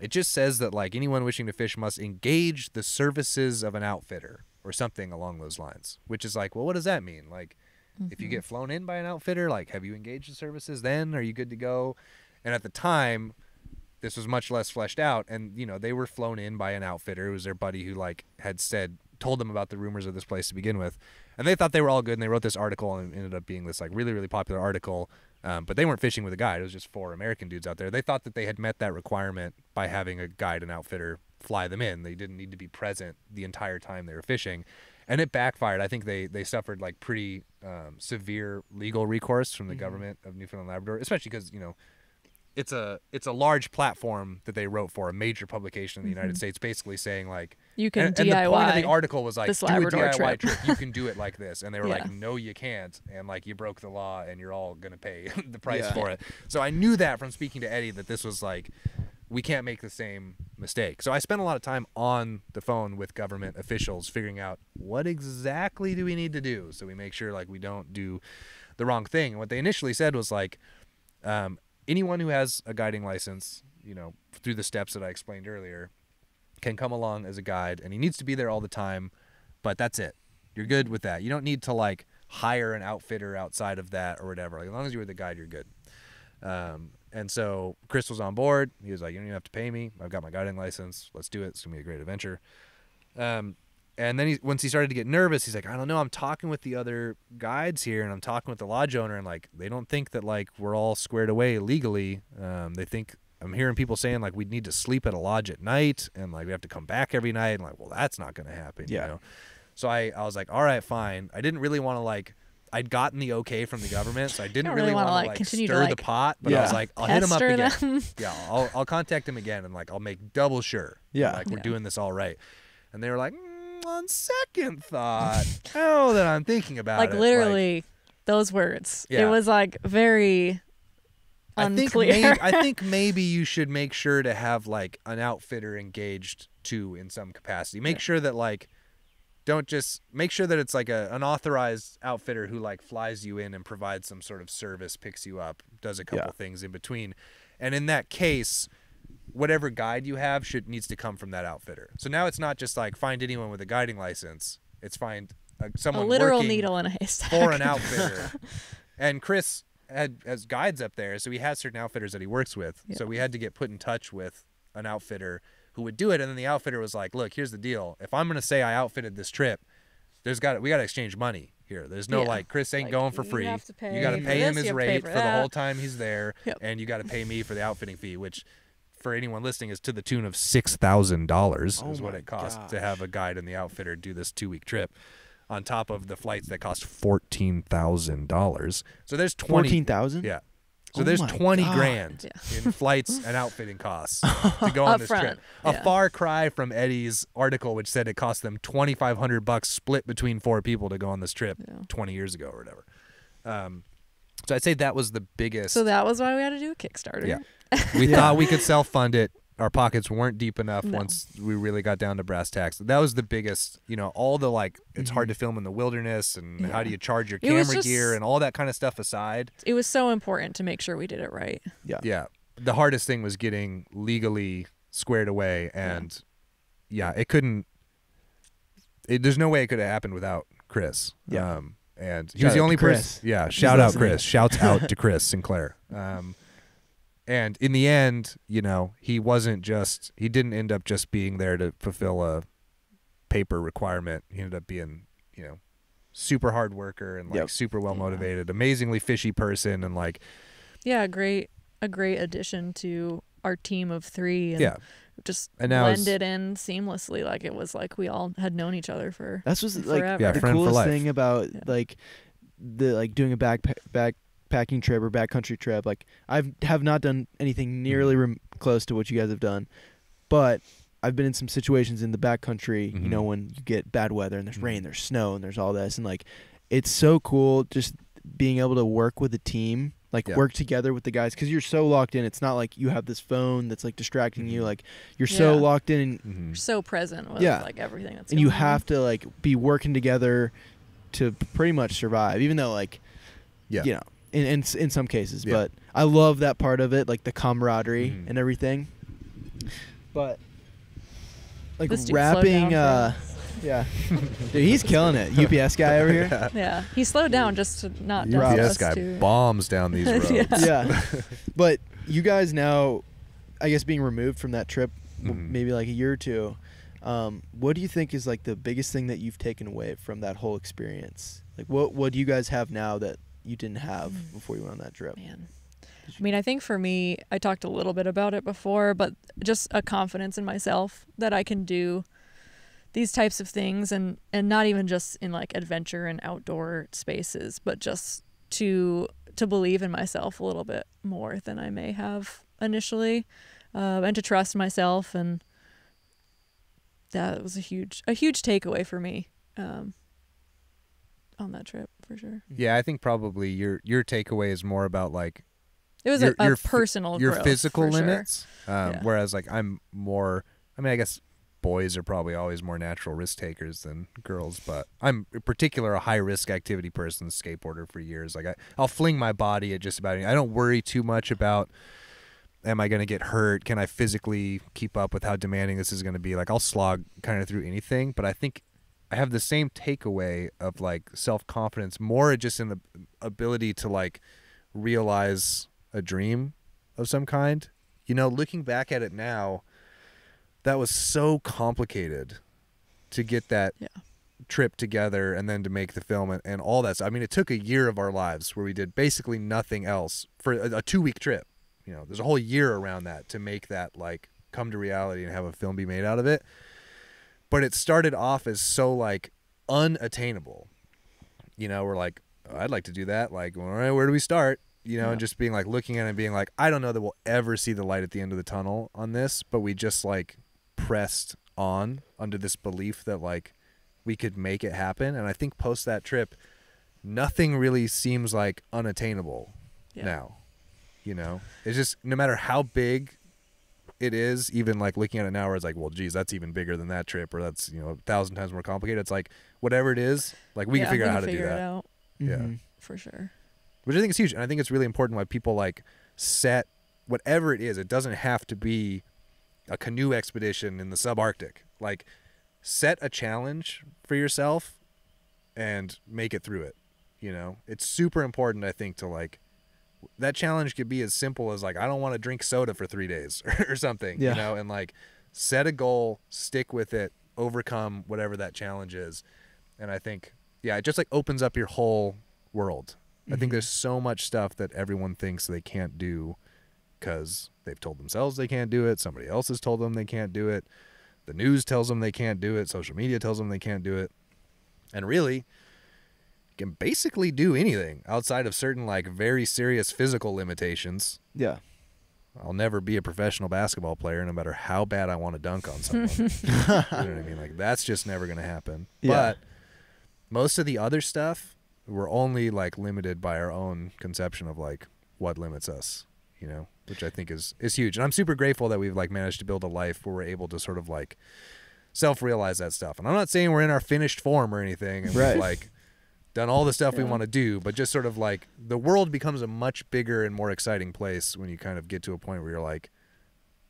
It just says that like anyone wishing to fish must engage the services of an outfitter or something along those lines, which is like, well, what does that mean? Like, mm-hmm. if you get flown in by an outfitter, like, have you engaged the services then? Are you good to go? And at the time, This was much less fleshed out, and you know, they were flown in by an outfitter. It was their buddy who like had said told them about the rumors of this place to begin with, and they thought they were all good, and they wrote this article, and it ended up being this like really really popular article. Um, but they weren't fishing with a guide. It was just four American dudes out there. They thought that they had met that requirement by having a guide and outfitter fly them in. They didn't need to be present the entire time they were fishing. And it backfired. I think they, they suffered like pretty um, severe legal recourse from the mm-hmm. government of Newfoundland and Labrador, especially because, you know, it's a it's a large platform that they wrote for, a major publication in the mm-hmm. United States, basically saying like, you can and, D I Y. And the point of the article was like, do a D I Y trip. trip. You can do it like this, and they were yeah. like, no, you can't, and like you broke the law, and you're all gonna pay the price yeah. for it. So I knew that from speaking to Eddie that this was like, we can't make the same mistake. So I spent a lot of time on the phone with government officials figuring out what exactly do we need to do so we make sure like we don't do the wrong thing. And what they initially said was like, um, anyone who has a guiding license, you know, through the steps that I explained earlier, can come along as a guide, and he needs to be there all the time, but that's it. You're good with that. You don't need to like hire an outfitter outside of that or whatever. Like, as long as you were the guide, you're good. Um, and so Chris was on board. He was like, you don't even have to pay me. I've got my guiding license. Let's do it. It's gonna be a great adventure. Um, and then he, once he started to get nervous, he's like, I don't know. I'm talking with the other guides here, and I'm talking with the lodge owner, and like, they don't think that like we're all squared away legally. Um, they think, I'm hearing people saying like we need to sleep at a lodge at night, and like we have to come back every night, and like, well, that's not going to happen. Yeah. You know? So I, I was like, all right, fine. I didn't really want to like, I'd gotten the okay from the government, so I didn't really, really want to like, like continue stir to, like, the pot, but yeah. I was like, I'll hit him up again. Them. Yeah, I'll, I'll contact him again, and like, I'll make double sure. Yeah. Like we're yeah. doing this all right. And they were like, mm, on second thought, now that I'm thinking about like, it. Like literally like, those words. Yeah. It was like very unclear. I think, maybe, I think maybe you should make sure to have like an outfitter engaged too in some capacity. Make yeah. sure that like, don't just make sure that it's like a, an authorized outfitter who like flies you in and provides some sort of service, picks you up, does a couple yeah. things in between. And in that case, whatever guide you have should needs to come from that outfitter. So now it's not just like find anyone with a guiding license. It's find uh, someone a literal needle in a haystack for an outfitter. And Chris had has guides up there, so he has certain outfitters that he works with. Yeah. So we had to get put in touch with an outfitter who would do it, and then the outfitter was like, look, here's the deal. If I'm going to say I outfitted this trip, there's got we got to exchange money here. There's no yeah. like, Chris ain't like, going for free. You got to pay, you gotta pay him his rate for, for the whole time he's there, yep. and you got to pay me for the outfitting fee, which for anyone listening is to the tune of six thousand dollars oh is what it costs gosh. to have a guide and the outfitter do this two-week trip, on top of the flights that cost fourteen thousand dollars. So there's twenty fourteen thousand dollars? Yeah. So oh there's twenty God. grand yeah. in flights and outfitting costs to go on this front. trip. A yeah. far cry from Eddie's article, which said it cost them twenty-five hundred bucks split between four people to go on this trip yeah. twenty years ago or whatever. Um, so I'd say that was the biggest. So that was why we had to do a Kickstarter. Yeah. We yeah. thought we could self-fund it. Our pockets weren't deep enough no. once we really got down to brass tacks. That was the biggest, you know, all the like, it's mm-hmm. hard to film in the wilderness, and yeah. how do you charge your camera just, gear and all that kind of stuff aside. It was so important to make sure we did it right. Yeah. Yeah. The hardest thing was getting legally squared away, and yeah, yeah it couldn't, it, there's no way it could have happened without Chris. Yeah. Um, and he shout was the only person. Yeah. Shout He's out Chris. Shouts out to Chris Sinclair. Um, And in the end, you know, he wasn't just, he didn't end up just being there to fulfill a paper requirement. He ended up being, you know, super hard worker and like yep. super well motivated, yeah. amazingly fishy person, and like. Yeah, a great, a great addition to our team of three. And yeah. just and blended in seamlessly. Like it was like we all had known each other for That's just like forever. Yeah, the coolest thing about yeah. like the, like doing a backpack, back, packing trip or backcountry trip, like I've have not done anything nearly rem close to what you guys have done, but I've been in some situations in the backcountry, mm-hmm. you know, when you get bad weather and there's mm-hmm. rain, there's snow, and there's all this, and like it's so cool just being able to work with a team, like yeah. work together with the guys, because you're so locked in. It's not like you have this phone that's like distracting mm-hmm. you. Like you're yeah. so locked in, and mm-hmm. you're so present with yeah. like everything that's and you on. Have to like be working together to pretty much survive, even though like yeah you know. In, in in some cases, yeah. but I love that part of it, like the camaraderie mm. and everything. But like wrapping, uh, yeah, dude, he's killing it. U P S guy over here. Yeah, yeah. he slowed down just to not. U P S guy too. bombs down these roads. yeah. yeah, but you guys now, I guess being removed from that trip, mm-hmm. maybe like a year or two, um, what do you think is like the biggest thing that you've taken away from that whole experience? Like what what do you guys have now that you didn't have mm-hmm. before you went on that trip? Man. I mean, I think for me, I talked a little bit about it before, but just a confidence in myself that I can do these types of things, and, and not even just in like adventure and outdoor spaces, but just to to believe in myself a little bit more than I may have initially, uh, and to trust myself. And that was a huge, a huge takeaway for me um, on that trip for sure. Yeah, I think probably your your takeaway is more about like, it was your, a, a your personal your growth, physical limits, sure. um, yeah. whereas like I'm more, I mean, I guess boys are probably always more natural risk takers than girls, but I'm in particular a high risk activity person, skateboarder for years. Like I, I'll fling my body at just about anything. I don't worry too much about, am I going to get hurt? Can I physically keep up with how demanding this is going to be? Like I'll slog kind of through anything, but I think I have the same takeaway of like self-confidence, more just in the ability to like realize a dream of some kind. You know, looking back at it now, that was so complicated to get that yeah. trip together and then to make the film and, and all that stuff. I mean, it took a year of our lives where we did basically nothing else for a, a two-week trip. You know, there's a whole year around that to make that like come to reality and have a film be made out of it. But it started off as so like unattainable. You know, we're like, oh, I'd like to do that. Like, all right, where do we start? You know, yeah. and just being like, looking at it and being like, I don't know that we'll ever see the light at the end of the tunnel on this, but we just like pressed on under this belief that like we could make it happen. And I think post that trip, nothing really seems like unattainable yeah. now, you know, it's just no matter how big it is, even like looking at it now where it's like, well, geez, that's even bigger than that trip, or that's, you know, a thousand times more complicated. It's like, whatever it is, like we yeah, can figure out how to do that. Out. Yeah, mm-hmm. for sure. Which I think is huge, and I think it's really important why people like set whatever it is. It doesn't have to be a canoe expedition in the subarctic. Like, set a challenge for yourself and make it through it. You know, it's super important, I think, to like that challenge could be as simple as like, I don't want to drink soda for three days or something. Yeah. You know, and like set a goal, stick with it, overcome whatever that challenge is, and I think yeah, it just like opens up your whole world. I think there's so much stuff that everyone thinks they can't do because they've told themselves they can't do it. Somebody else has told them they can't do it. The news tells them they can't do it. Social media tells them they can't do it. And really, you can basically do anything outside of certain like very serious physical limitations. Yeah. I'll never be a professional basketball player no matter how bad I want to dunk on someone. You know what I mean? Like that's just never going to happen. Yeah. But most of the other stuff, we're only like limited by our own conception of like what limits us, you know, which I think is, is huge. And I'm super grateful that we've like managed to build a life where we're able to sort of like self-realize that stuff. And I'm not saying we're in our finished form or anything. And right. we've like done all the stuff yeah. we want to do, but just sort of like the world becomes a much bigger and more exciting place when you kind of get to a point where you're like,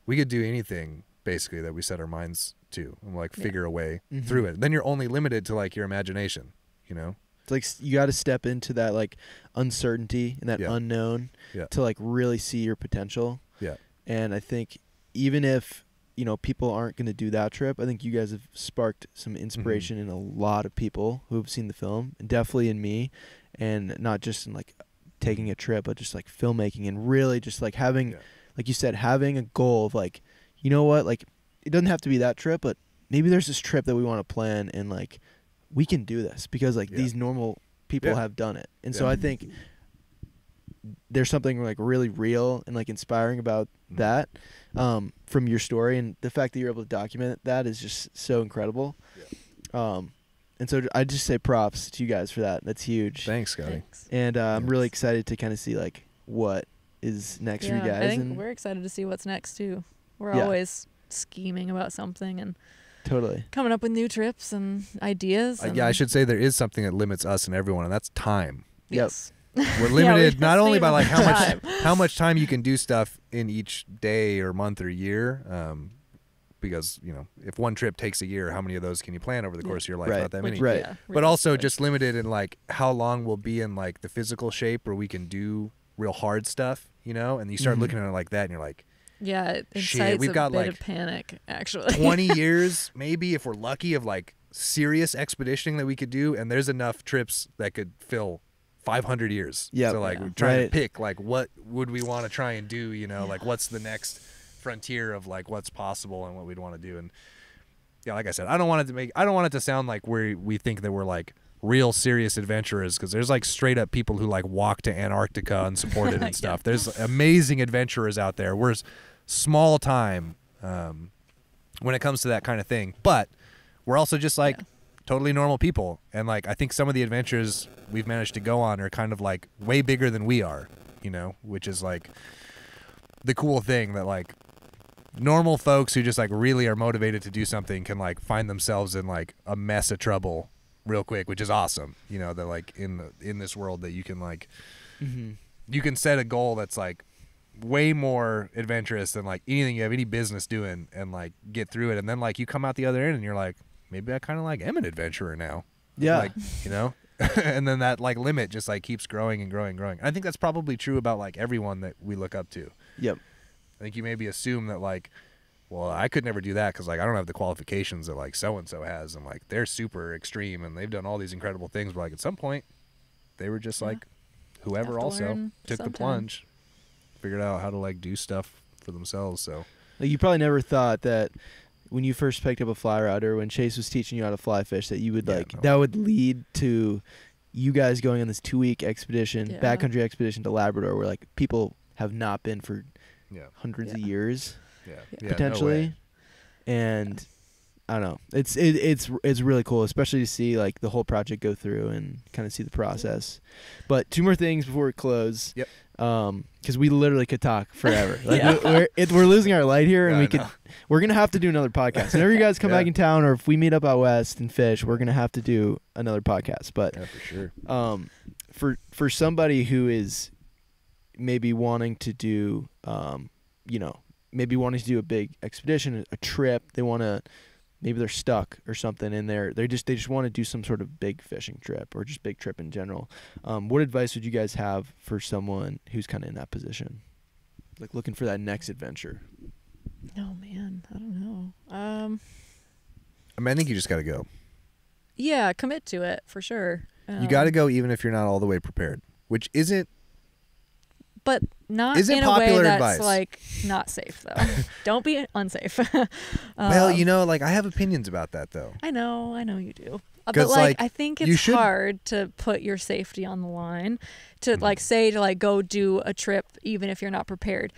we could do anything basically that we set our minds to and like figure yeah. a way mm-hmm. through it. Then you're only limited to like your imagination, you know? It's like you got to step into that like uncertainty and that yeah. unknown yeah. to like really see your potential. Yeah. And I think even if, you know, people aren't going to do that trip, I think you guys have sparked some inspiration mm-hmm. in a lot of people who've seen the film, and definitely in me, and not just in like taking a trip, but just like filmmaking and really just like having, yeah. like you said, having a goal of like, you know what, like it doesn't have to be that trip, but maybe there's this trip that we want to plan and like, we can do this because like yeah. these normal people yeah. have done it. And yeah. so I think there's something like really real and like inspiring about mm-hmm. that um, from your story. And the fact that you're able to document that is just so incredible. Yeah. Um, and so I just say props to you guys for that. That's huge. Thanks, Scotty. Thanks. And uh, Thanks. I'm really excited to kind of see like what is next yeah, for you guys. I think and we're excited to see what's next too. We're yeah. always scheming about something and totally coming up with new trips and ideas. And uh, yeah, I should say there is something that limits us and everyone, and that's time. Yes. We're limited yeah, we not only by like how much how much time you can do stuff in each day or month or year, um, because you know if one trip takes a year, how many of those can you plan over the course of your life? Right. Not that many. Right. Yeah, but also just limited in like how long we'll be in like the physical shape where we can do real hard stuff, you know. And you start mm-hmm. looking at it like that, and you're like, Yeah, it incites Shit, a got bit like of panic, actually. twenty years, maybe, if we're lucky, of like serious expeditioning that we could do, and there's enough trips that could fill five hundred years. Yep. So like, yeah. we're trying right. to pick, like, what would we want to try and do, you know, yeah. like, what's the next frontier of like what's possible and what we'd want to do. And yeah, like I said, I don't want it to make, I don't want it to sound like we we think that we're like real serious adventurers, because there's like straight up people who like walk to Antarctica unsupported and stuff. Yeah. There's amazing adventurers out there. We're small time um, when it comes to that kind of thing, but we're also just like yeah. totally normal people. And like, I think some of the adventures we've managed to go on are kind of like way bigger than we are, you know, which is like the cool thing that like, normal folks who just like really are motivated to do something can like find themselves in like a mess of trouble real quick, which is awesome. You know, they're like in the, in this world that you can like, mm-hmm. you can set a goal that's like way more adventurous than like anything you have any business doing, and like get through it. And then like you come out the other end and you're like, maybe I kind of like am an adventurer now. Yeah. Like, you know, and then that like limit just like keeps growing and growing and growing. I think that's probably true about like everyone that we look up to. Yep. I think you maybe assume that like, well, I could never do that because like I don't have the qualifications that like so-and-so has, and like they're super extreme and they've done all these incredible things, but like at some point they were just yeah. like whoever also took sometime. the plunge, figured out how to like do stuff for themselves. So like, you probably never thought that when you first picked up a fly rod, or when Chase was teaching you how to fly fish, that you would like yeah, no. that would lead to you guys going on this two-week expedition, yeah. backcountry expedition to Labrador, where like people have not been for Yeah. hundreds yeah. of years, yeah. Yeah. potentially, yeah, no and yeah. I don't know. It's it, it's it's really cool, especially to see like the whole project go through and kind of see the process. Yeah. But two more things before we close, yep. Um, because we literally could talk forever. Like yeah. we're we're, it, we're losing our light here, and yeah, we I could know. we're gonna have to do another podcast. Whenever you guys come yeah. back in town, or if we meet up out west and fish, we're gonna have to do another podcast. But yeah, for sure. Um, for for somebody who is maybe wanting to do, um, you know, maybe wanting to do a big expedition, a trip. They want to, maybe they're stuck or something, and they're they just they just want to do some sort of big fishing trip, or just big trip in general. Um, what advice would you guys have for someone who's kind of in that position, like looking for that next adventure? Oh man, I don't know. Um, I mean, I think you just got to go. Yeah, commit to it for sure. Um, you got to go, even if you're not all the way prepared, which isn't. But not in a way that's advice? like not safe, though. Don't be unsafe. um, well, you know, like I have opinions about that, though. I know, I know you do. Uh, but like, like, I think it's hard to put your safety on the line. To mm-hmm. like say to like go do a trip, even if you're not prepared.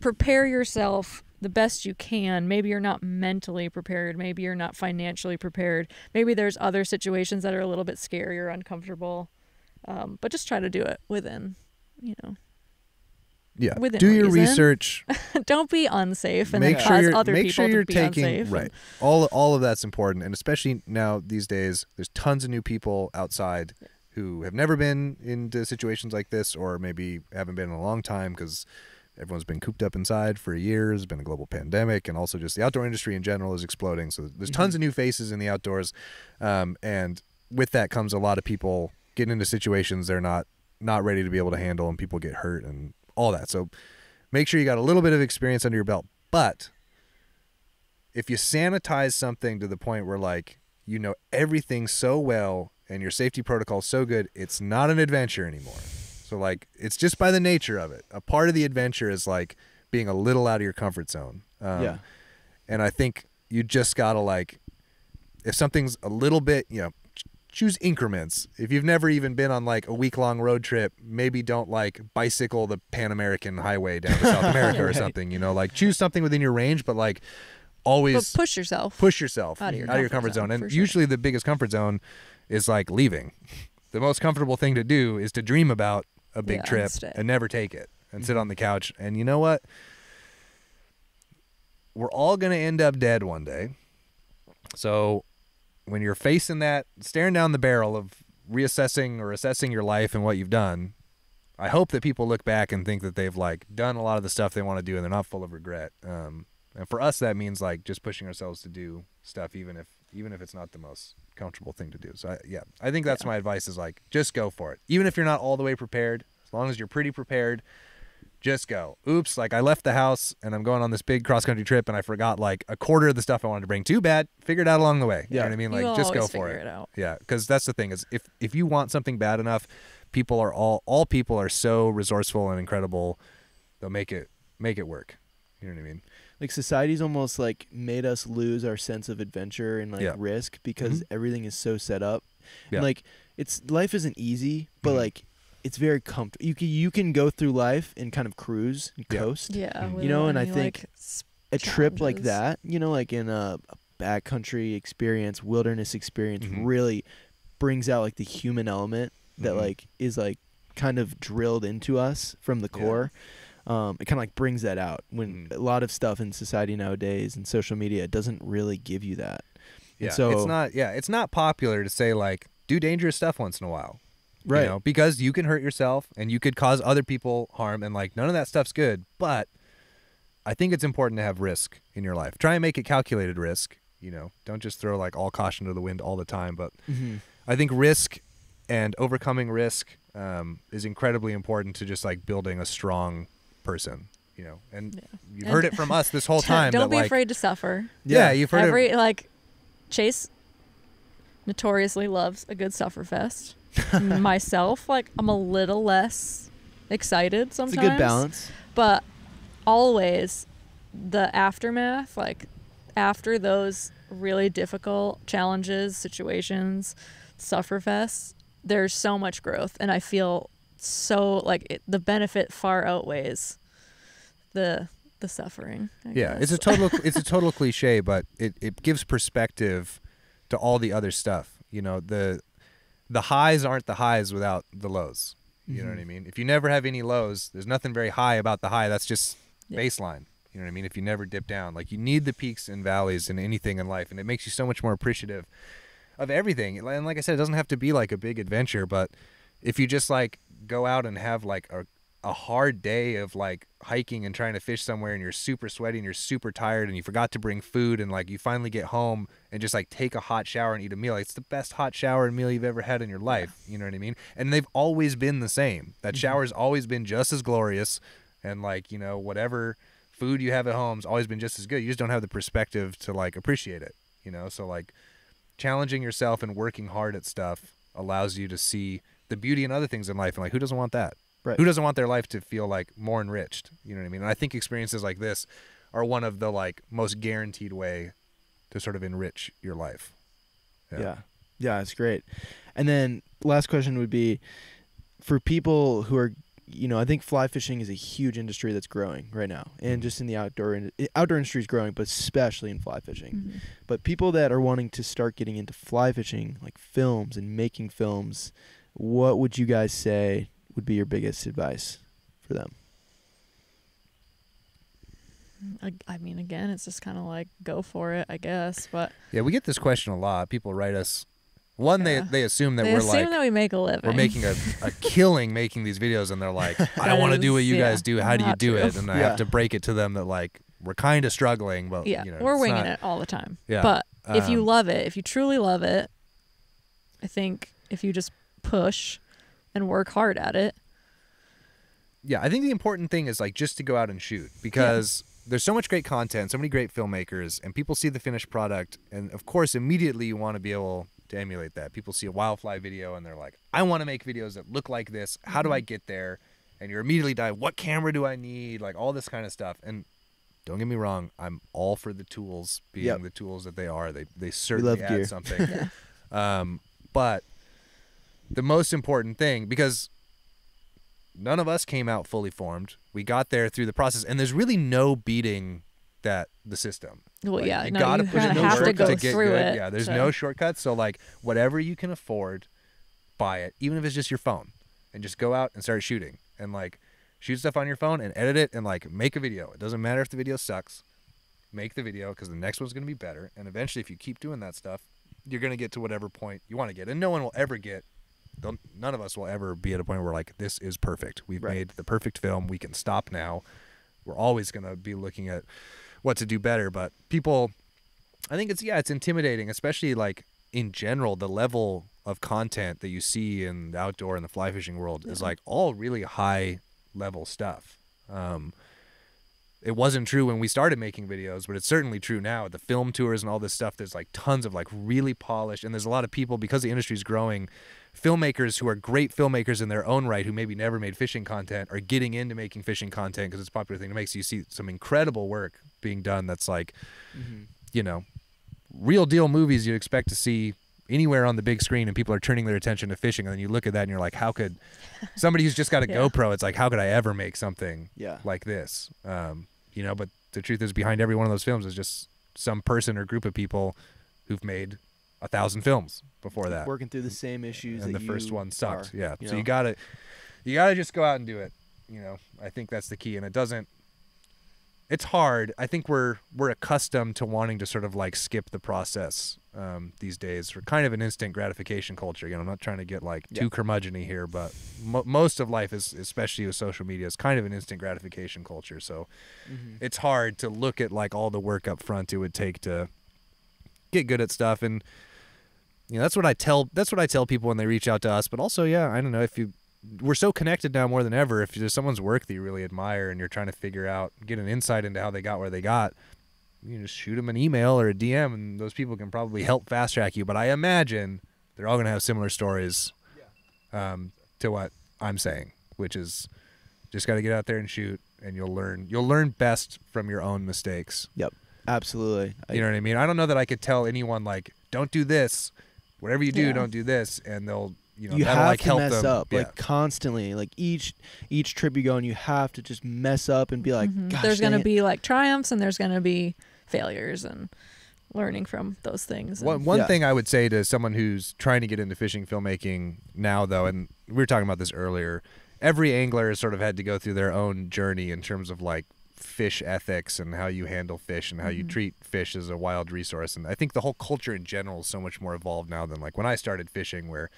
Prepare yourself the best you can. Maybe you're not mentally prepared. Maybe you're not financially prepared. Maybe there's other situations that are a little bit scary or uncomfortable. Um, but just try to do it within, you know. Yeah, do your reason. research. Don't be unsafe and make then sure cause you're, other make people sure you're to be taking, unsafe. Right. All, all of that's important, and especially now these days, there's tons of new people outside yeah. who have never been into situations like this, or maybe haven't been in a long time because everyone's been cooped up inside for a year. There's been a global pandemic, and also just the outdoor industry in general is exploding. So there's tons mm-hmm. of new faces in the outdoors, um, and with that comes a lot of people getting into situations they're not, not ready to be able to handle, and people get hurt and all that. So make sure you got a little bit of experience under your belt. But if you sanitize something to the point where like you know everything so well and your safety protocol is so good, it's not an adventure anymore. So like it's just by the nature of it. A part of the adventure is like being a little out of your comfort zone. Um, yeah. And I think you just gotta like, if something's a little bit, you know, choose increments. If you've never even been on like a week-long road trip, maybe don't like bicycle the Pan American highway down to South America yeah, right. or something, you know, like choose something within your range, but like always but push yourself push yourself out of your, out comfort, of your comfort zone, zone. And sure. usually the biggest comfort zone is like leaving. The most comfortable thing to do is to dream about a big yeah, trip and, and never take it and mm-hmm. sit on the couch. And you know what, we're all gonna end up dead one day. So when you're facing that, staring down the barrel of reassessing or assessing your life and what you've done, I hope that people look back and think that they've like done a lot of the stuff they want to do and they're not full of regret. Um, and for us, that means like just pushing ourselves to do stuff, even if even if it's not the most comfortable thing to do. So I, yeah, I think that's yeah. my advice is like, just go for it. Even if you're not all the way prepared, as long as you're pretty prepared, Just go. Oops, like I left the house and I'm going on this big cross-country trip and I forgot like a quarter of the stuff I wanted to bring. Too bad. Figure it out along the way. Yeah. You know what I mean? Like You'll just go for it. it out. Yeah, because that's the thing is if if you want something bad enough, people are all all people are so resourceful and incredible. They'll make it make it work. You know what I mean? Like society's almost like made us lose our sense of adventure and like yeah. risk because mm-hmm. everything is so set up. Yeah. And like it's life isn't easy, but mm-hmm. like it's very comfortable. You can you can go through life and kind of cruise and yeah. coast. Yeah, you know, and I think like a trip challenges. Like that, you know, like in a, a backcountry experience, wilderness experience, mm-hmm. really brings out like the human element that mm-hmm. like is like kind of drilled into us from the core. Yeah. Um, it kind of like brings that out when mm. a lot of stuff in society nowadays and social media doesn't really give you that. Yeah, and so it's not. Yeah, it's not popular to say like do dangerous stuff once in a while, right? You know, because you can hurt yourself and you could cause other people harm, and like none of that stuff's good. But I think it's important to have risk in your life. Try and make it calculated risk. You know, don't just throw like all caution to the wind all the time. But mm-hmm. I think risk and overcoming risk um, is incredibly important to just like building a strong person, you know, and yeah. you've and heard it from us this whole time. Don't that, be like, afraid to suffer. Yeah, yeah, you've heard every it. Like Chase notoriously loves a good suffer fest. Myself, like I'm a little less excited sometimes. It's a good balance, but always the aftermath, like after those really difficult challenges, situations, suffer fests, there's so much growth, and I feel. So like it, the benefit far outweighs the the suffering. I yeah, guess. It's a total it's a total cliche, but it it gives perspective to all the other stuff. You know, the the highs aren't the highs without the lows. You mm-hmm. know what I mean? If you never have any lows, there's nothing very high about the high. That's just yeah. baseline. You know what I mean? If you never dip down, like you need the peaks and valleys in anything in life, and it makes you so much more appreciative of everything. And like I said, it doesn't have to be like a big adventure, but if you just like go out and have like a, a hard day of like hiking and trying to fish somewhere and you're super sweaty and you're super tired and you forgot to bring food and like you finally get home and just like take a hot shower and eat a meal. Like, it's the best hot shower and meal you've ever had in your life. You know what I mean? And they've always been the same. That shower's always been just as glorious and like, you know, whatever food you have at home's always been just as good. You just don't have the perspective to like appreciate it, you know? So like challenging yourself and working hard at stuff allows you to see the beauty and other things in life, and like who doesn't want that? Right. Who doesn't want their life to feel like more enriched? You know what I mean? And I think experiences like this are one of the like most guaranteed way to sort of enrich your life. Yeah. Yeah, yeah, it's great. And then last question would be for people who are, you know, I think fly fishing is a huge industry that's growing right now, and just in the outdoor in outdoor industry is growing, but especially in fly fishing. Mm-hmm. But people that are wanting to start getting into fly fishing, like films and making films. What would you guys say would be your biggest advice for them? I, I mean, again, it's just kind of like, go for it, I guess. But yeah, we get this question a lot. People write us. One, yeah. they, they assume that they we're assume like, that we make a living. We're making a, a killing making these videos. And they're like, I don't want to do what you yeah, guys do. How do you do true. It? And yeah. I have to break it to them that like, we're kind of struggling, but yeah, you know, we're winging not, it all the time. Yeah. But um, if you love it, if you truly love it, I think if you just push and work hard at it. Yeah, I think the important thing is like just to go out and shoot, because yeah. there's so much great content, so many great filmmakers, and people see the finished product, and of course immediately you want to be able to emulate that. People see a Wild Fly video and they're like, I want to make videos that look like this. How do I get there? And you're immediately dying, what camera do I need? Like all this kind of stuff. And don't get me wrong, I'm all for the tools being yep. the tools that they are. They they certainly love add gear. Something. yeah. Um but the most important thing, because none of us came out fully formed. We got there through the process, and there's really no beating that the system. Well, like, yeah, you no, gotta you push no have to go to get through good. It. Yeah, there's so. No shortcuts. So like whatever you can afford, buy it, even if it's just your phone, and just go out and start shooting, and like shoot stuff on your phone and edit it and like make a video. It doesn't matter if the video sucks. Make the video, because the next one's gonna be better, and eventually, if you keep doing that stuff, you're gonna get to whatever point you want to get, and no one will ever get. Don't, none of us will ever be at a point where like this is perfect. We've right. made the perfect film. We can stop now. We're always going to be looking at what to do better. But people, I think it's yeah, it's intimidating, especially like in general. The level of content that you see in the outdoor and the fly fishing world yeah. is like all really high level stuff. Um, it wasn't true when we started making videos, but it's certainly true now at the film tours and all this stuff. There's like tons of like really polished, and there's a lot of people, because the industry's growing, filmmakers who are great filmmakers in their own right, who maybe never made fishing content, are getting into making fishing content because it's a popular thing to make. So you see some incredible work being done that's like, mm-hmm. you know, real deal movies you'd expect to see anywhere on the big screen, and people are turning their attention to fishing. And then you look at that and you're like, how could somebody who's just got a yeah. GoPro, it's like, how could I ever make something yeah. like this? Um, you know, but the truth is, behind every one of those films is just some person or group of people who've made a thousand films before that. Working through the same issues. And that the you first one sucked. Are, yeah. You so know? you gotta, you gotta just go out and do it. You know, I think that's the key. And it doesn't, it's hard. I think we're, we're accustomed to wanting to sort of like skip the process. Um, these days, we're kind of an instant gratification culture. You know, I'm not trying to get like yeah. too curmudgeon-y here, but mo most of life is, especially with social media, is kind of an instant gratification culture. So mm-hmm. it's hard to look at like all the work up front it would take to get good at stuff. And you know, that's what I tell that's what I tell people when they reach out to us. But also, yeah, I don't know, if you we're so connected now more than ever. If there's someone's work that you really admire and you're trying to figure out, get an insight into how they got where they got, you just shoot them an email or a D M, and those people can probably help fast track you. But I imagine they're all going to have similar stories um, to what I'm saying, which is just got to get out there and shoot, and you'll learn. You'll learn best from your own mistakes. Yep, absolutely. I, you know what I mean? I don't know that I could tell anyone like, don't do this, whatever you do, yeah. don't do this, and they'll. You, know, you have like to help mess them. up yeah. like constantly, like each each trip you go, and you have to just mess up and be like, mm-hmm. gosh, there's going to be like triumphs and there's going to be failures, and learning from those things. And one one yeah. thing I would say to someone who's trying to get into fishing filmmaking now, though, and we were talking about this earlier, every angler has sort of had to go through their own journey in terms of like fish ethics and how you handle fish and how mm-hmm. you treat fish as a wild resource. And I think the whole culture in general is so much more evolved now than like when I started fishing, where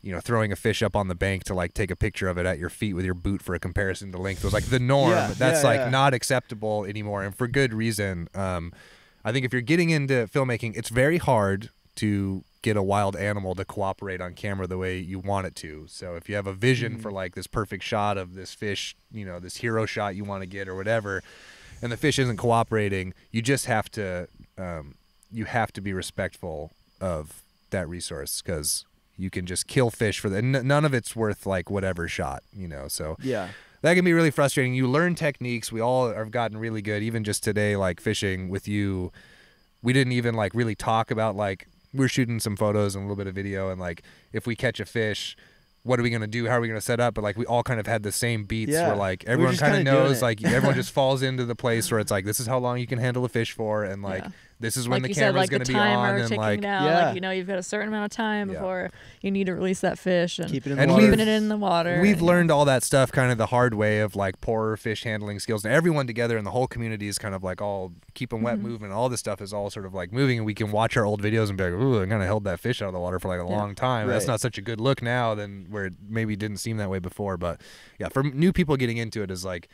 you know, throwing a fish up on the bank to like take a picture of it at your feet with your boot for a comparison to length was like the norm. Yeah, That's yeah, like yeah. not acceptable anymore, and for good reason. Um, I think if you're getting into filmmaking, it's very hard to get a wild animal to cooperate on camera the way you want it to. So if you have a vision mm-hmm. for like this perfect shot of this fish, you know, this hero shot you want to get or whatever, and the fish isn't cooperating, you just have to, um, you have to be respectful of that resource, because you can just kill fish for the n none of it's worth like whatever shot, you know. So yeah, that can be really frustrating. You learn techniques. We all have gotten really good. Even just today, like fishing with you, we didn't even like really talk about like we're shooting some photos and a little bit of video, and like if we catch a fish, what are we gonna do? How are we gonna set up? But like we all kind of had the same beats. Yeah. Where like everyone kind of knows, like everyone just falls into the place where it's like, this is how long you can handle a fish for, and like. Yeah. This is when like the camera's said, like gonna the be on, and like, out. Yeah. like you know, you've got a certain amount of time yeah. before you need to release that fish, and keeping it, and keeping it in the water. We've and, learned all that stuff kind of the hard way of like poorer fish handling skills, and everyone together in the whole community is kind of like all keep them wet mm-hmm. movement. All this stuff is all sort of like moving, and we can watch our old videos and be like, ooh, I kind of held that fish out of the water for like a yeah. long time. Right. That's not such a good look now than where it maybe didn't seem that way before. But yeah, for new people getting into it is like,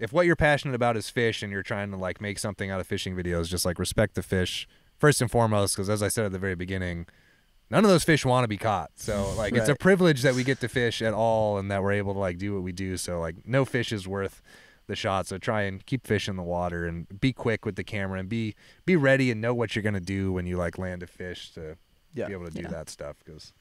if what you're passionate about is fish and you're trying to like make something out of fishing videos, just like respect the fish first and foremost, because as I said at the very beginning, none of those fish want to be caught. So like right. it's a privilege that we get to fish at all and that we're able to like do what we do. So like no fish is worth the shot. So try and keep fish in the water and be quick with the camera and be be ready and know what you're gonna do when you like land a fish to yeah. be able to do yeah. that stuff. Because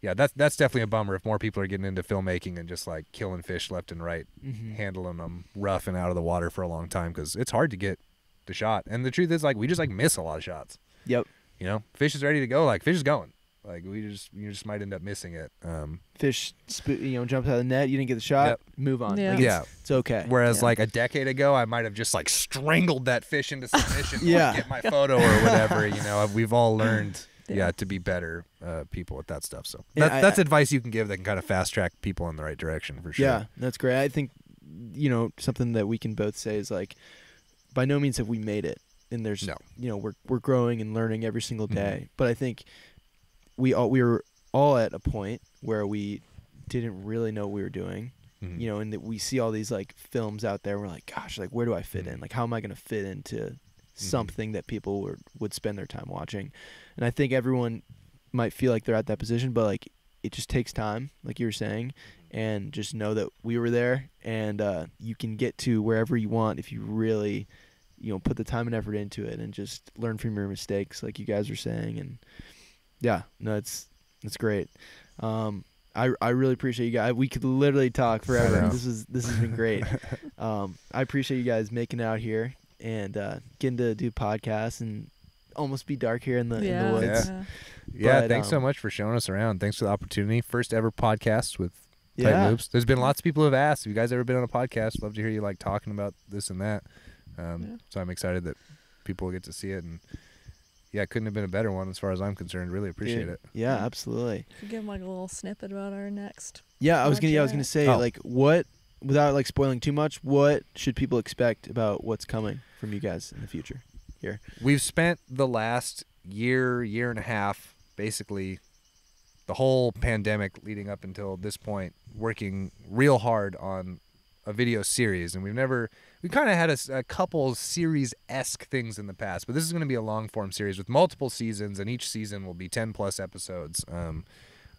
yeah, that's that's definitely a bummer if more people are getting into filmmaking and just like killing fish left and right, mm-hmm. handling them rough and out of the water for a long time, because it's hard to get the shot. And the truth is, like we just like miss a lot of shots. Yep. You know, fish is ready to go. Like fish is going. Like we just you just might end up missing it. Um, fish, you know, jumps out of the net. You didn't get the shot. Yep. Move on. Yeah. Like it's, yeah. it's okay. Whereas yeah. like a decade ago, I might have just like strangled that fish into submission. yeah. Like, get my photo or whatever. You know, we've all learned. Yeah, to be better uh, people at that stuff. So that, I, that's I, advice you can give that can kind of fast track people in the right direction for sure. Yeah, that's great. I think, you know, something that we can both say is like, by no means have we made it. And there's, no. you know, we're, we're growing and learning every single day. Mm-hmm. But I think we all, we were all at a point where we didn't really know what we were doing. Mm-hmm. You know, and that we see all these like films out there. And we're like, gosh, like where do I fit mm-hmm. in? Like how am I going to fit into something mm-hmm. that people would would spend their time watching? And I think everyone might feel like they're at that position, but like it just takes time, like you were saying, and just know that we were there, and uh, you can get to wherever you want if you really, you know, put the time and effort into it, and just learn from your mistakes, like you guys were saying. And yeah, no, it's it's great. Um, I I really appreciate you guys. We could literally talk forever. This is this has been great. um, I appreciate you guys making it out here and uh, getting to do podcasts and almost be dark here in the, yeah, in the woods. Yeah, yeah but, thanks um, so much for showing us around. Thanks for the opportunity. First ever podcast with Tight yeah. Loops. There's been lots of people who have asked, have you guys ever been on a podcast? Love to hear you like talking about this and that. Um, yeah. So I'm excited that people get to see it. And yeah, it couldn't have been a better one as far as I'm concerned. Really appreciate Dude. it. Yeah, absolutely. You give them like a little snippet about our next Yeah, project. I was gonna yeah, I was gonna say oh. like what without like spoiling too much, what should people expect about what's coming from you guys in the future? Here. We've spent the last year, year and a half, basically the whole pandemic leading up until this point, working real hard on a video series. And we've never, we kind of had a, a couple series-esque things in the past, but this is going to be a long-form series with multiple seasons, and each season will be ten plus episodes. Um,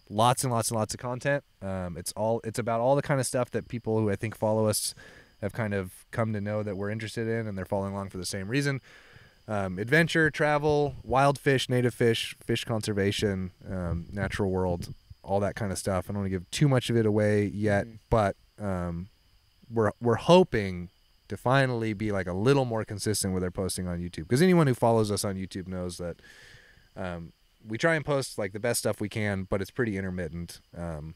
lots and lots and lots of content. Um, it's all, it's about all the kind of stuff that people who I think follow us have kind of come to know that we're interested in, and they're following along for the same reason. Um, adventure, travel, wild fish, native fish, fish conservation, um, natural world, all that kind of stuff. I don't want to give too much of it away yet, mm. but um, we're we're hoping to finally be like a little more consistent with our posting on YouTube, because anyone who follows us on YouTube knows that um, we try and post like the best stuff we can, but it's pretty intermittent. Um,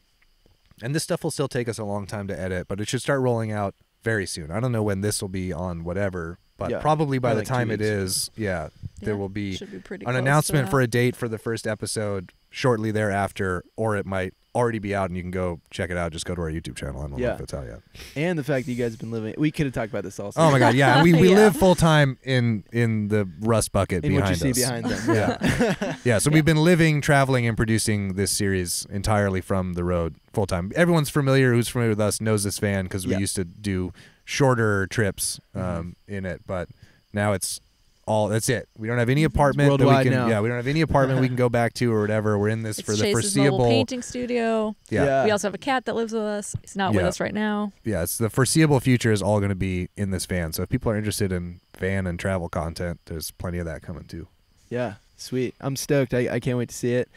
and this stuff will still take us a long time to edit, but it should start rolling out very soon. I don't know when this will be on whatever. But yeah, probably by, by the like time it is, yeah, yeah, there will be, be an announcement for a date for the first episode shortly thereafter, or it might already be out and you can go check it out. Just go to our YouTube channel. I don't yeah. know if it's out yet. And the fact that you guys have been living, we could have talked about this also. Oh my God, yeah. We, we yeah. live full time in in the rust bucket in behind us. what you us. see behind them. Yeah, yeah so yeah. we've been living, traveling, and producing this series entirely from the road full time. Everyone's familiar, who's familiar with us, knows this van because we yeah. used to do shorter trips um mm-hmm. in it, but now it's all that's it. We don't have any apartment that we can, now. yeah we don't have any apartment we can go back to or whatever. We're in this it's for the Chase's foreseeable painting studio. Yeah. yeah we also have a cat that lives with us. He's not yeah. with us right now. Yeah it's the foreseeable future is all going to be in this van. So if people are interested in van and travel content, there's plenty of that coming too. Yeah sweet. I'm stoked. I, I can't wait to see it.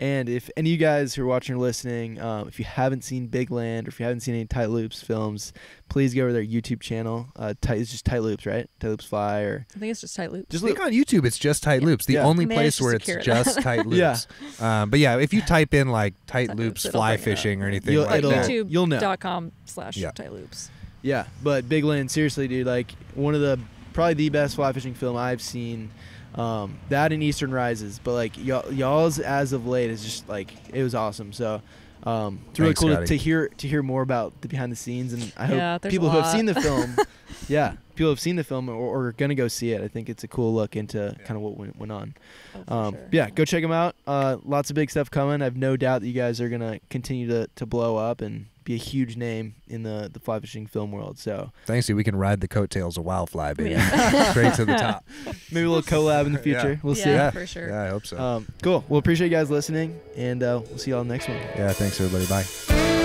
And if any of you guys who are watching or listening, um, if you haven't seen Big Land or if you haven't seen any Tight Loops films, please go over their YouTube channel. Uh, tight, it's just Tight Loops, right? Tight Loops Fly, or I think it's just Tight Loops. Just look on YouTube. It's just Tight yeah. Loops. The yeah. only Man, place where it's just Tight Loops. yeah. Um, but yeah, if you type in like Tight, tight Loops Fly Fishing or anything you'll, like that, you'll know. YouTube dot com slash Tight Loops. Yeah, but Big Land, seriously, dude, like one of the probably the best fly fishing film I've seen. Um, that and Eastern Rises, but like y'all, y'all's as of late is just like it was awesome. So um, it's really Thanks, cool to, to hear to hear more about the behind the scenes, and I yeah, hope people who have seen the film, yeah, people have seen the film or, or are gonna go see it. I think it's a cool look into yeah. kind of what went, went on. Oh, um, sure. Yeah, go check them out. Uh, lots of big stuff coming. I have no doubt that you guys are gonna continue to to blow up and be a huge name in the the fly fishing film world. So thanks, dude. We can ride the coattails of Wild Fly, baby. Yeah. Straight to the top. Maybe a little collab in the future. yeah. We'll yeah, see. Yeah, for sure. Yeah, I hope so. Um, cool. Well, appreciate you guys listening, and uh, we'll see y'all next one. Yeah, thanks everybody. Bye.